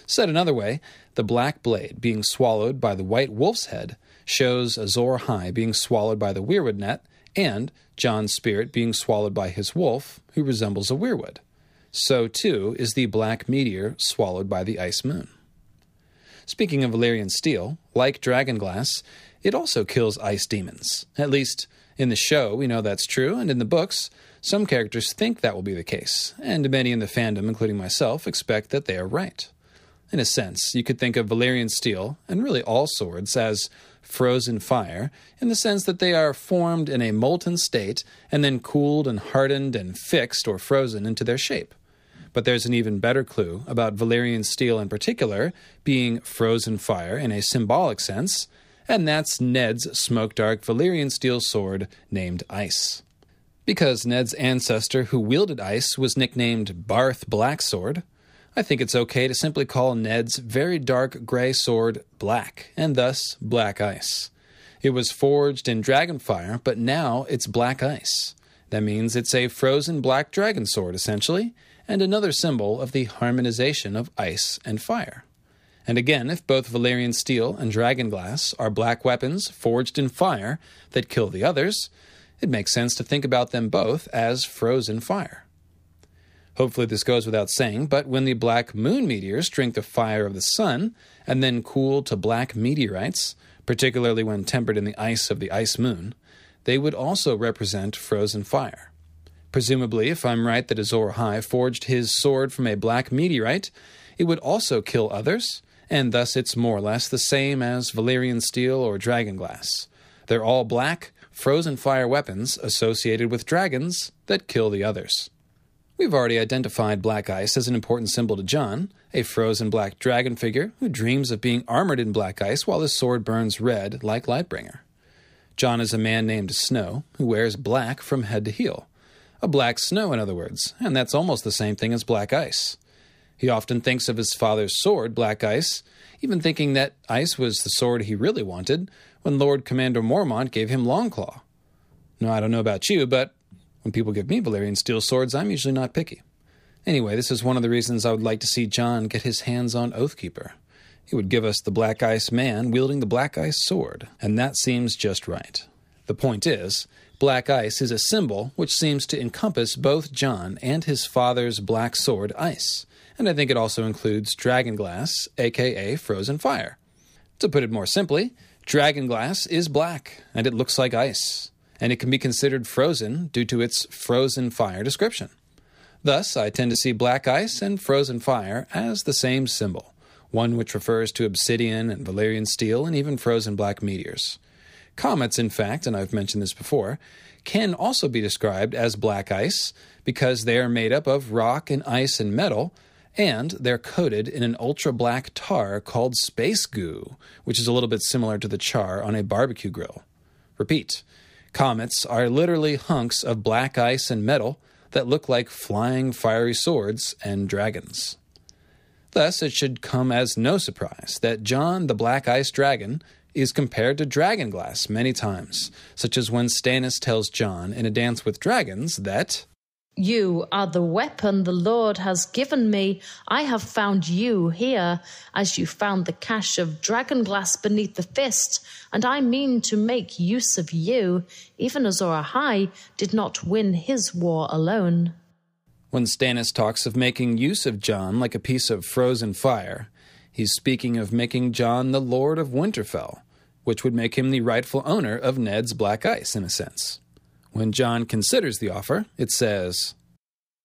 Said another way, the black blade being swallowed by the white wolf's head shows Azor Ahai being swallowed by the Weirwood net and Jon's spirit being swallowed by his wolf, who resembles a Weirwood. So, too, is the black meteor swallowed by the ice moon. Speaking of Valyrian steel, like dragonglass, it also kills ice demons. At least in the show, we know that's true, and in the books, some characters think that will be the case, and many in the fandom, including myself, expect that they are right. In a sense, you could think of Valyrian steel, and really all swords, as frozen fire, in the sense that they are formed in a molten state and then cooled and hardened and fixed or frozen into their shape. But there's an even better clue about Valyrian steel in particular being frozen fire in a symbolic sense, and that's Ned's smoke-dark Valyrian steel sword named Ice. Because Ned's ancestor who wielded Ice was nicknamed Barth Blacksword, I think it's okay to simply call Ned's very dark gray sword Black, and thus Black Ice. It was forged in dragonfire, but now it's Black Ice. That means it's a frozen black dragon sword, essentially, and another symbol of the harmonization of ice and fire. And again, if both Valyrian steel and dragonglass are black weapons forged in fire that kill the others, it makes sense to think about them both as frozen fire. Hopefully this goes without saying, but when the black moon meteors drink the fire of the sun and then cool to black meteorites, particularly when tempered in the ice of the ice moon, they would also represent frozen fire. Presumably, if I'm right that Azor Ahai forged his sword from a black meteorite, it would also kill others, and thus it's more or less the same as Valyrian steel or dragonglass. They're all black, frozen fire weapons associated with dragons that kill the others. We've already identified black ice as an important symbol to Jon, a frozen black dragon figure who dreams of being armored in black ice while his sword burns red like Lightbringer. Jon is a man named Snow who wears black from head to heel. A black snow, in other words, and that's almost the same thing as black ice. He often thinks of his father's sword, Black Ice, even thinking that ice was the sword he really wanted when Lord Commander Mormont gave him Longclaw. Now, I don't know about you, but when people give me Valyrian steel swords, I'm usually not picky. Anyway, this is one of the reasons I would like to see Jon get his hands on Oathkeeper. He would give us the Black Ice man wielding the Black Ice sword, and that seems just right. The point is, Black Ice is a symbol which seems to encompass both Jon and his father's black sword, Ice, and I think it also includes dragonglass, aka frozen fire. To put it more simply, dragonglass is black, and it looks like ice, and it can be considered frozen due to its frozen fire description. Thus, I tend to see black ice and frozen fire as the same symbol, one which refers to obsidian and Valyrian steel and even frozen black meteors. Comets, in fact, and I've mentioned this before, can also be described as black ice because they are made up of rock and ice and metal, and they're coated in an ultra-black tar called space goo, which is a little bit similar to the char on a barbecue grill. Repeat, comets are literally hunks of black ice and metal that look like flying fiery swords and dragons. Thus, it should come as no surprise that Jon the Black Ice Dragon is compared to dragonglass many times, such as when Stannis tells Jon in A Dance with Dragons that "You are the weapon the Lord has given me. I have found you here, as you found the cache of dragonglass beneath the fist, and I mean to make use of you. Even Azor Ahai did not win his war alone." When Stannis talks of making use of Jon like a piece of frozen fire, he's speaking of making Jon the Lord of Winterfell, which would make him the rightful owner of Ned's Black Ice, in a sense. When Jon considers the offer, it says,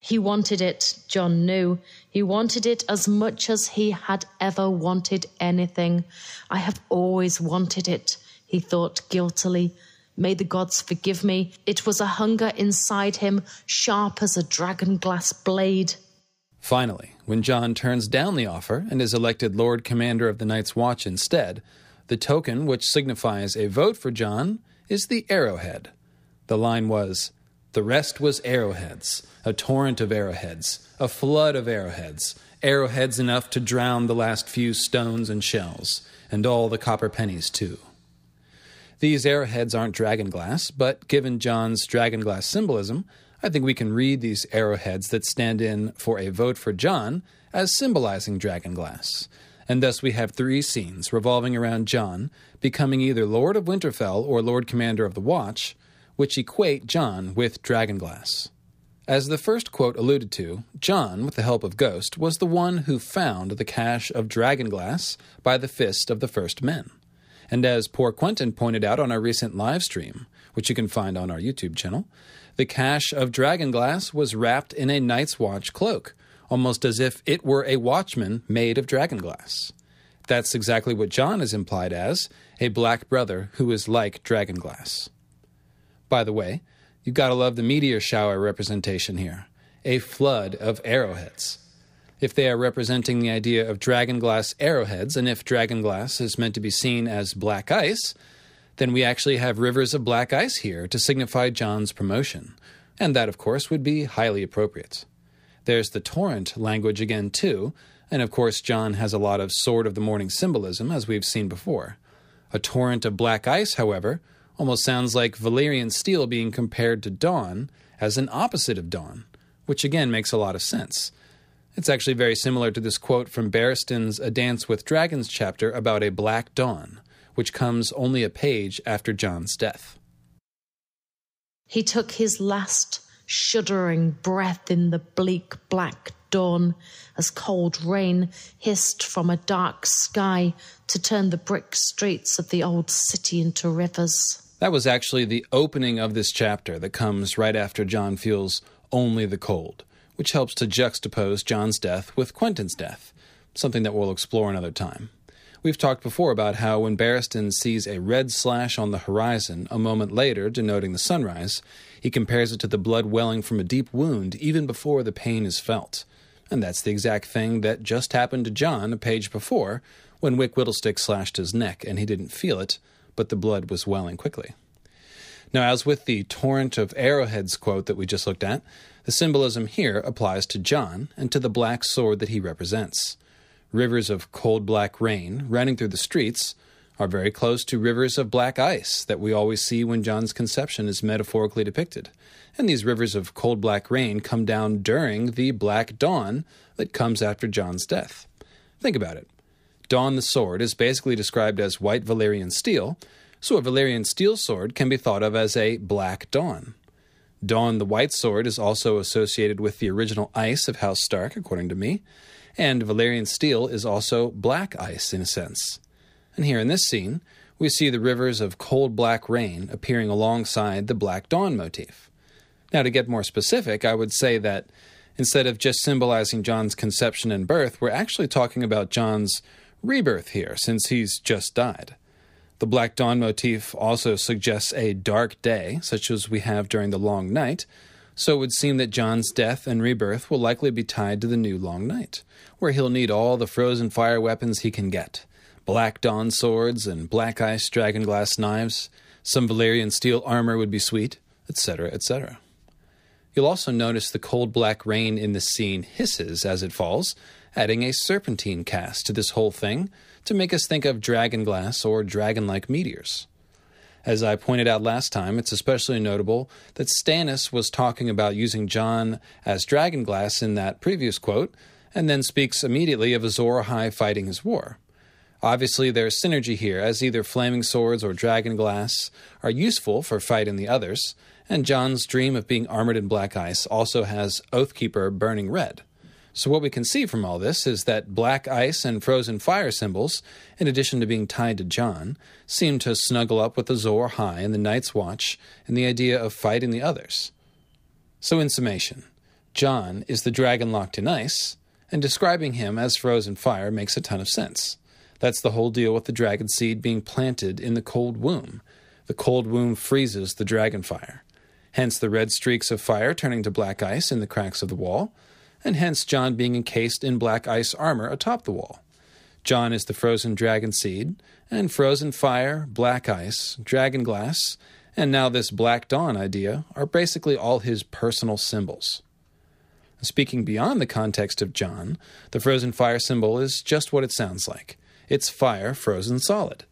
"He wanted it, Jon knew. He wanted it as much as he had ever wanted anything. I have always wanted it, he thought guiltily. May the gods forgive me. It was a hunger inside him, sharp as a dragonglass blade." Finally, when Jon turns down the offer and is elected Lord Commander of the Night's Watch instead, the token which signifies a vote for Jon is the arrowhead. The line was, "The rest was arrowheads, a torrent of arrowheads, a flood of arrowheads, arrowheads enough to drown the last few stones and shells, and all the copper pennies too." These arrowheads aren't dragonglass, but given Jon's dragonglass symbolism, I think we can read these arrowheads that stand in for a vote for Jon as symbolizing dragonglass. And thus we have three scenes revolving around Jon becoming either Lord of Winterfell or Lord Commander of the Watch, which equate Jon with dragonglass. As the first quote alluded to, Jon, with the help of Ghost, was the one who found the cache of dragonglass by the fist of the first men. And as Poor Quentin pointed out on our recent live stream, which you can find on our YouTube channel, the cache of dragonglass was wrapped in a Night's Watch cloak, almost as if it were a watchman made of dragonglass. That's exactly what Jon is implied as, a black brother who is like dragonglass. By the way, you gotta love the meteor shower representation here, a flood of arrowheads. If they are representing the idea of dragonglass arrowheads, and if dragonglass is meant to be seen as black ice, then we actually have rivers of black ice here to signify Jon's promotion, and that, of course, would be highly appropriate. There's the torrent language again, too, and of course Jon has a lot of Sword of the Morning symbolism, as we've seen before. A torrent of black ice, however, almost sounds like Valyrian steel being compared to dawn as an opposite of dawn, which again makes a lot of sense. It's actually very similar to this quote from Barristan's A Dance with Dragons chapter about a black dawn, which comes only a page after Jon's death. "He took his last shuddering breath in the bleak black dawn, as cold rain hissed from a dark sky to turn the brick streets of the old city into rivers." That was actually the opening of this chapter that comes right after Jon feels only the cold, which helps to juxtapose Jon's death with Quentin's death, something that we'll explore another time. We've talked before about how when Barristan sees a red slash on the horizon a moment later denoting the sunrise, he compares it to the blood welling from a deep wound even before the pain is felt. And that's the exact thing that just happened to Jon a page before when Wick Whittlestick slashed his neck and he didn't feel it, but the blood was welling quickly. Now, as with the torrent of arrowheads quote that we just looked at, the symbolism here applies to Jon and to the black sword that he represents. Rivers of cold black rain running through the streets are very close to rivers of black ice that we always see when Jon's conception is metaphorically depicted. And these rivers of cold black rain come down during the black dawn that comes after Jon's death. Think about it. Dawn the sword is basically described as white Valyrian steel, so a Valyrian steel sword can be thought of as a black dawn. Dawn the White Sword is also associated with the original ice of House Stark, according to me, and Valyrian steel is also black ice in a sense. And here in this scene, we see the rivers of cold black rain appearing alongside the black dawn motif. Now, to get more specific, I would say that instead of just symbolizing Jon's conception and birth, we're actually talking about Jon's rebirth here, since he's just died. The Black Dawn motif also suggests a dark day, such as we have during the Long Night, so it would seem that Jon's death and rebirth will likely be tied to the new Long Night, where he'll need all the frozen fire weapons he can get. Black Dawn swords and black ice dragonglass knives, some Valyrian steel armor would be sweet, et cetera, et cetera. You'll also notice the cold black rain in this scene hisses as it falls, adding a serpentine cast to this whole thing to make us think of dragonglass or dragon-like meteors. As I pointed out last time, it's especially notable that Stannis was talking about using Jon as dragonglass in that previous quote, and then speaks immediately of Azor Ahai fighting his war. Obviously, there's synergy here, as either flaming swords or dragonglass are useful for fighting the others, and Jon's dream of being armored in black ice also has Oathkeeper burning red. So what we can see from all this is that black ice and frozen fire symbols, in addition to being tied to Jon, seem to snuggle up with Azor Ahai and the Night's Watch and the idea of fighting the others. So in summation, Jon is the dragon locked in ice, and describing him as frozen fire makes a ton of sense. That's the whole deal with the dragon seed being planted in the cold womb. The cold womb freezes the dragon fire. Hence the red streaks of fire turning to black ice in the cracks of the wall, and hence Jon being encased in black ice armor atop the wall. Jon is the frozen dragon seed, and frozen fire, black ice, dragon glass, and now this Black Dawn idea are basically all his personal symbols. Speaking beyond the context of Jon, the frozen fire symbol is just what it sounds like. It's fire frozen solid.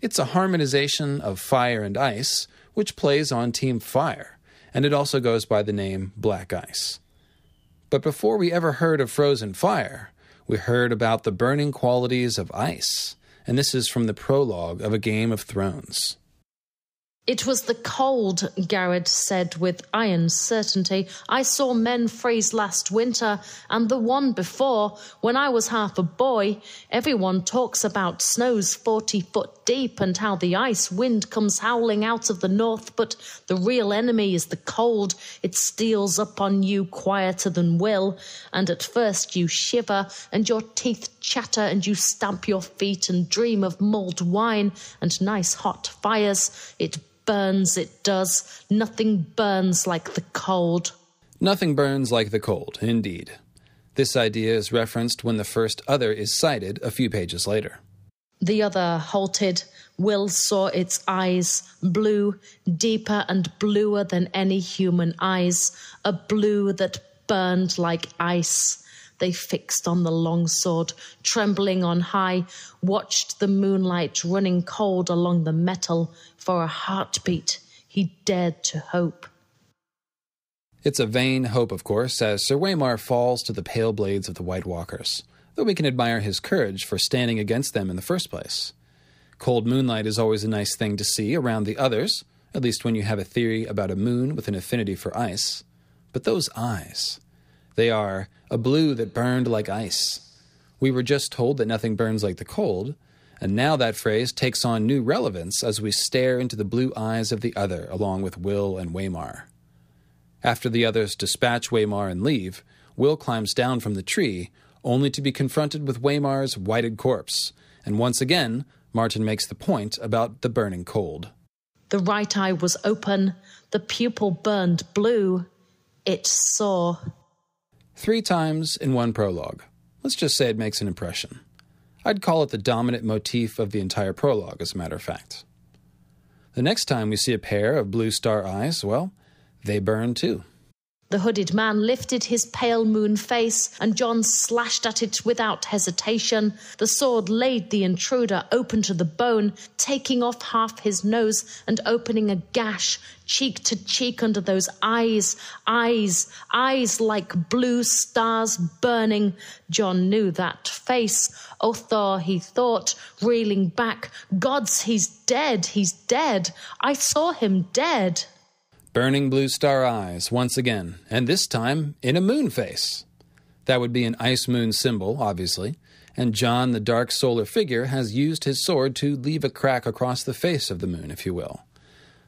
It's a harmonization of fire and ice, which plays on Team Fire, and it also goes by the name Black Ice. But before we ever heard of frozen fire, we heard about the burning qualities of ice, and this is from the prologue of A Game of Thrones. It was the cold, Garrod said with iron certainty. I saw men freeze last winter, and the one before, when I was half a boy. Everyone talks about snows forty foot deep and how the ice wind comes howling out of the north, but the real enemy is the cold. It steals up on you quieter than will, and at first you shiver, and your teeth chatter, and you stamp your feet and dream of mulled wine and nice hot fires. It burns, it does. Nothing burns like the cold. Nothing burns like the cold, indeed. This idea is referenced when the first other is cited a few pages later. The other halted. Will saw its eyes, blue, deeper and bluer than any human eyes, a blue that burned like ice. They fixed on the longsword, trembling on high, watched the moonlight running cold along the metal. For a heartbeat, he dared to hope. It's a vain hope, of course, as Sir Waymar falls to the pale blades of the White Walkers, though we can admire his courage for standing against them in the first place. Cold moonlight is always a nice thing to see around the others, at least when you have a theory about a moon with an affinity for ice. But those eyes, they are a blue that burned like ice. We were just told that nothing burns like the cold, and now that phrase takes on new relevance as we stare into the blue eyes of the other along with Will and Waymar. After the others dispatch Waymar and leave, Will climbs down from the tree, only to be confronted with Waymar's whited corpse. And once again, Martin makes the point about the burning cold. The right eye was open. The pupil burned blue. It saw. Three times in one prologue. Let's just say it makes an impression. I'd call it the dominant motif of the entire prologue, as a matter of fact. The next time we see a pair of blue star eyes, well, they burn too. The hooded man lifted his pale moon face, and Jon slashed at it without hesitation. The sword laid the intruder open to the bone, taking off half his nose and opening a gash, cheek to cheek under those eyes, eyes, eyes like blue stars burning. Jon knew that face. Othor, he thought, reeling back. Gods, he's dead, he's dead. I saw him dead. Burning blue star eyes once again, and this time in a moon face. That would be an ice moon symbol, obviously, and Jon, the dark solar figure, has used his sword to leave a crack across the face of the moon, if you will.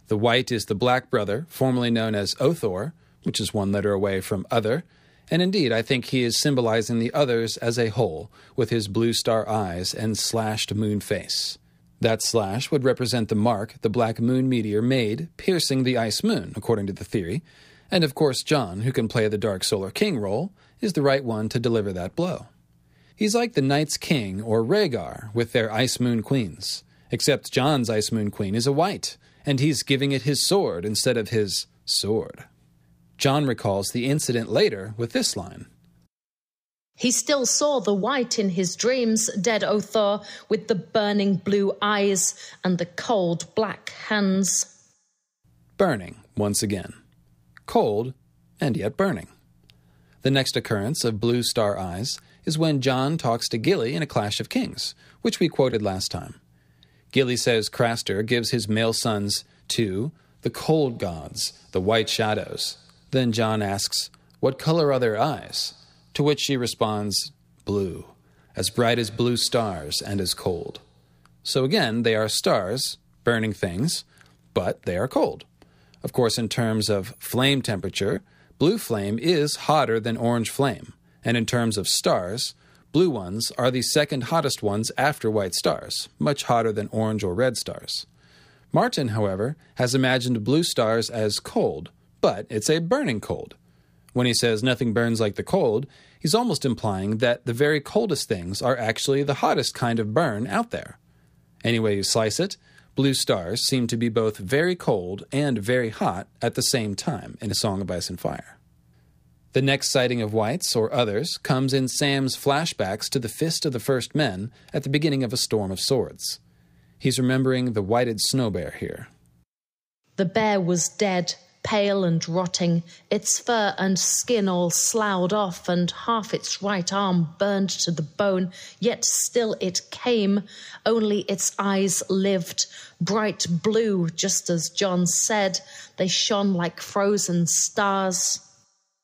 The white is the black brother, formerly known as Othor, which is one letter away from other, And indeed, I think he is symbolizing the others as a whole, with his blue star eyes and slashed moon face. That slash would represent the mark the Black Moon meteor made, piercing the Ice Moon, according to the theory. And of course Jon, who can play the Dark Solar King role, is the right one to deliver that blow. He's like the Night's King, or Rhaegar, with their Ice Moon Queens. Except Jon's Ice Moon Queen is a white, and he's giving it his sword instead of his sword. Jon recalls the incident later with this line. He still saw the white in his dreams, dead Othar, with the burning blue eyes and the cold black hands. Burning, once again. Cold, and yet burning. The next occurrence of blue star eyes is when Jon talks to Gilly in A Clash of Kings, which we quoted last time. Gilly says Craster gives his male sons to the cold gods, the white shadows. Then Jon asks, "What color are their eyes?" To which she responds, "Blue, as bright as blue stars and as cold." So again, they are stars, burning things, but they are cold. Of course, in terms of flame temperature, blue flame is hotter than orange flame. And in terms of stars, blue ones are the second hottest ones after white stars, much hotter than orange or red stars. Martin, however, has imagined blue stars as cold, but it's a burning cold. When he says nothing burns like the cold, he's almost implying that the very coldest things are actually the hottest kind of burn out there. Any way you slice it, blue stars seem to be both very cold and very hot at the same time in A Song of Ice and Fire. The next sighting of whites, or others, comes in Sam's flashbacks to the Fist of the First Men at the beginning of A Storm of Swords. He's remembering the whited snow bear here. The bear was dead, pale and rotting, its fur and skin all sloughed off, and half its right arm burned to the bone, yet still it came, only its eyes lived, bright blue, just as Jon said, they shone like frozen stars.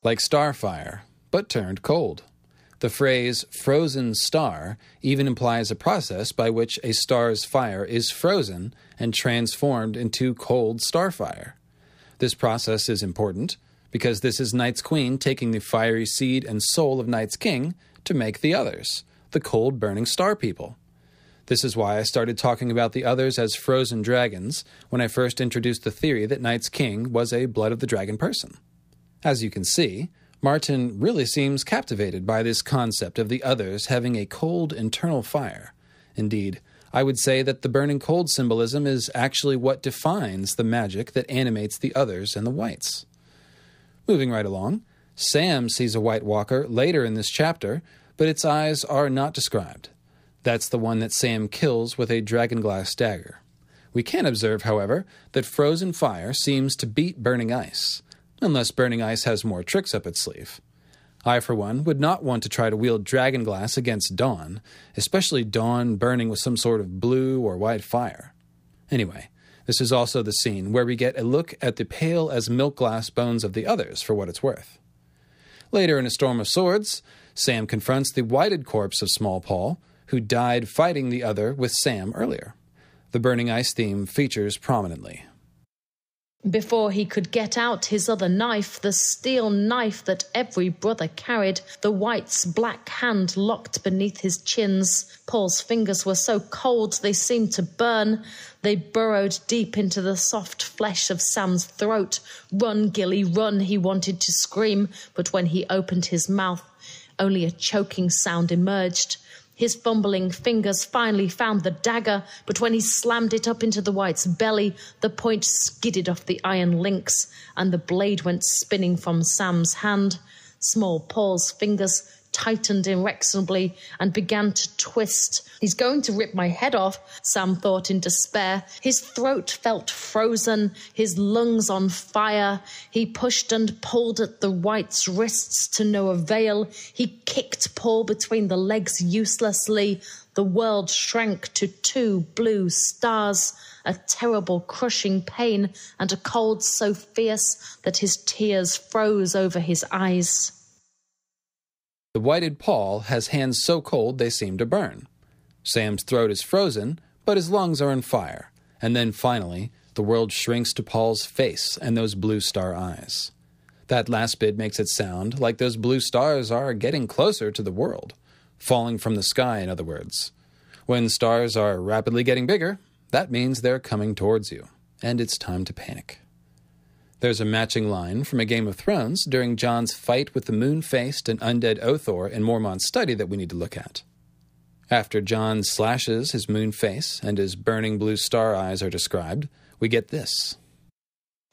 Like starfire, but turned cold. The phrase frozen star even implies a process by which a star's fire is frozen and transformed into cold starfire. This process is important, because this is Night's Queen taking the fiery seed and soul of Night's King to make the others, the cold-burning star people. This is why I started talking about the others as frozen dragons when I first introduced the theory that Night's King was a Blood of the Dragon person. As you can see, Martin really seems captivated by this concept of the others having a cold internal fire. Indeed, I would say that the burning cold symbolism is actually what defines the magic that animates the others and the whites. Moving right along, Sam sees a White Walker later in this chapter, but its eyes are not described. That's the one that Sam kills with a dragonglass dagger. We can observe, however, that frozen fire seems to beat burning ice, unless burning ice has more tricks up its sleeve. I, for one, would not want to try to wield dragonglass against Dawn, especially Dawn burning with some sort of blue or white fire. Anyway, this is also the scene where we get a look at the pale-as-milk-glass bones of the others, for what it's worth. Later in A Storm of Swords, Sam confronts the whited corpse of Small Paul, who died fighting the other with Sam earlier. The burning ice theme features prominently. Before he could get out his other knife, the steel knife that every brother carried, the white's black hand locked beneath his chins. Paul's fingers were so cold they seemed to burn. They burrowed deep into the soft flesh of Sam's throat. "Run, Gilly, run," he wanted to scream, but when he opened his mouth, only a choking sound emerged. His fumbling fingers finally found the dagger, but when he slammed it up into the white's belly, the point skidded off the iron links, and the blade went spinning from Sam's hand. Small Paul's fingers tightened inexorably and began to twist. "He's going to rip my head off," Sam thought in despair. His throat felt frozen, his lungs on fire. He pushed and pulled at the white's wrists to no avail. He kicked Paul between the legs uselessly. The world shrank to two blue stars, a terrible crushing pain and a cold so fierce that his tears froze over his eyes. The whited Paul has hands so cold they seem to burn. Sam's throat is frozen, but his lungs are on fire. And then finally, the world shrinks to Paul's face and those blue star eyes. That last bit makes it sound like those blue stars are getting closer to the world. Falling from the sky, in other words. When stars are rapidly getting bigger, that means they're coming towards you, and it's time to panic. There's a matching line from A Game of Thrones during Jon's fight with the moon-faced and undead Othor in Mormont's study that we need to look at. After Jon slashes his moon face and his burning blue star eyes are described, we get this.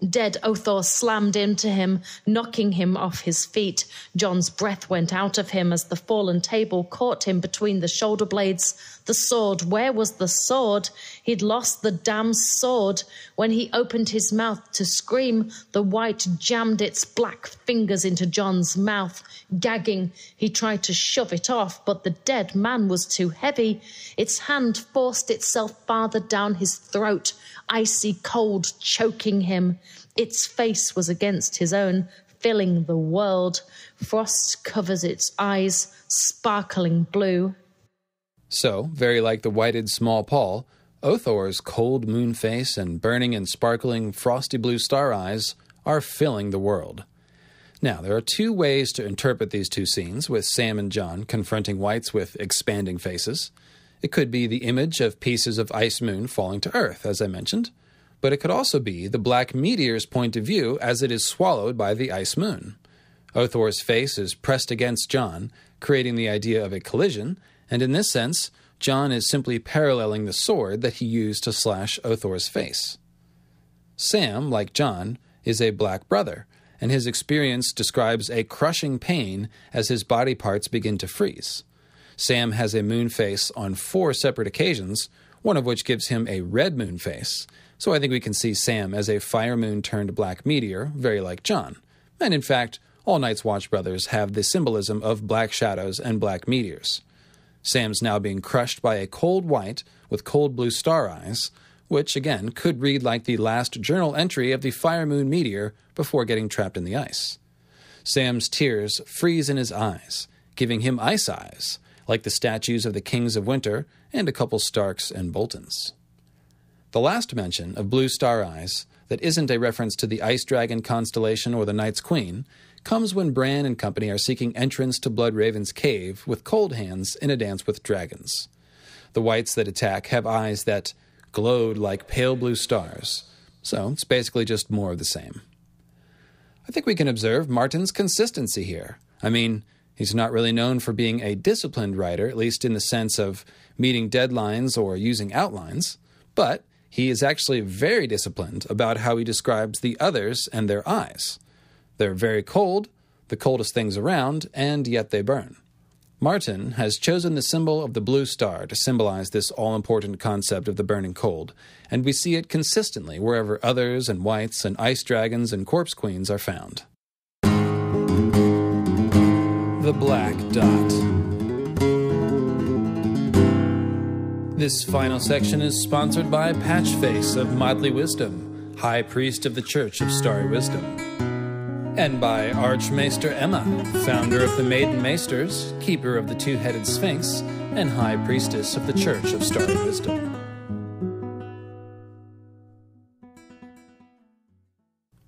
Dead Othor slammed into him, knocking him off his feet. Jon's breath went out of him as the fallen table caught him between the shoulder blades. The sword, where was the sword? He'd lost the damn sword. When he opened his mouth to scream, the white jammed its black fingers into Jon's mouth. Gagging, he tried to shove it off, but the dead man was too heavy. Its hand forced itself farther down his throat, icy cold choking him. Its face was against his own, filling the world. Frost covers its eyes, sparkling blue. So, very like the whited small paw, Othor's cold moon face and burning and sparkling frosty blue star eyes are filling the world. Now, there are two ways to interpret these two scenes, with Sam and Jon confronting whites with expanding faces. It could be the image of pieces of ice moon falling to Earth, as I mentioned, but it could also be the black meteor's point of view as it is swallowed by the ice moon. Othor's face is pressed against Jon, creating the idea of a collision, and in this sense, Jon is simply paralleling the sword that he used to slash Othor's face. Sam, like Jon, is a black brother, and his experience describes a crushing pain as his body parts begin to freeze. Sam has a moon face on four separate occasions, one of which gives him a red moon face, so I think we can see Sam as a fire moon turned black meteor, very like Jon. And in fact, all Night's Watch brothers have the symbolism of black shadows and black meteors. Sam's now being crushed by a cold white with cold blue star eyes, which, again, could read like the last journal entry of the fire moon meteor before getting trapped in the ice. Sam's tears freeze in his eyes, giving him ice eyes, like the statues of the Kings of Winter and a couple Starks and Boltons. The last mention of blue star eyes that isn't a reference to the Ice Dragon constellation or the Night's Queen comes when Bran and company are seeking entrance to Bloodraven's cave with cold hands in a dance with dragons. The whites that attack have eyes that glowed like pale blue stars, so it's basically just more of the same. I think we can observe Martin's consistency here. I mean, he's not really known for being a disciplined writer, at least in the sense of meeting deadlines or using outlines, but he is actually very disciplined about how he describes the others and their eyes. They're very cold, the coldest things around, and yet they burn. Martin has chosen the symbol of the blue star to symbolize this all-important concept of the burning cold, and we see it consistently wherever others and whites and ice dragons and corpse queens are found. The Black Dot. This final section is sponsored by Patchface of Motley Wisdom, High Priest of the Church of Starry Wisdom, and by Archmaester Emma, founder of the Maiden Maesters, Keeper of the Two-Headed Sphinx, and High Priestess of the Church of Starry Wisdom.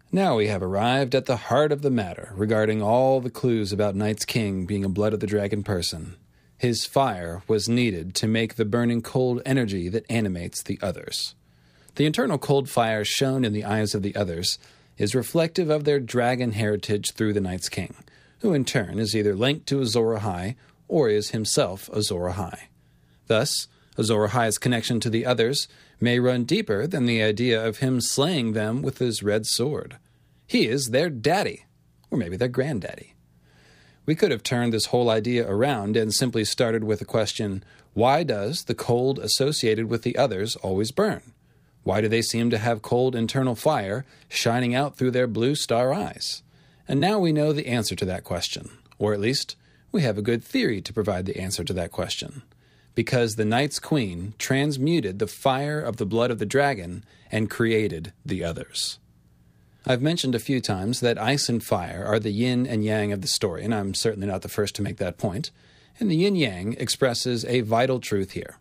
Now we have arrived at the heart of the matter regarding all the clues about Night's King being a Blood of the Dragon person. His fire was needed to make the burning cold energy that animates the others. The internal cold fire shown in the eyes of the others is reflective of their dragon heritage through the Night's King, who in turn is either linked to Azor Ahai or is himself Azor Ahai. Thus, Azor Ahai's connection to the others may run deeper than the idea of him slaying them with his red sword. He is their daddy, or maybe their granddaddy. We could have turned this whole idea around and simply started with the question, why does the cold associated with the others always burn? Why do they seem to have cold internal fire shining out through their blue star eyes? And now we know the answer to that question, or at least we have a good theory to provide the answer to that question. Because the Night's Queen transmuted the fire of the blood of the dragon and created the others. I've mentioned a few times that ice and fire are the yin and yang of the story, and I'm certainly not the first to make that point, and the yin-yang expresses a vital truth here.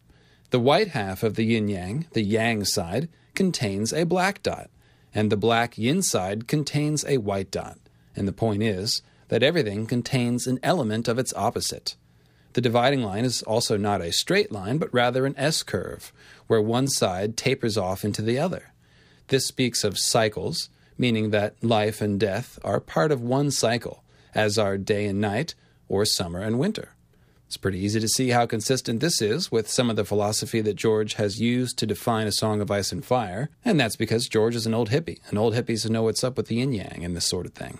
The white half of the yin-yang, the yang side, contains a black dot, and the black yin side contains a white dot, And the point is that everything contains an element of its opposite. The dividing line is also not a straight line, but rather an S-curve, where one side tapers off into the other. This speaks of cycles, meaning that life and death are part of one cycle, as are day and night, or summer and winter. It's pretty easy to see how consistent this is with some of the philosophy that George has used to define A Song of Ice and Fire, and that's because George is an old hippie, and old hippies know what's up with the yin-yang and this sort of thing.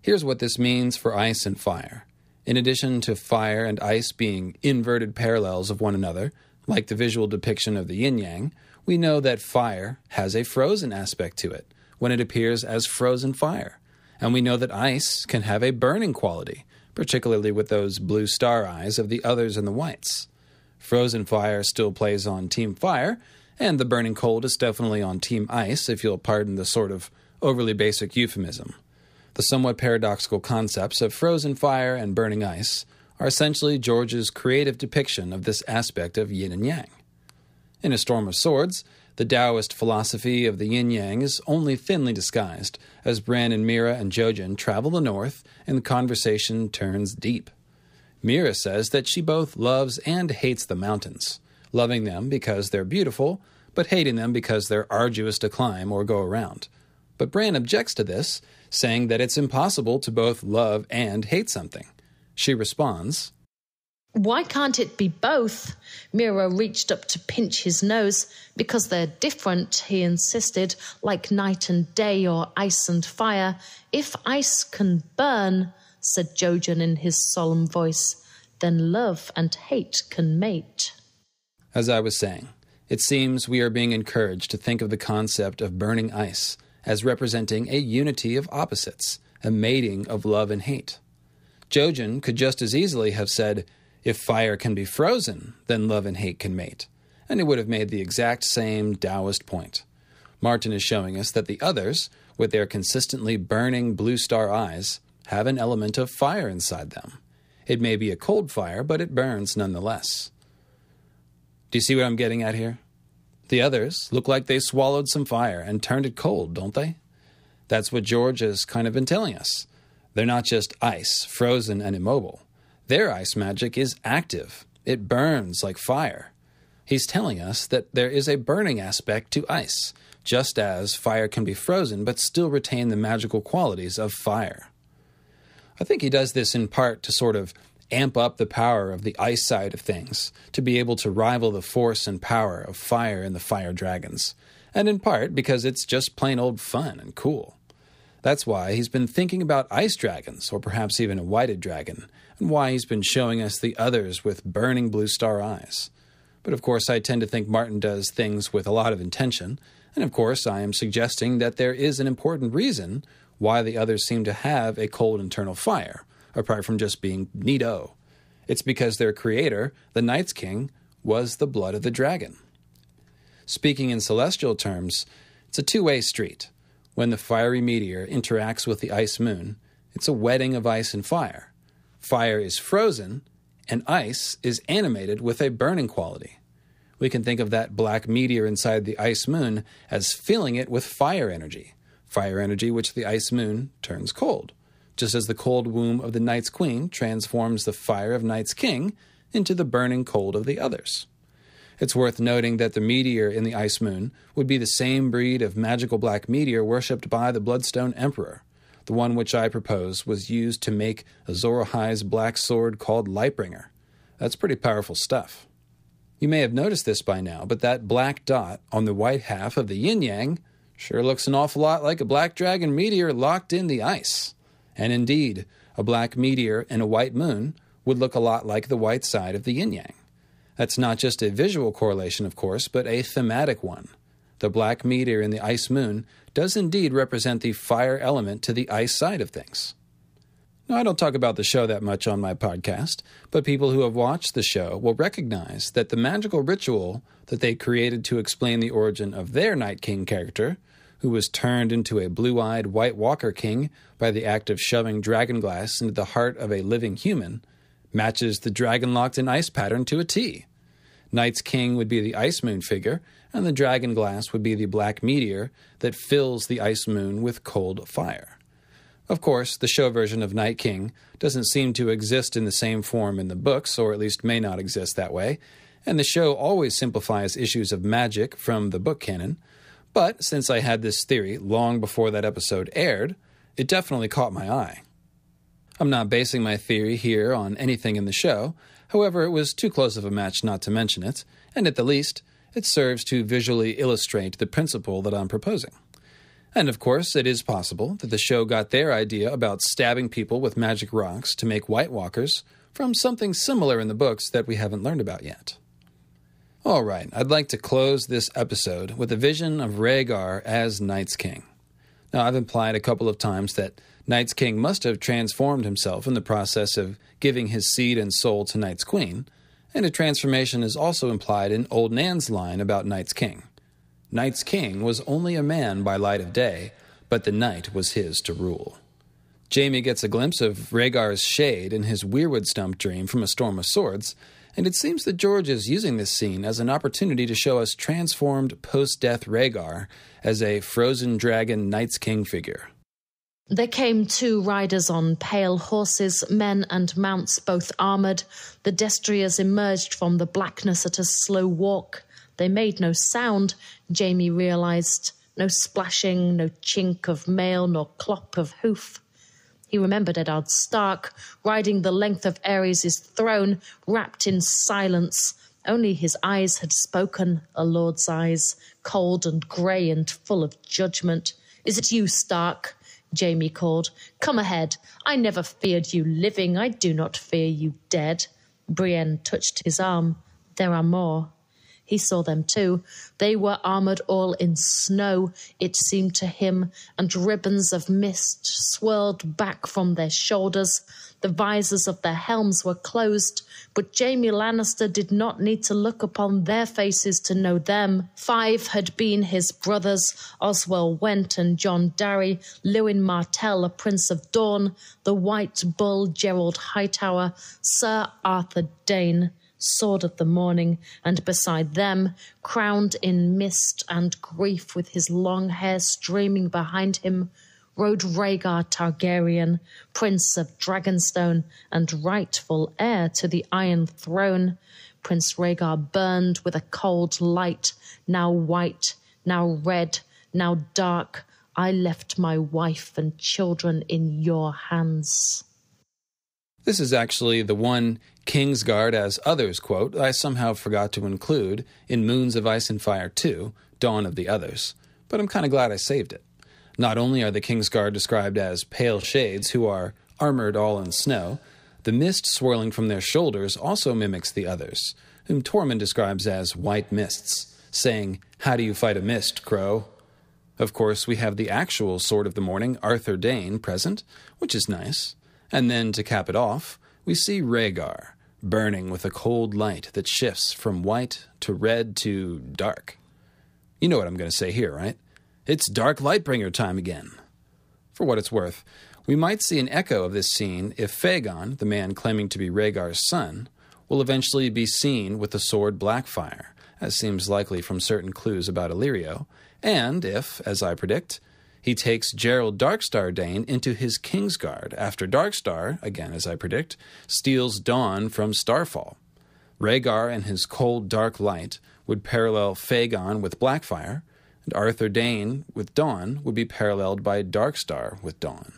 Here's what this means for ice and fire. In addition to fire and ice being inverted parallels of one another, like the visual depiction of the yin-yang, we know that fire has a frozen aspect to it, when it appears as frozen fire. And we know that ice can have a burning quality, particularly with those blue star eyes of the others and the whites. Frozen fire still plays on Team Fire, and the burning cold is definitely on Team Ice, if you'll pardon the sort of overly basic euphemism. The somewhat paradoxical concepts of frozen fire and burning ice are essentially George's creative depiction of this aspect of yin and yang. In A Storm of Swords, the Taoist philosophy of the yin-yang is only thinly disguised, as Bran and Mira and Jojen travel the north and the conversation turns deep. Mira says that she both loves and hates the mountains, loving them because they're beautiful, but hating them because they're arduous to climb or go around. But Bran objects to this, saying that it's impossible to both love and hate something. She responds, "Why can't it be both?" Mira reached up to pinch his nose. "Because they're different," he insisted, "like night and day or ice and fire." "If ice can burn," said Jojen in his solemn voice, "then love and hate can mate." As I was saying, it seems we are being encouraged to think of the concept of burning ice as representing a unity of opposites, a mating of love and hate. Jojen could just as easily have said, "If fire can be frozen, then love and hate can mate," and it would have made the exact same Taoist point. Martin is showing us that the others, with their consistently burning blue star eyes, have an element of fire inside them. It may be a cold fire, but it burns nonetheless. Do you see what I'm getting at here? The others look like they swallowed some fire and turned it cold, don't they? That's what George has kind of been telling us. They're not just ice, frozen and immobile. Their ice magic is active. It burns like fire. He's telling us that there is a burning aspect to ice, just as fire can be frozen but still retain the magical qualities of fire. I think he does this in part to sort of amp up the power of the ice side of things, to be able to rival the force and power of fire and the fire dragons, and in part because it's just plain old fun and cool. That's why he's been thinking about ice dragons, or perhaps even a whited dragon, and why he's been showing us the others with burning blue star eyes. But of course I tend to think Martin does things with a lot of intention, and of course I am suggesting that there is an important reason why the others seem to have a cold internal fire, apart from just being neato. It's because their creator, the Night's King, was the blood of the dragon. Speaking in celestial terms, it's a two-way street. When the fiery meteor interacts with the ice moon, it's a wedding of ice and fire. Fire is frozen, and ice is animated with a burning quality. We can think of that black meteor inside the ice moon as filling it with fire energy, fire energy which the ice moon turns cold, just as the cold womb of the Night's Queen transforms the fire of Night's King into the burning cold of the others. It's worth noting that the meteor in the Ice Moon would be the same breed of magical black meteor worshipped by the Bloodstone Emperor. The one which I propose was used to make Azor Ahai's black sword called Lightbringer. That's pretty powerful stuff. You may have noticed this by now, but that black dot on the white half of the yin-yang sure looks an awful lot like a black dragon meteor locked in the ice. And indeed, a black meteor and a white moon would look a lot like the white side of the yin-yang. That's not just a visual correlation, of course, but a thematic one. The black meteor in the ice moon does indeed represent the fire element to the ice side of things. Now, I don't talk about the show that much on my podcast, but people who have watched the show will recognize that the magical ritual that they created to explain the origin of their Night King character, who was turned into a blue-eyed White Walker king by the act of shoving dragonglass into the heart of a living human, matches the dragon-locked-in-ice pattern to a T. Night's King would be the ice moon figure, and the dragonglass would be the black meteor that fills the ice moon with cold fire. Of course, the show version of Night King doesn't seem to exist in the same form in the books, or at least may not exist that way, and the show always simplifies issues of magic from the book canon. But since I had this theory long before that episode aired, it definitely caught my eye. I'm not basing my theory here on anything in the show, however it was too close of a match not to mention it, and at the least, it serves to visually illustrate the principle that I'm proposing. And of course, it is possible that the show got their idea about stabbing people with magic rocks to make White Walkers from something similar in the books that we haven't learned about yet. Alright, I'd like to close this episode with a vision of Rhaegar as Night's King. Now, I've implied a couple of times that Night's King must have transformed himself in the process of giving his seed and soul to Night's Queen, and a transformation is also implied in Old Nan's line about Night's King. Night's King was only a man by light of day, but the night was his to rule. Jaime gets a glimpse of Rhaegar's shade in his Weirwood Stump dream from A Storm of Swords, and it seems that George is using this scene as an opportunity to show us transformed post-death Rhaegar as a frozen dragon Night's King figure. There came two riders on pale horses, men and mounts both armoured. The destriers emerged from the blackness at a slow walk. They made no sound, Jaime realised, no splashing, no chink of mail, nor clop of hoof. He remembered Eddard Stark, riding the length of Ares' throne, wrapped in silence. Only his eyes had spoken, a lord's eyes, cold and grey and full of judgment. "Is it you, Stark?" Jaime called. "Come ahead. I never feared you living. I do not fear you dead." Brienne touched his arm. "There are more." He saw them too. They were armoured all in snow, it seemed to him, and ribbons of mist swirled back from their shoulders. The visors of their helms were closed, but Jaime Lannister did not need to look upon their faces to know them. Five had been his brothers, Oswell Went and John Darry, Lewin Martell, a Prince of Dawn, the White Bull, Gerold Hightower, Sir Arthur Dayne, Sword of the Morning, and beside them, crowned in mist and grief with his long hair streaming behind him, rode Rhaegar Targaryen, Prince of Dragonstone and rightful heir to the Iron Throne. Prince Rhaegar burned with a cold light, now white, now red, now dark. "I left my wife and children in your hands." This is actually the one Kingsguard as Others quote I somehow forgot to include in Moons of Ice and Fire two, Dawn of the Others, but I'm kind of glad I saved it. Not only are the Kingsguard described as pale shades who are armored all in snow, the mist swirling from their shoulders also mimics the Others, whom Tormund describes as white mists, saying, "How do you fight a mist, Crow?" Of course, we have the actual Sword of the Morning, Arthur Dayne, present, which is nice. And then, to cap it off, we see Rhaegar, burning with a cold light that shifts from white to red to dark. You know what I'm going to say here, right? It's Dark Lightbringer time again. For what it's worth, we might see an echo of this scene if Phagon, the man claiming to be Rhaegar's son, will eventually be seen with the sword Blackfyre, as seems likely from certain clues about Illyrio, and if, as I predict, he takes Gerald Darkstar Dayne into his Kingsguard after Darkstar, again as I predict, steals Dawn from Starfall. Rhaegar and his cold dark light would parallel Phagon with Blackfyre, and Arthur Dayne with Dawn would be paralleled by Darkstar with Dawn.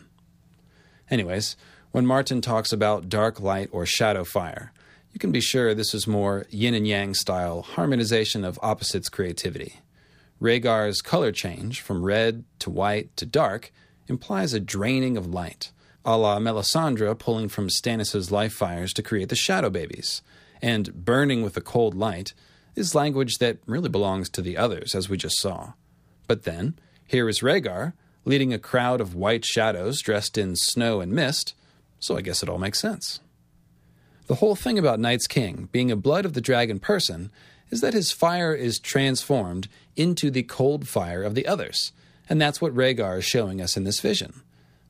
Anyways, when Martin talks about dark light or shadow fire, you can be sure this is more yin and yang style harmonization of opposites creativity. Rhaegar's color change from red to white to dark implies a draining of light, a la Melisandre pulling from Stannis' life fires to create the Shadow Babies, and burning with a cold light is language that really belongs to the Others, as we just saw. But then, here is Rhaegar leading a crowd of white shadows dressed in snow and mist, so I guess it all makes sense. The whole thing about Night's King being a blood of the dragon person is that his fire is transformed into the cold fire of the Others, and that's what Rhaegar is showing us in this vision.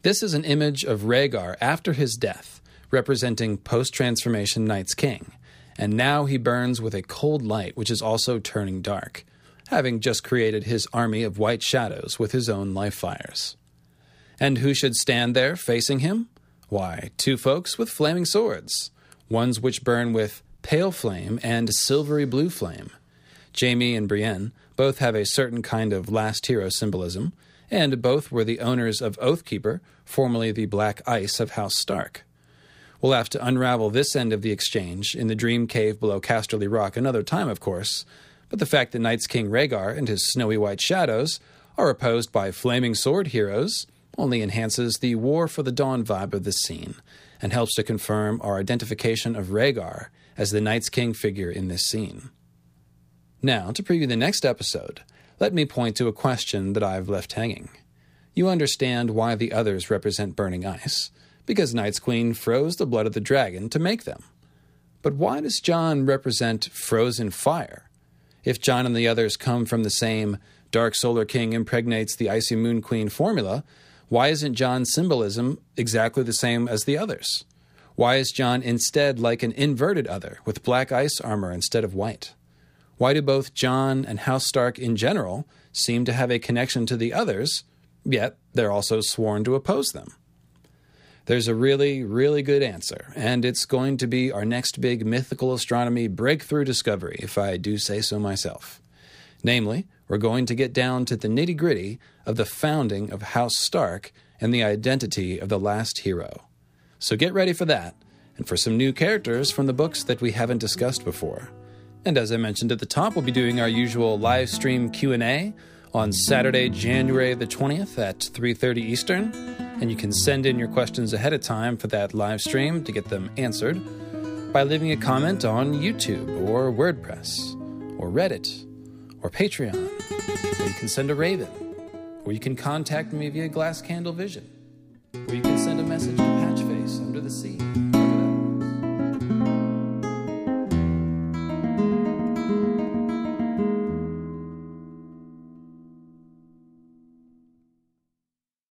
This is an image of Rhaegar after his death, representing post-transformation Night's King, and now he burns with a cold light which is also turning dark, having just created his army of white shadows with his own life fires. And who should stand there facing him? Why, two folks with flaming swords, ones which burn with pale flame and silvery blue flame. Jaime and Brienne both have a certain kind of last hero symbolism, and both were the owners of Oathkeeper, formerly the Black Ice of House Stark. We'll have to unravel this end of the exchange in the dream cave below Casterly Rock another time, of course, but the fact that Night's King Rhaegar and his snowy white shadows are opposed by flaming sword heroes only enhances the War for the Dawn vibe of this scene, and helps to confirm our identification of Rhaegar as the Night's King figure in this scene. Now, to preview the next episode, let me point to a question that I've left hanging. You understand why the others represent burning ice, because Night's Queen froze the blood of the dragon to make them. But why does Jon represent frozen fire? If Jon and the others come from the same Dark Solar King impregnates the Icy Moon Queen formula, why isn't Jon's symbolism exactly the same as the others? Why is Jon instead like an inverted other, with black ice armor instead of white? Why do both Jon and House Stark in general seem to have a connection to the others, yet they're also sworn to oppose them? There's a really, really good answer, and it's going to be our next big mythical astronomy breakthrough discovery, if I do say so myself. Namely, we're going to get down to the nitty-gritty of the founding of House Stark and the identity of the last hero. So get ready for that, and for some new characters from the books that we haven't discussed before. And as I mentioned at the top, we'll be doing our usual live stream Q and A on Saturday, January the twentieth at three thirty Eastern. And you can send in your questions ahead of time for that live stream to get them answered by leaving a comment on YouTube or WordPress or Reddit or Patreon. Or you can send a raven. Or you can contact me via Glass Candle Vision. Or you can send a message to Patchface Under the Sea.